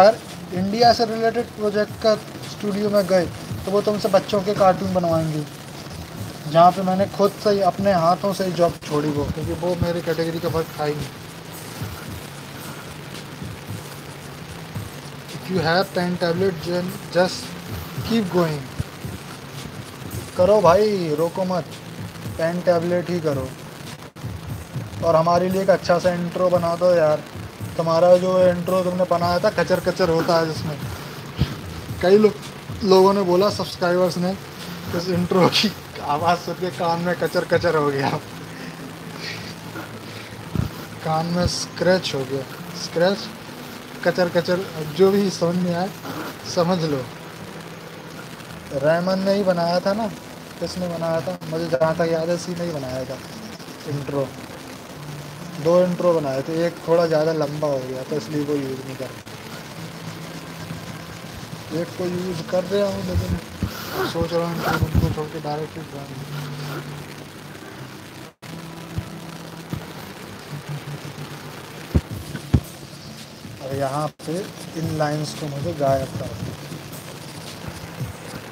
अगर इंडिया से रिलेटेड प्रोजेक्ट का स्टूडियो में गए तो वो तुमसे बच्चों के कार्टून बनवाएंगे, जहाँ पे मैंने खुद से ही अपने हाथों से ही जॉब छोड़ी वो, क्योंकि वो मेरी कैटेगरी का वर्क था ही नहीं। If you have pen tablet then just keep going, करो भाई, रोको मत, पेन टैबलेट ही करो। और हमारे लिए एक अच्छा सा इंट्रो बना दो यार, तुम्हारा जो इंट्रो तुमने बनाया था कचर कचर होता है, जिसमें कई लो, लोगों ने बोला, सब्सक्राइबर्स ने, इस इंट्रो की आवाज़ सुन के कान में कचर कचर हो गया, कान में स्क्रैच हो गया, स्क्रैच कचर कचर, जो भी समझ में आए समझ लो। रहमान ने ही बनाया था ना, किसने बनाया था मुझे जहाँ तक याद है इसी ने ही बनाया था इंट्रो। दो इंट्रो बनाए थे, एक थोड़ा ज़्यादा लंबा हो गया तो इसलिए कोई यूज़ नहीं कर, एक को यूज़ कर रहा हूँ लेकिन सोच रहा हूँ इंट्रो उनको छोड़ के डायरेक्ट ही बनाऊँ। और यहाँ पे इन लाइंस को मुझे गायब कर,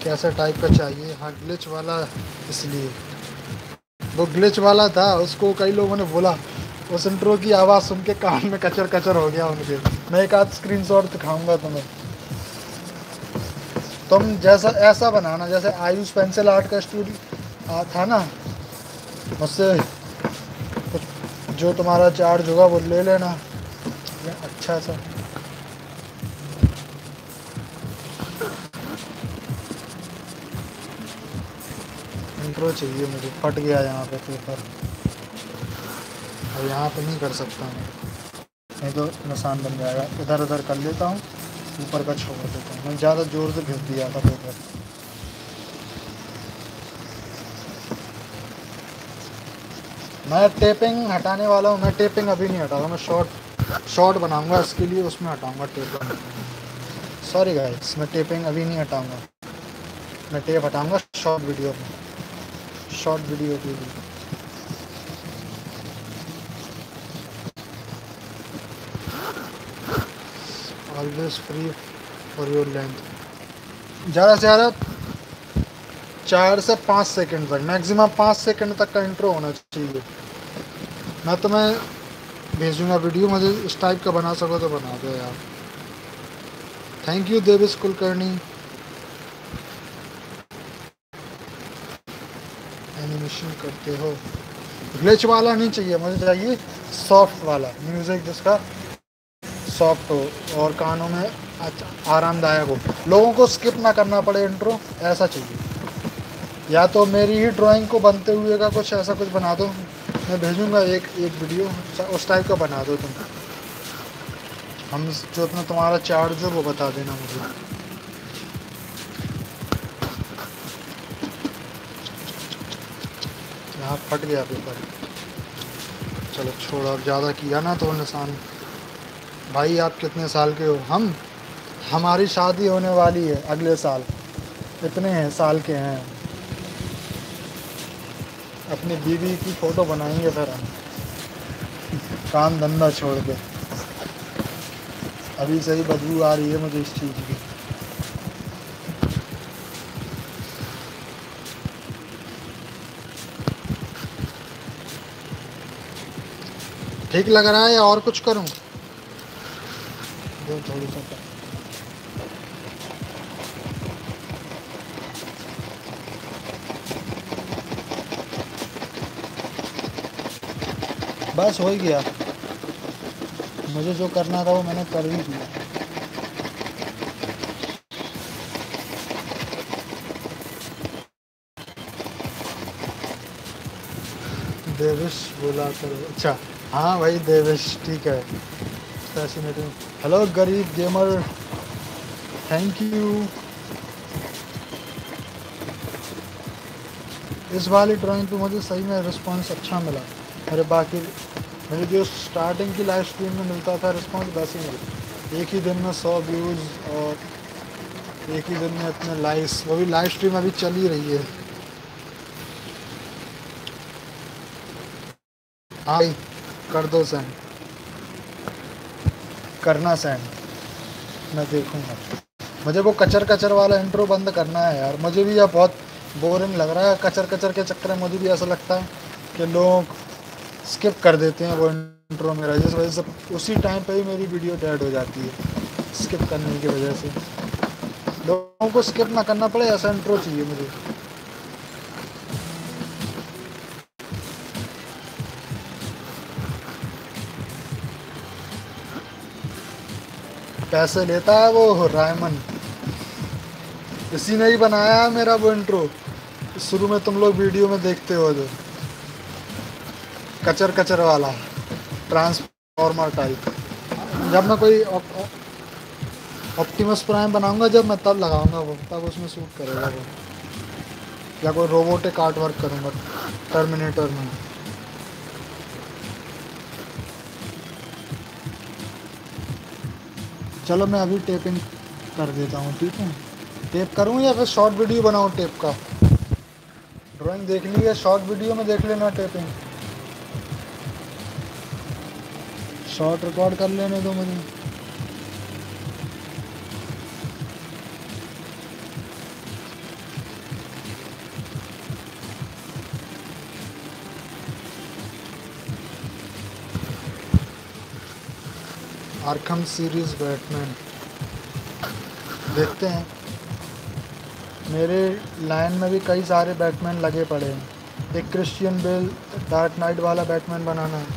कैसा टाइप का चाहिए। हाँ ग्लिच वाला, इसलिए वो ग्लिच वाला था, उसको कई लोगों ने बोला, उस इंट्रो की आवाज़ सुन के कान में कचर कचर हो गया उनके। मैं एक आध स्क्रीनशॉट दिखाऊंगा तुम्हें, तुम जैसा ऐसा बनाना जैसे आयुष पेंसिल आर्ट का स्टूडियो था ना, मुझसे जो तुम्हारा चार्ज होगा वो ले लेना अच्छा सा। इंट्रो चाहिए मुझे, फट गया यहाँ पे पेपर, और यहाँ पे नहीं कर सकता मैं, नहीं तो नुकसान बन जाएगा। इधर उधर कर लेता हूँ, ऊपर का छोड़ देता हूँ, मैं ज़्यादा जोर से घिस दिया था पेपर। मैं टेपिंग हटाने वाला हूँ, मैं टेपिंग अभी नहीं हटाऊँगा, मैं शॉर्ट शॉर्ट बनाऊँगा इसके लिए, उसमें हटाऊँगा टेपिंग। सॉरी गाइस, मैं टेपिंग अभी नहीं हटाऊँगा, मैं टेप हटाऊँगा शॉर्ट वीडियो में, शॉर्ट वीडियो के लिए। Always free for your length, ज़्यादा से ज़्यादा चार से पाँच सेकंड तक, मैक्सिमम पाँच सेकंड तक का इंट्रो होना चाहिए। मैं तुम्हें भेजूंगा वीडियो, मुझे इस टाइप का बना सको तो बना दो यार। Thank you Devesh Kulkarni. Animation करते हो, ग्लिच वाला नहीं चाहिए मुझे, चाहिए सॉफ्ट वाला म्यूज़िक, जिसका सॉफ्ट हो और कानों में अच्छा आरामदायक हो। लोगों को स्किप ना करना पड़े इंट्रो, ऐसा चाहिए। या तो मेरी ही ड्राइंग को बनते हुए का कुछ ऐसा कुछ बना दो, मैं भेजूँगा एक एक वीडियो उस टाइप का बना दो तुम। हम जो अपना तुम्हारा चार्ज हो वो बता देना मुझे। हाँ, फट गया पेपर। चलो छोड़ो, अब ज़्यादा किया ना तो निशान। भाई आप कितने साल के हो? हम हमारी शादी होने वाली है अगले साल, इतने हैं साल के हैं। अपनी बीवी की फ़ोटो बनाएंगे फिर हम, काम धंधा छोड़ के। अभी सही बदबू आ रही है मुझे इस चीज़ की। ठीक लग रहा है या और कुछ करूं? दो थोड़ी सा बस हो ही गया, मुझे जो करना था वो मैंने कर ही दिया। देविश बोला करो, अच्छा हाँ भाई देवेश ठीक है। फैसिनेटिंग। हेलो गरीब गेमर, थैंक यू। इस वाली ड्राइंग पे मुझे सही में रिस्पांस अच्छा मिला। मेरे बाकी मेरे जो स्टार्टिंग की लाइव स्ट्रीम में मिलता था रिस्पांस वैसे ही मिला। एक ही दिन में सौ व्यूज़ और एक ही दिन में इतने लाइक्स, वो भी लाइव स्ट्रीम अभी चल ही रही है। हाँ कर दो सेंड, करना सेंड, मैं देखूंगा। मुझे वो कचर कचर वाला इंट्रो बंद करना है यार, मुझे भी यह बहुत बोरिंग लग रहा है। कचर कचर के चक्कर में मुझे भी ऐसा लगता है कि लोग स्किप कर देते हैं वो इंट्रो मेरा, जिस वजह से उसी टाइम पे ही मेरी वीडियो डेड हो जाती है स्किप करने की वजह से। लोगों को स्किप ना करना पड़े ऐसा इंट्रो चाहिए मुझे। पैसे लेता है वो रायमन, इसी ने ही बनाया है मेरा वो इंट्रो। शुरू में तुम लोग वीडियो में देखते हो जो कचर कचर वाला ट्रांसफॉर्मर टाइप। जब मैं कोई ऑप्टिमस प्राइम बनाऊंगा, जब मैं तब लगाऊंगा वो, तब उसमें शूट करेगा वो। या कोई रोबोटिक आर्ट वर्क करूँगा टर्मिनेटर में। चलो मैं अभी टेपिंग कर देता हूँ, ठीक है? टेप करूँ या फिर शॉर्ट वीडियो बनाऊँ टेप का? ड्राइंग देख ली है, शॉर्ट वीडियो में देख लेना टेपिंग। शॉर्ट रिकॉर्ड कर लेने दो मुझे। आर्कम सीरीज बैटमैन देखते हैं, मेरे लाइन में भी कई सारे बैटमैन लगे पड़े हैं। एक क्रिश्चियन बेल डार्क नाइट वाला बैटमैन बनाना है,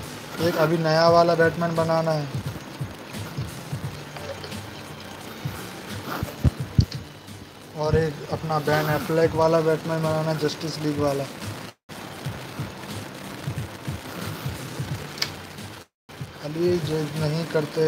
एक अभी नया वाला बैटमैन बनाना है। और एक अपना बैन एप्लेक वाला बैटमैन बनाना, जस्टिस लीग वाला। अली जज नहीं करते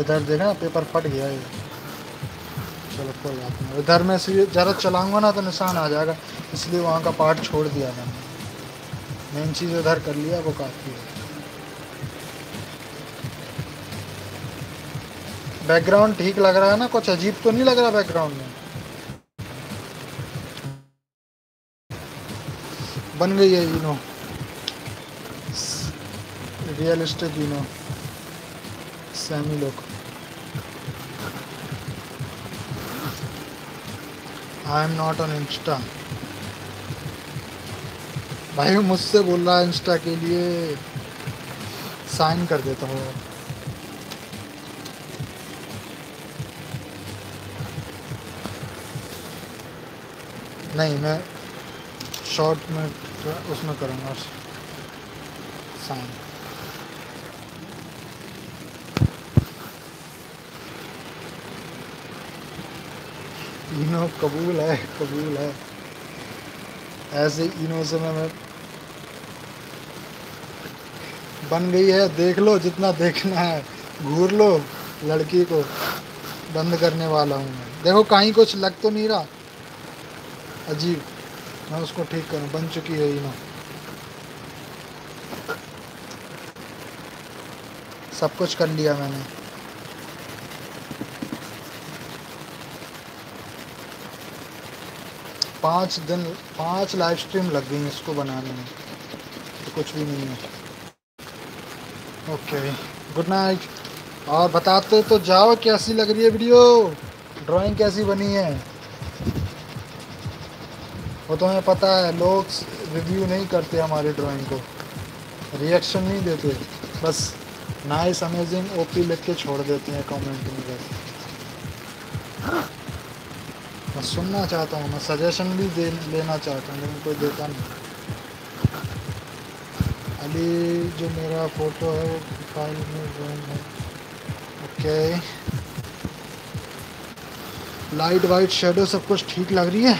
इधर देखना पेपर फट गया है। चलो कोई बात नहीं, इधर मैं ज़रा चलाऊंगा ना तो निशान आ जाएगा, इसलिए वहाँ का पार्ट छोड़ दिया मैंने। मेन चीज़ उधर कर लिया वो काफ़ी है। बैकग्राउंड ठीक लग रहा है ना? कुछ अजीब तो नहीं लग रहा बैकग्राउंड में? बन गई है you know, realistic you know semi look. I am not on Insta. भाई मुझसे बोल रहा है इंस्टा के लिए साइन कर देता हूँ। नहीं मैं शॉर्ट में उसमें करूँगा साइन। इनो कबूल है, कबूल है। ऐसे इनो से मैं बन गई है, देख लो जितना देखना है, घूर लो लड़की को। बंद करने वाला हूँ मैं, देखो कहीं कुछ लग तो नहीं रहा, अजीब। मैं उसको ठीक करूँ, बन चुकी है इनो। सब कुछ कर लिया मैंने। पाँच दिन पाँच लाइव स्ट्रीम लग गई इसको बनाने में, तो कुछ भी नहीं है। Okay good night. और बताते तो जाओ कैसी लग रही है वीडियो, ड्राइंग कैसी बनी है। वो तुम्हें पता है लोग रिव्यू नहीं करते हमारी ड्राइंग को, रिएक्शन नहीं देते, बस नाइस अमेजिंग ओपी लिख के छोड़ देते हैं कमेंट में। मैं सुनना चाहता हूँ, मैं सजेशन भी दे लेना चाहता हूँ, लेकिन कोई देता नहीं। अली जो मेरा फ़ोटो है वो फाइल में ड्राइंग है। ओके लाइट वाइट शेडो सब कुछ ठीक लग रही है।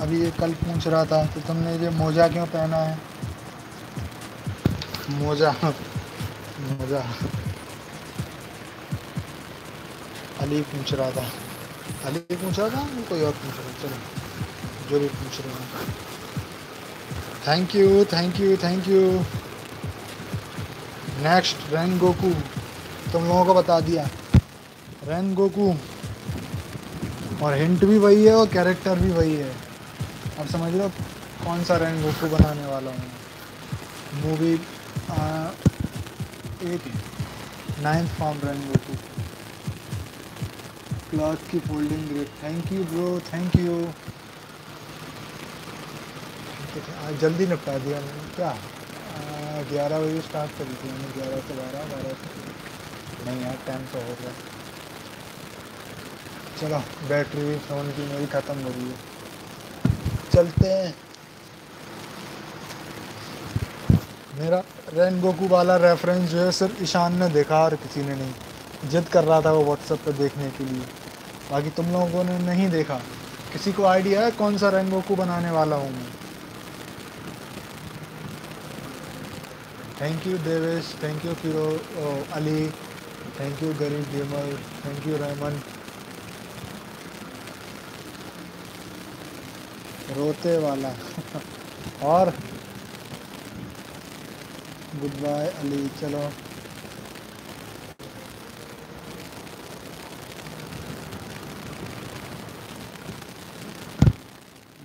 अभी ये कल पूछ रहा था कि तुमने ये मोजा क्यों पहना है। मोजा मोजा अली पूछ रहा था, अली पूछ रहा था कोई और पूछ रहा था, चलो जो भी पूछ रहा था। Thank you thank you thank you. Next Rengoku, तुम लोगों को बता दिया रेनगोकू, और हिंट भी वही है और कैरेक्टर भी वही है। अब समझ लो कौन सा रेनगोकू बनाने वाला हूँ। मूवी एक नाइन्थ फॉर्म रेनगोकू। क्लॉथ की folding great, thank you bro thank you. आज जल्दी निपटा दिया मैंने, क्या ग्यारह बजे स्टार्ट कर दी मैंने, ग्यारह से बारह बारह नहीं यार टाइम तो हो गया। चलो बैटरी भी फ़ोन की मेरी ख़त्म हो रही है, चलते हैं। मेरा रेनगोकू वाला रेफरेंस जो है सिर्फ ईशान ने देखा और किसी ने नहीं, जिद कर रहा था वो व्हाट्सएप पे देखने के लिए, बाकी तुम लोगों ने नहीं देखा। किसी को आइडिया है कौन सा रेनगोकू बनाने वाला हूँ मैं। Thank you Devesh, thank you Firo Ali, thank you Garib gamer, thank you Rahman. रोते वाला और गुड बाय अली। चलो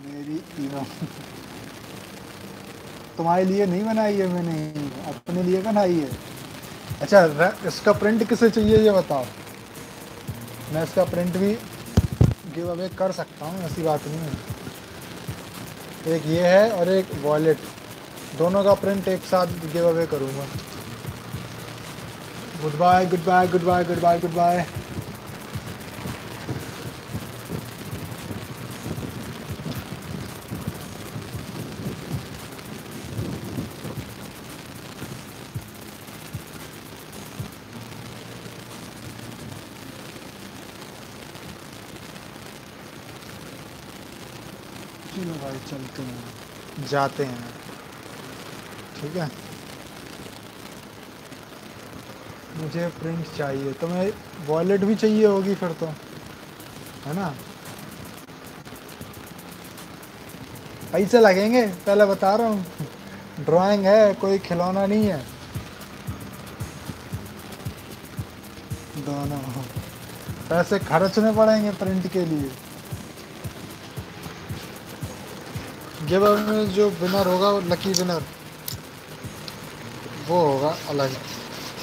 मेरी इनो तुम्हारे लिए नहीं बनाई है मैंने, अपने लिए बनाई है। अच्छा इसका प्रिंट किसे चाहिए ये बताओ, मैं इसका प्रिंट भी गिव अवे कर सकता हूँ, ऐसी बात नहीं है। एक ये है और एक वॉलेट, दोनों का प्रिंट एक साथ गिव अवे करूँगा। Good bye good bye good bye good bye good bye. चलते हैं, जाते हैं, ठीक है। मुझे प्रिंट चाहिए, तुम्हें वॉलेट भी चाहिए होगी फिर तो, है ना। पैसे लगेंगे पहले बता रहा हूँ, ड्राइंग है कोई खिलौना नहीं है। दोनों पैसे खर्चने पड़ेंगे प्रिंट के लिए। गिव अवे में जो विनर होगा लकी विनर वो होगा अलग,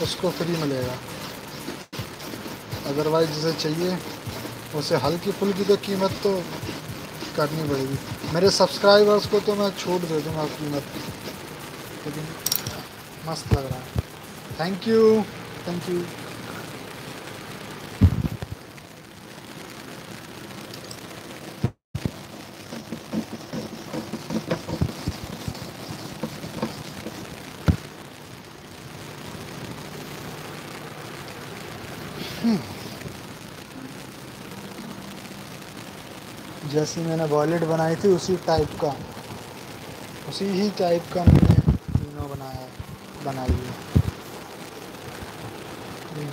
उसको फ्री मिलेगा। अदरवाइज जिसे चाहिए उसे हल्की फुल्की तो कीमत तो करनी पड़ेगी। मेरे सब्सक्राइबर्स को तो मैं छूट दे दूँगा कीमत, लेकिन मस्त लग रहा है। Thank you thank you. जैसी मैंने वॉलेट बनाई थी उसी टाइप का, उसी ही टाइप का मैंने वीनो बनाया बनाई है।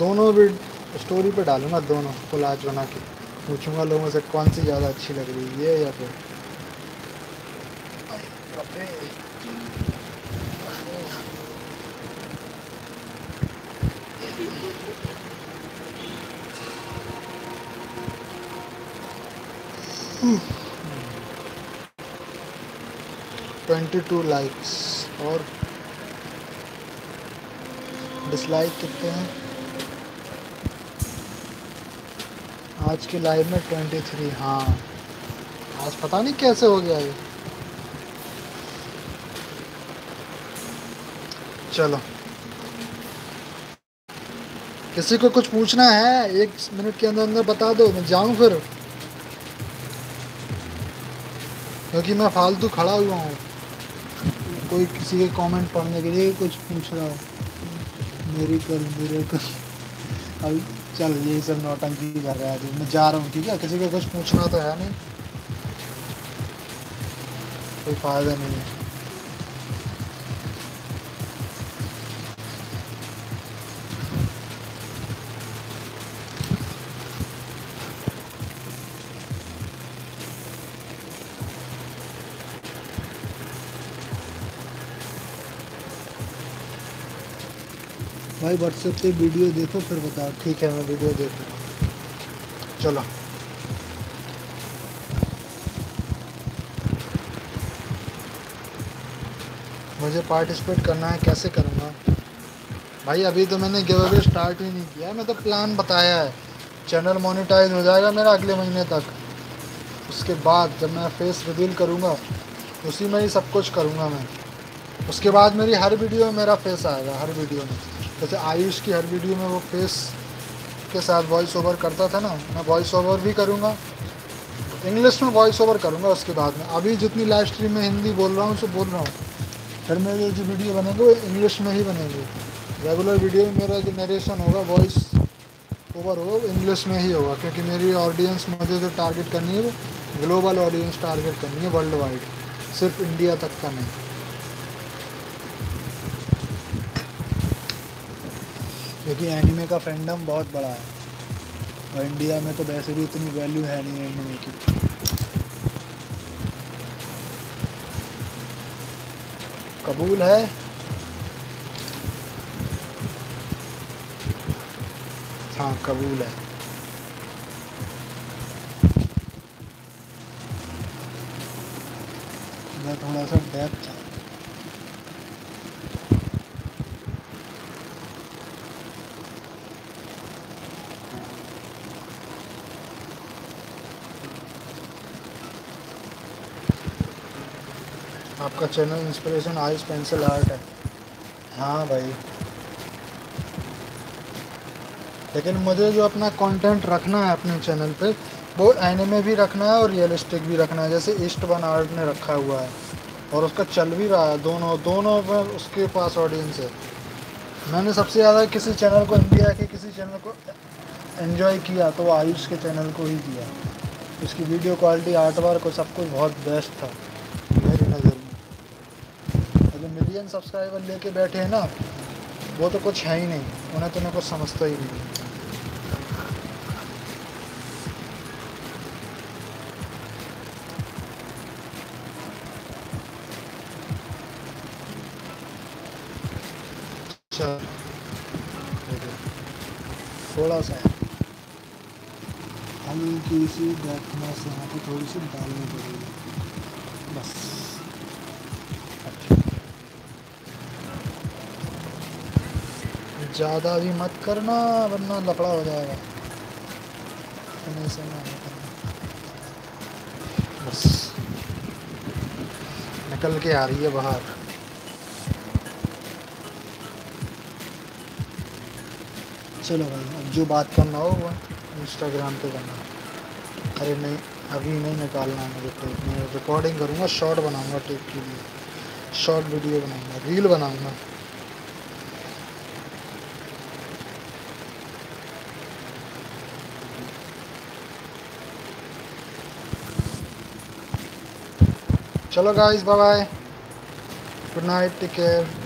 दोनों भी स्टोरी पे डालूंगा, दोनों कोलाज बना के पूछूंगा लोगों से कौन सी ज़्यादा अच्छी लग रही है ये या फिर बाईस लाइक्स। और डिसलाइक कितने हैं आज की लाइव में? तेईस। हाँ आज पता नहीं कैसे हो गया ये। चलो किसी को कुछ पूछना है एक मिनट के अंदर अंदर बता दो, मैं जाऊँ फिर, क्योंकि मैं फालतू खड़ा हुआ हूँ। कोई किसी के कमेंट पढ़ने के लिए कुछ पूछ रहा हो, मेरी कर मेरे कर अभी चल ये सब नौटंकी कर रहा है। मैं जा रहा हूँ ठीक है, किसी का कुछ पूछना तो है नहीं, कोई फायदा नहीं है। भाई व्हाट्सएप पे वीडियो देखो फिर बताओ। ठीक है मैं वीडियो देखूँ। चलो मुझे पार्टिसिपेट करना है, कैसे करूँगा भाई? अभी तो मैंने गिव अवे स्टार्ट ही नहीं किया है, मैं तो प्लान बताया है। चैनल मोनेटाइज हो जाएगा मेरा अगले महीने तक, उसके बाद जब मैं फेस रिवील करूँगा उसी में ही सब कुछ करूँगा मैं। उसके बाद मेरी हर वीडियो में मेरा फेस आएगा, हर वीडियो में। जैसे आयुष की हर वीडियो में वो फेस के साथ वॉइस ओवर करता था ना, मैं वॉइस ओवर भी करूँगा, इंग्लिश में वॉइस ओवर करूँगा। उसके बाद में अभी जितनी लाइव स्ट्रीम में हिंदी बोल रहा हूँ सो बोल रहा हूँ, फिर मेरे जो वीडियो बनेंगे वो इंग्लिश में ही बनेंगे। रेगुलर वीडियो में मेरा जो नरेशन होगा वॉइस ओवर होगा इंग्लिश में ही होगा, क्योंकि मेरी ऑडियंस मुझे जो टारगेट करनी है वो ग्लोबल ऑडियंस टारगेट करनी है, वर्ल्ड वाइड, सिर्फ इंडिया तक का नहीं। क्योंकि एनिमे का फैंडम बहुत बड़ा है और इंडिया में तो वैसे भी इतनी वैल्यू है नहीं एनिमे की। कबूल है। हाँ कबूल है। मैं थोड़ा सा डेप्थ आपका channel inspiration ice pencil art है। हाँ भाई लेकिन मुझे जो अपना कंटेंट रखना है अपने चैनल पे वो एनिमे भी रखना है और रियलिस्टिक भी रखना है, जैसे ईस्ट वन आर्ट ने रखा हुआ है और उसका चल भी रहा है। दोनों दोनों पर उसके पास ऑडियंस है। मैंने सबसे ज़्यादा किसी चैनल को इंडिया के किसी चैनल को एन्जॉय किया तो आयुष के चैनल को ही किया। उसकी वीडियो क्वालिटी, आर्ट वर्क और सब कुछ बहुत बेस्ट था मेरी नज़र में। अगर मिलियन सब्सक्राइबर लेके बैठे हैं ना वो तो कुछ है ही नहीं, उन्हें तो मैं कुछ समझता ही नहीं। अच्छा थोड़ा सा हल्की सी देखना से यहाँ पर थोड़ी सी डालनी पड़ेगी बस। ज़्यादा भी मत करना वरना लफड़ा हो जाएगा, ऐसा नहीं करना। बस निकल के आ रही है बाहर। चलो भाई अब जो बात करना हो वो इंस्टाग्राम पे करना। अरे नहीं अभी नहीं निकालना है मुझे टेप, मैं रिकॉर्डिंग करूँगा, शॉर्ट बनाऊँगा टेप के लिए, शॉर्ट वीडियो बनाऊँगा, रील बनाऊँगा। चलो guys bye bye, good night, take care.